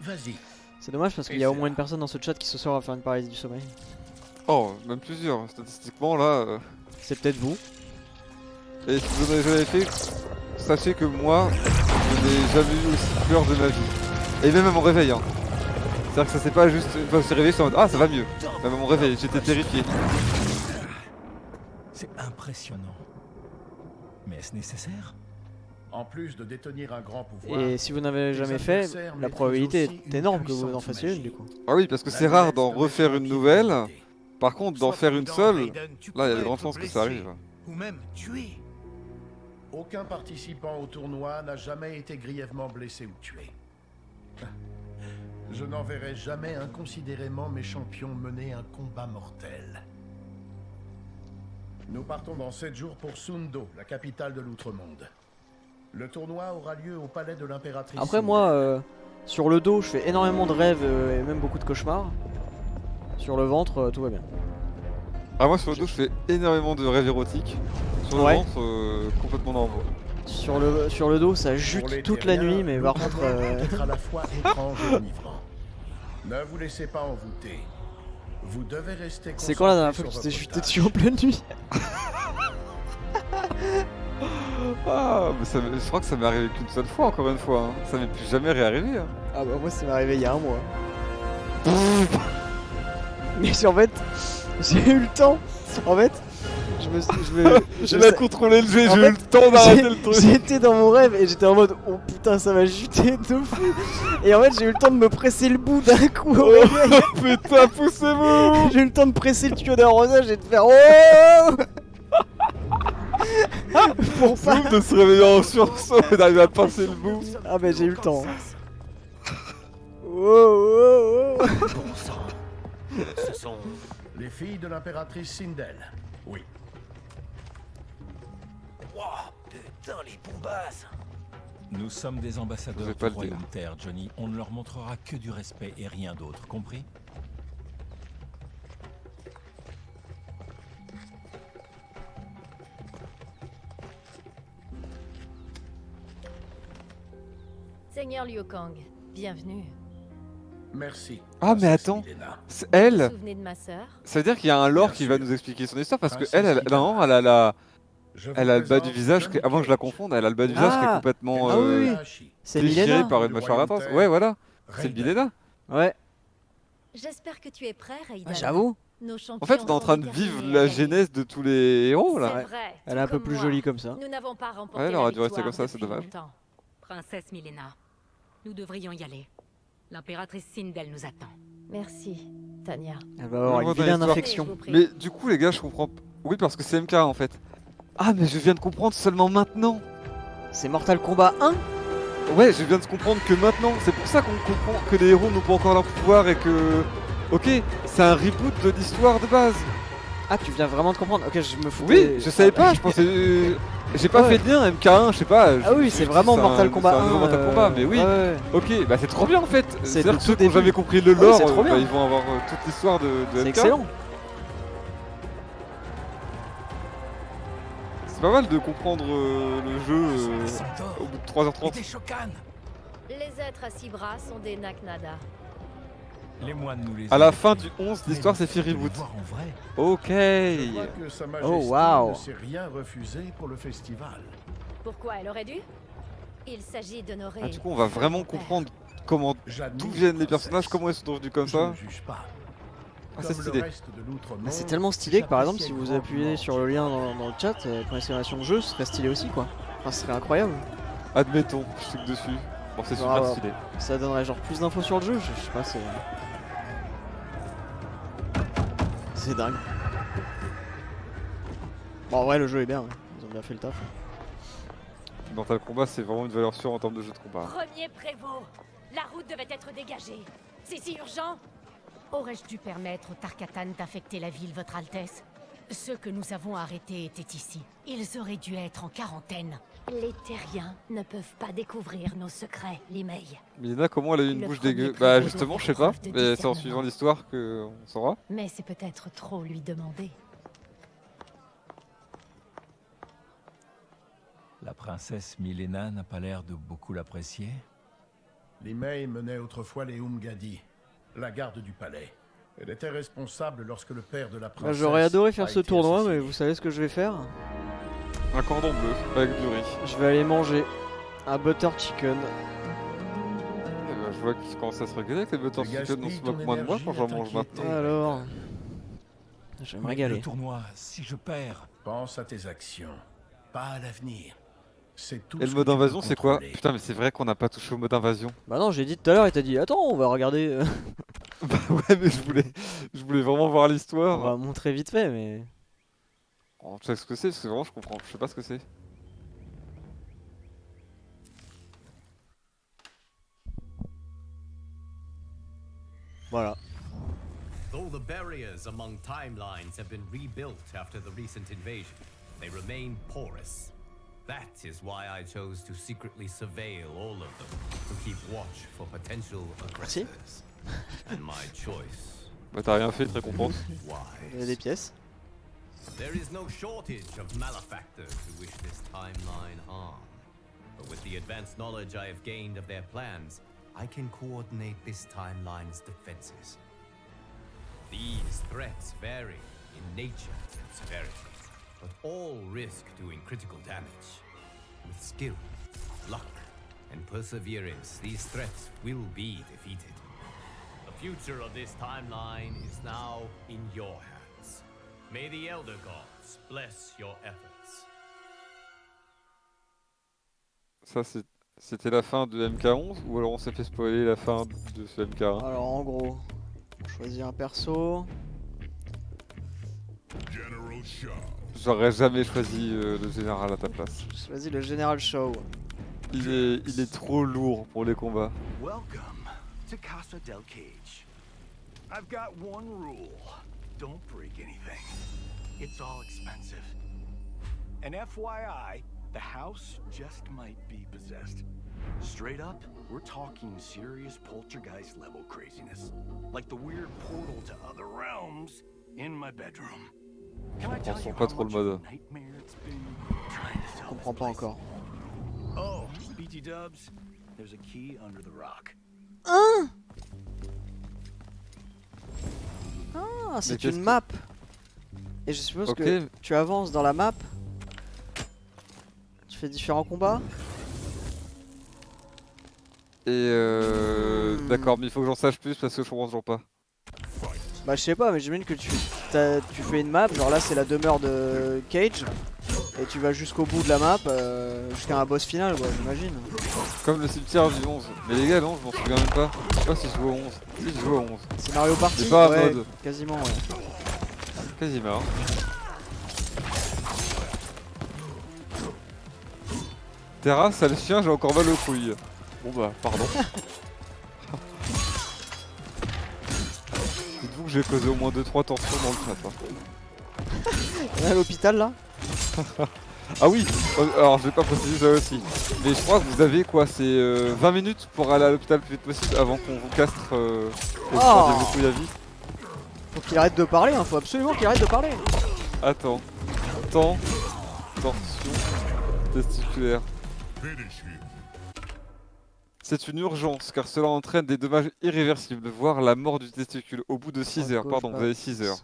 Vas-y. C'est dommage parce qu'il y a au moins une personne dans ce chat qui ce soir va faire une paralysie du sommeil. Oh, même plusieurs, statistiquement là... C'est peut-être vous. Et si vous n'avez jamais fait, sachez que moi, je n'ai jamais eu aussi peur de ma vie. Et même à mon réveil hein. C'est-à-dire que ça c'est pas juste une fois que je suis réveillé, je suis en mode ah ça va mieux. Même à mon réveil, j'étais terrifié. C'est impressionnant. Mais est-ce nécessaire? En plus de détenir un grand pouvoir. Et si vous n'avez jamais fait, la probabilité est énorme que vous en fassiez une du coup. Ah oui, parce que c'est rare d'en refaire une nouvelle. Par contre, d'en faire une seule, là il y a de grandes chances que ça arrive. Ou même tuer. Aucun participant au tournoi n'a jamais été grièvement blessé ou tué. Je n'enverrai jamais inconsidérément mes champions mener un combat mortel. Nous partons dans 7 jours pour Sundo, la capitale de l'Outremonde. Le tournoi aura lieu au palais de l'impératrice. Après moi, sur le dos, je fais énormément de rêves et même beaucoup de cauchemars. Sur le ventre, tout va bien. Ah moi sur le dos, je fais énormément de rêves érotiques. Sur le ventre, complètement dans l'ombre. Sur le dos, ça jute toute la nuit, mais par contre... à la fois étrange et enivrant. Ne vous laissez pas envoûter. Vous devez rester. C'est quand la dernière fois que tu t'es chuté dessus en pleine nuit? Ah, mais ça, je crois que ça m'est arrivé qu'une seule fois, encore une fois. Hein. Ça m'est plus jamais réarrivé. Hein. Ah bah moi, ça m'est arrivé il y a un mois. Mais en fait, j'ai eu le temps. En fait, je l'ai contrôlé le jeu, j'ai eu le temps d'arrêter le truc. J'étais dans mon rêve et j'étais en mode oh putain ça va chuter de fou. Et en fait j'ai eu le temps de me presser le bout d'un coup. Oh putain poussez-vous. J'ai eu le temps de presser le tuyau d'arrosage et de faire oh. Pour ça de se réveiller en sursaut et d'arriver à pincer le bout. Ah bah j'ai eu le temps. Oh oh oh. Bon sang. Ce sont les filles de l'impératrice Sindel. Oui. Wouah, putain les bombasses. Nous sommes des ambassadeurs du royaume Terre, Johnny. On ne leur montrera que du respect et rien d'autre, compris? Seigneur Liu Kang, bienvenue. Merci. Ah mais attends, elle. Ça veut dire qu'il y a un lore qui va nous expliquer son histoire parce que elle, non, elle a la. Elle a le bas du visage, avant que je la confonde, elle a le bas du visage qui est complètement déchiré par une mâchoire intense. Ouais, voilà, c'est Mileena. Ouais. J'espère que tu es prêt, Raiden. J'avoue. En fait, on est en train de vivre la genèse de tous les héros là. Elle est un peu plus jolie comme ça. Ouais, elle aurait dû rester comme ça, c'est dommage. Princesse Mileena, nous devrions y aller. L'impératrice Sindel nous attend. Merci, Tania. Elle va avoir une vilaine infection. Mais du coup, les gars, je comprends. Oui, parce que c'est MK en fait. Ah mais je viens de comprendre seulement maintenant. C'est Mortal Kombat 1? Ouais, je viens de comprendre que maintenant, c'est pour ça qu'on comprend que les héros n'ont pas encore leur pouvoir et que... Ok, c'est un reboot de l'histoire de base. Ah tu viens vraiment de comprendre? Ok, je me fous. Oui, je savais pas, je pensais... J'ai pas fait de lien, MK1, je sais pas... Ah oui, c'est vraiment Mortal Kombat 1. C'est Mortal Kombat, mais oui. Ok, bah c'est trop bien en fait. C'est-à-dire que ceux qui n'ont jamais compris le lore, ils vont avoir toute l'histoire de MK1. C'est excellent. C'est pas mal de comprendre le jeu au bout de 3h30. Les êtres à 6 bras sont des Naknada. À la fin du 11, l'histoire s'est fait reboot. Ok. Oh wow. Pourquoi elle aurait dû? Il s'agit d'honorer. Du coup, on va vraiment comprendre comment d'où viennent les personnages, comment ils sont devenus comme ça. Ah, c'est stylé. Ah, c'est tellement stylé que par exemple si vous appuyez sur le lien dans le chat pour l'installation de jeu, ce serait stylé aussi quoi. Enfin ce serait incroyable. Admettons, je clique dessus. Bon, c'est super stylé. Ça donnerait genre plus d'infos sur le jeu, je sais pas, c'est... C'est dingue. Bon, ouais, le jeu est bien, ouais. Ils ont bien fait le taf. Hein. Mortal Kombat, c'est vraiment une valeur sûre en termes de jeu de combat. Premier prévôt, la route devait être dégagée. C'est si urgent? Aurais-je dû permettre au Tarkatan d'affecter la ville, votre Altesse? Ceux que nous avons arrêtés étaient ici. Ils auraient dû être en quarantaine. Les terriens ne peuvent pas découvrir nos secrets, les mails. Mileena, comment elle a eu une bouche dégueu? Bah justement, je sais pas, mais c'est en suivant l'histoire qu'on saura. Mais c'est peut-être trop lui demander. La princesse Mileena n'a pas l'air de beaucoup l'apprécier. Les mails menaient autrefois les Oumgadi, la garde du palais. Elle était responsable lorsque le père de la princesse... Bah, j'aurais adoré faire ce tournoi, mais vous savez ce que je vais faire? Un cordon bleu avec du riz. Je vais aller manger un butter chicken. Et bah, je vois qu'ils commencent à se regarder avec les butter chicken, on se moque moins de moi quand j'en mange maintenant. Alors... Je vais me régaler. Le tournoi, si je perds... Pense à tes actions, pas à l'avenir. Et le mode invasion, c'est quoi? Putain, mais c'est vrai qu'on n'a pas touché au mode invasion. Bah non, j'ai dit tout à l'heure et t'as dit attends, on va regarder. Bah ouais, mais je voulais vraiment voir l'histoire. On va montrer vite fait, mais. Oh, tu sais ce que c'est? Parce que vraiment, je comprends. Je sais pas ce que c'est. Voilà. Though the barriers among timelines have been rebuilt after the recent invasion, they remain porous. That is why I chose to secretly surveil all of them, to keep watch for potential aggressors. And my choice. Bah t'as rien fait, très récompense. Il y a des pièces. There is no shortage of malefactors who wish this timeline harm. But with the advanced knowledge I have gained of their plans, I can coordinate this timeline's defenses. These threats vary in nature and severity. But all risk doing critical damage. With skill, luck, and perseverance, these threats will be defeated. The future of this timeline is now in your hands. May the Elder Gods bless your efforts. Ça c'était la fin de MK11 ou alors on s'est fait spoiler la fin de ce MK1? Alors en gros, on choisit un perso. General Shaw. J'aurais jamais choisi le général à ta place. J'ai choisi le général Shaw. Il est trop lourd pour les combats. Welcome to Casa del Cage. I've got one rule. Don't break anything. It's all expensive. And FYI, the house just might be possessed. Straight up, we're talking serious poltergeist level craziness. Like the weird portal to other realms in my bedroom. Je comprends pas trop le mode. Je comprends pas encore. Hein? Ah, c'est une map. Et je suppose que tu avances dans la map. Tu fais différents combats. Et d'accord, mais il faut que j'en sache plus parce que je comprends toujours pas. Bah je sais pas, mais j'imagine que tu fais une map, genre là c'est la demeure de Cage, et tu vas jusqu'au bout de la map, jusqu'à un boss final quoi, j'imagine. Comme le cimetière du 11. Mais les gars non, je m'en souviens même pas. Je sais pas si je joue au 11. Si je joue au 11. C'est Mario Party, c'est pas ouais, mode. Quasiment ouais. Quasiment. Terra, sale chien, j'ai encore mal aux couilles. Bon bah, pardon. Dites-vous que j'ai causé au moins 2-3 tensions dans le chat. On est à l'hôpital là. Ah oui, alors je vais pas préciser ça aussi. Mais je crois que vous avez quoi, c'est 20 minutes pour aller à l'hôpital le plus vite possible avant qu'on vous castre et vous la vie. Faut qu'il arrête de parler, hein. Faut absolument qu'il arrête de parler. Attends. Tension testiculaire. C'est une urgence car cela entraîne des dommages irréversibles, voire la mort du testicule au bout de 6 heures. Pardon, vous avez 6 heures.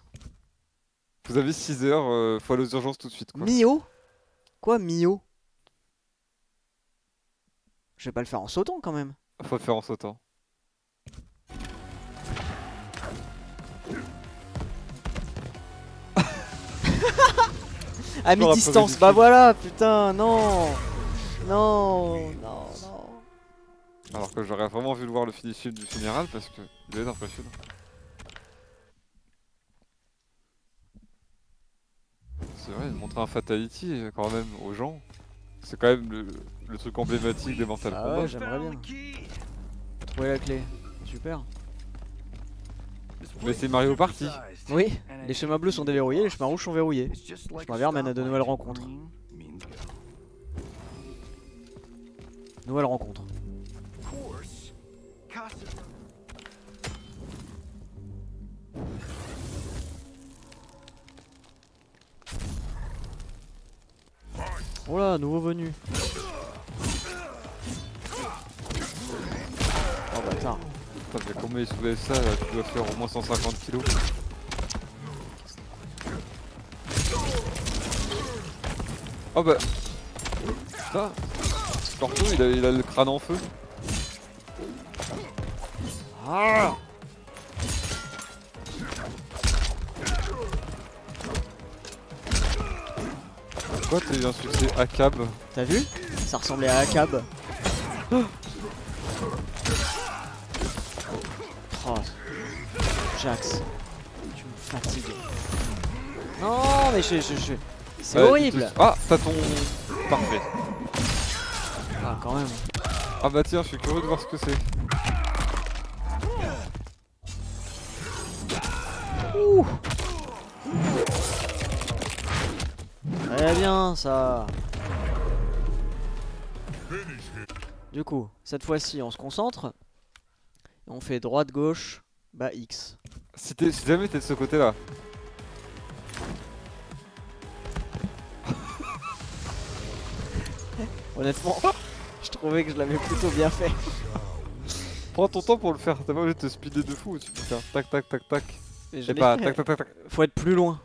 Vous avez 6 heures, faut aller aux urgences tout de suite quoi. Mio? Quoi Mio? Je vais pas le faire en sautant quand même. Faut le faire en sautant. À mi-distance, bah voilà, putain, non. Non, non, non. Alors que j'aurais vraiment voulu voir le finish du funéral parce que il est impressionnant. C'est vrai, il montrait un fatality quand même aux gens. C'est quand même le truc emblématique des Mortal Kombat. Ah ouais, j'aimerais bien. Trouver la clé. Super. Mais c'est Mario Party. Oui, les chemins bleus sont déverrouillés, les chemins rouges sont verrouillés. Le chemin vert mène à de nouvelles rencontres. Nouvelle rencontre. Oh là, nouveau venu. Oh bâtard. Putain, mais combien il soulève ça là, tu dois faire au moins 150 kilos. Oh bah. Putain, Scorpion il a le crâne en feu. Ah. Pourquoi t'as eu un succès ACAB? T'as vu? Ça ressemblait à ACAB. Oh. Oh. Jax, tu me fatigues. Non mais je... C'est horrible. Ah, t'as ton... Parfait. Ah quand même. Ah bah tiens, je suis curieux de voir ce que c'est. Ouh. Très bien ça. Du coup, cette fois-ci on se concentre. Et on fait droite, gauche, bas, X. Si jamais t'es de ce côté là. Honnêtement, je trouvais que je l'avais plutôt bien fait. Prends ton temps pour le faire, t'as pas envie de te speeder de fou, tu peux faire tac tac tac tac. Et je pas, tac tac tac tac. Faut être plus loin.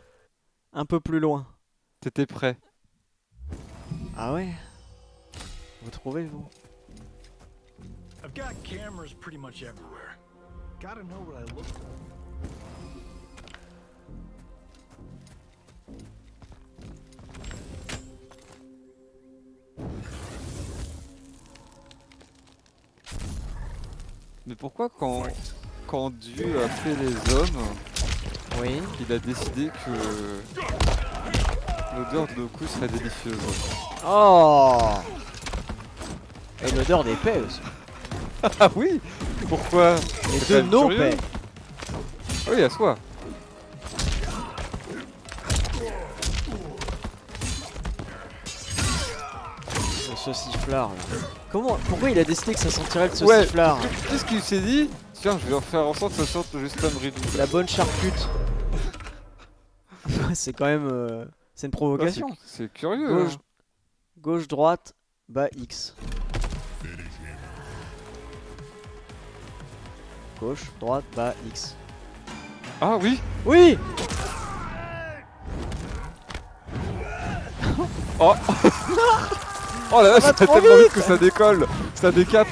Un peu plus loin. T'étais prêt. Ah ouais? Vous trouvez vous? Mais pourquoi quand Dieu a fait les hommes, oui, il a décidé que... l'odeur de nos coups serait délicieuse. Oh. Et l'odeur des paix aussi. Ah oui. Pourquoi? Les deux nos paix. Oui, à soi. Ce sauciflard là. Comment? Pourquoi il a décidé que ça sentirait le sauciflard? Qu'est-ce qu'il s'est dit? Tiens, je vais faire en sorte que ça sorte juste un bridou. La bonne charcute. C'est quand même... C'est une provocation. Ah, c'est curieux. Gauche, hein. Gauche, droite, bas, X. Gauche, droite, bas, X. Ah oui. Oui. Oh. Oh la vache, ça tellement vite que ça décolle. Ça décape.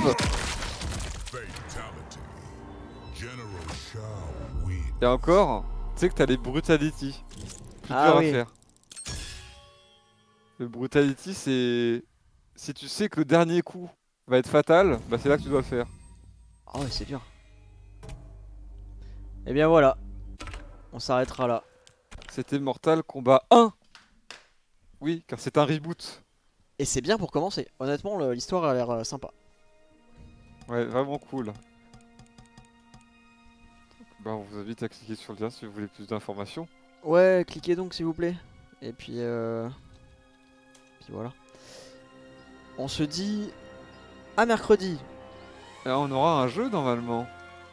Et encore, tu sais que t'as les brutalities. Plus dur à faire. Le brutality, c'est... Si tu sais que le dernier coup va être fatal, bah c'est là que tu dois le faire. Ah ouais, c'est dur. Et bien voilà. On s'arrêtera là. C'était Mortal Kombat 1. Oui, car c'est un reboot. Et c'est bien pour commencer. Honnêtement, l'histoire a l'air sympa. Ouais, vraiment cool. Bah on vous invite à cliquer sur le lien si vous voulez plus d'informations. Ouais, cliquez donc s'il vous plaît. Et puis voilà. On se dit à mercredi. Et on aura un jeu normalement.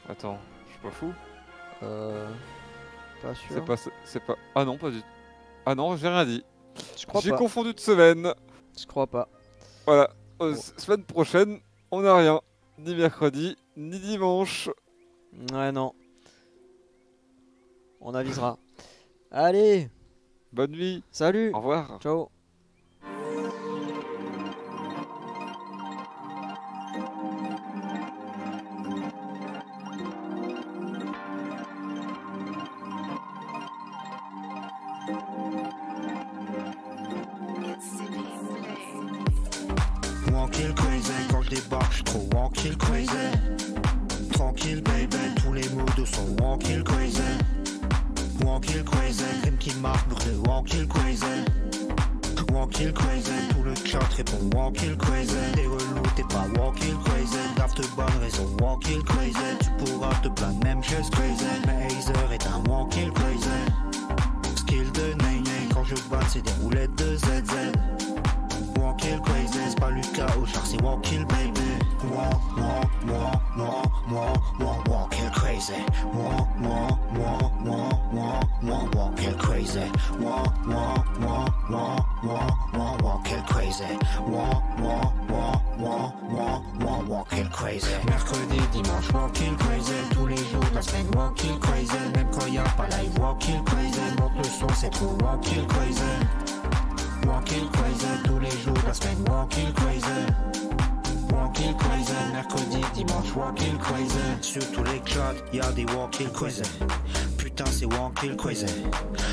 Attends, je suis pas fou. Pas sûr. C'est pas. Ah non, pas du tout. Ah non, j'ai rien dit. Je crois pas. J'ai confondu de semaine. Je crois pas. Voilà. Bon. Semaine prochaine, on a rien. Ni mercredi, ni dimanche. Ouais, non. On avisera. Allez. Bonne nuit. Salut. Au revoir. Ciao. Wankil Crazy, quand je débarque, je suis trop Wankil Crazy. Wankil Crazy, Wankil Crazy, crime qui marque brûlé, Wankil Crazy, Wankil Crazy, tout le clan répond Wankil Crazy, t'es relou, t'es pas Wankil Crazy, t'as de bonnes raisons, Wankil Crazy, tu pourras te plaindre même chose Crazy, mais Hazer est un Wankil Crazy, skill de Ney Ney, quand je bats c'est des roulettes de ZZ. Wankil Crazy, c'est pas Lucas au char, c'est Wankil Baby. Walk, walk, walk, walk, walk, walk, Wankil Crazy. Walk, walk, walk, walk, walk, walk, Wankil Crazy. Walk, walk, walk, walk, walk, walk, Wankil Crazy. Walk, walk, walk, walk, walk, walk, Wankil Crazy. Mercredi, dimanche, Wankil Crazy. Tous les jours de la semaine, Wankil Crazy. Même quand y'a pas live, Wankil Crazy. Monte le son, c'est trop Wankil Crazy. Wankil Crazy, tous les jours de la semaine, Wankil Crazy. Wankil Crazy, mercredi, dimanche, Wankil Crazy. Sur tous les clans, y'a des Wankil Crazy. Putain, c'est Wankil Crazy.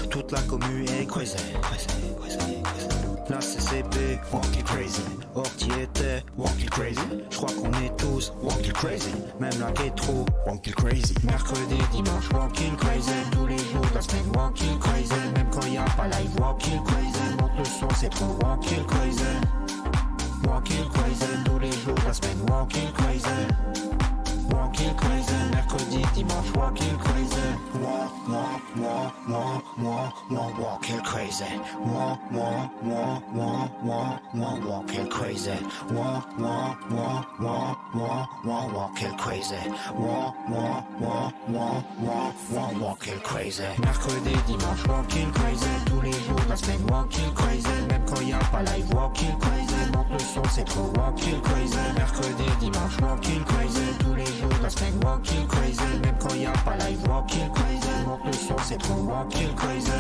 Toute la commu est crazy. La CCP, Wankil Crazy. Orti était, Wankil Crazy. J'crois qu'on est tous, Wankil Crazy. Même la Kétro, Wankil Crazy. Mercredi, dimanche, Wankil Crazy. Tous les jours de la semaine, Wankil Crazy. Même quand y'a pas live, Wankil Crazy. Monte le son, c'est trop Wankil Crazy. Wankil Crazy, tous les jours de la semaine, Wankil Crazy. Wankil Crazy, mercredi, dimanche, Wankil Crazy. Walk, walk, walk, walk, walk, walk, Wankil Crazy. Walk, walk, walk, walk, walk, walk, Wankil Crazy. Walk, walk, walk, walk, walk, walk, Wankil Crazy. Walk, walk, walk, walk, walk, walk, Wankil Crazy. Mercredi, dimanche, Wankil Crazy. Tous les jours de la semaine, Wankil Crazy. Même quand y'a pas live, Wankil Crazy. Monte le son, c'est trop Wankil Crazy. Mercredi, dimanche, Wankil Crazy. Tous les la semaine, Wankil Crazy. Même quand y'a pas live, Wankil Crazy. Monte le son, c'est trop Wankil Crazy.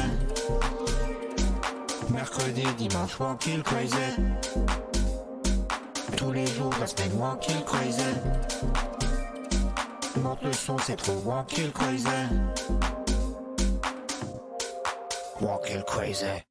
Mercredi, dimanche, Wankil Crazy. Tous les jours la semaine, Wankil Crazy. Monte le son, c'est trop Wankil Crazy. Wankil Crazy.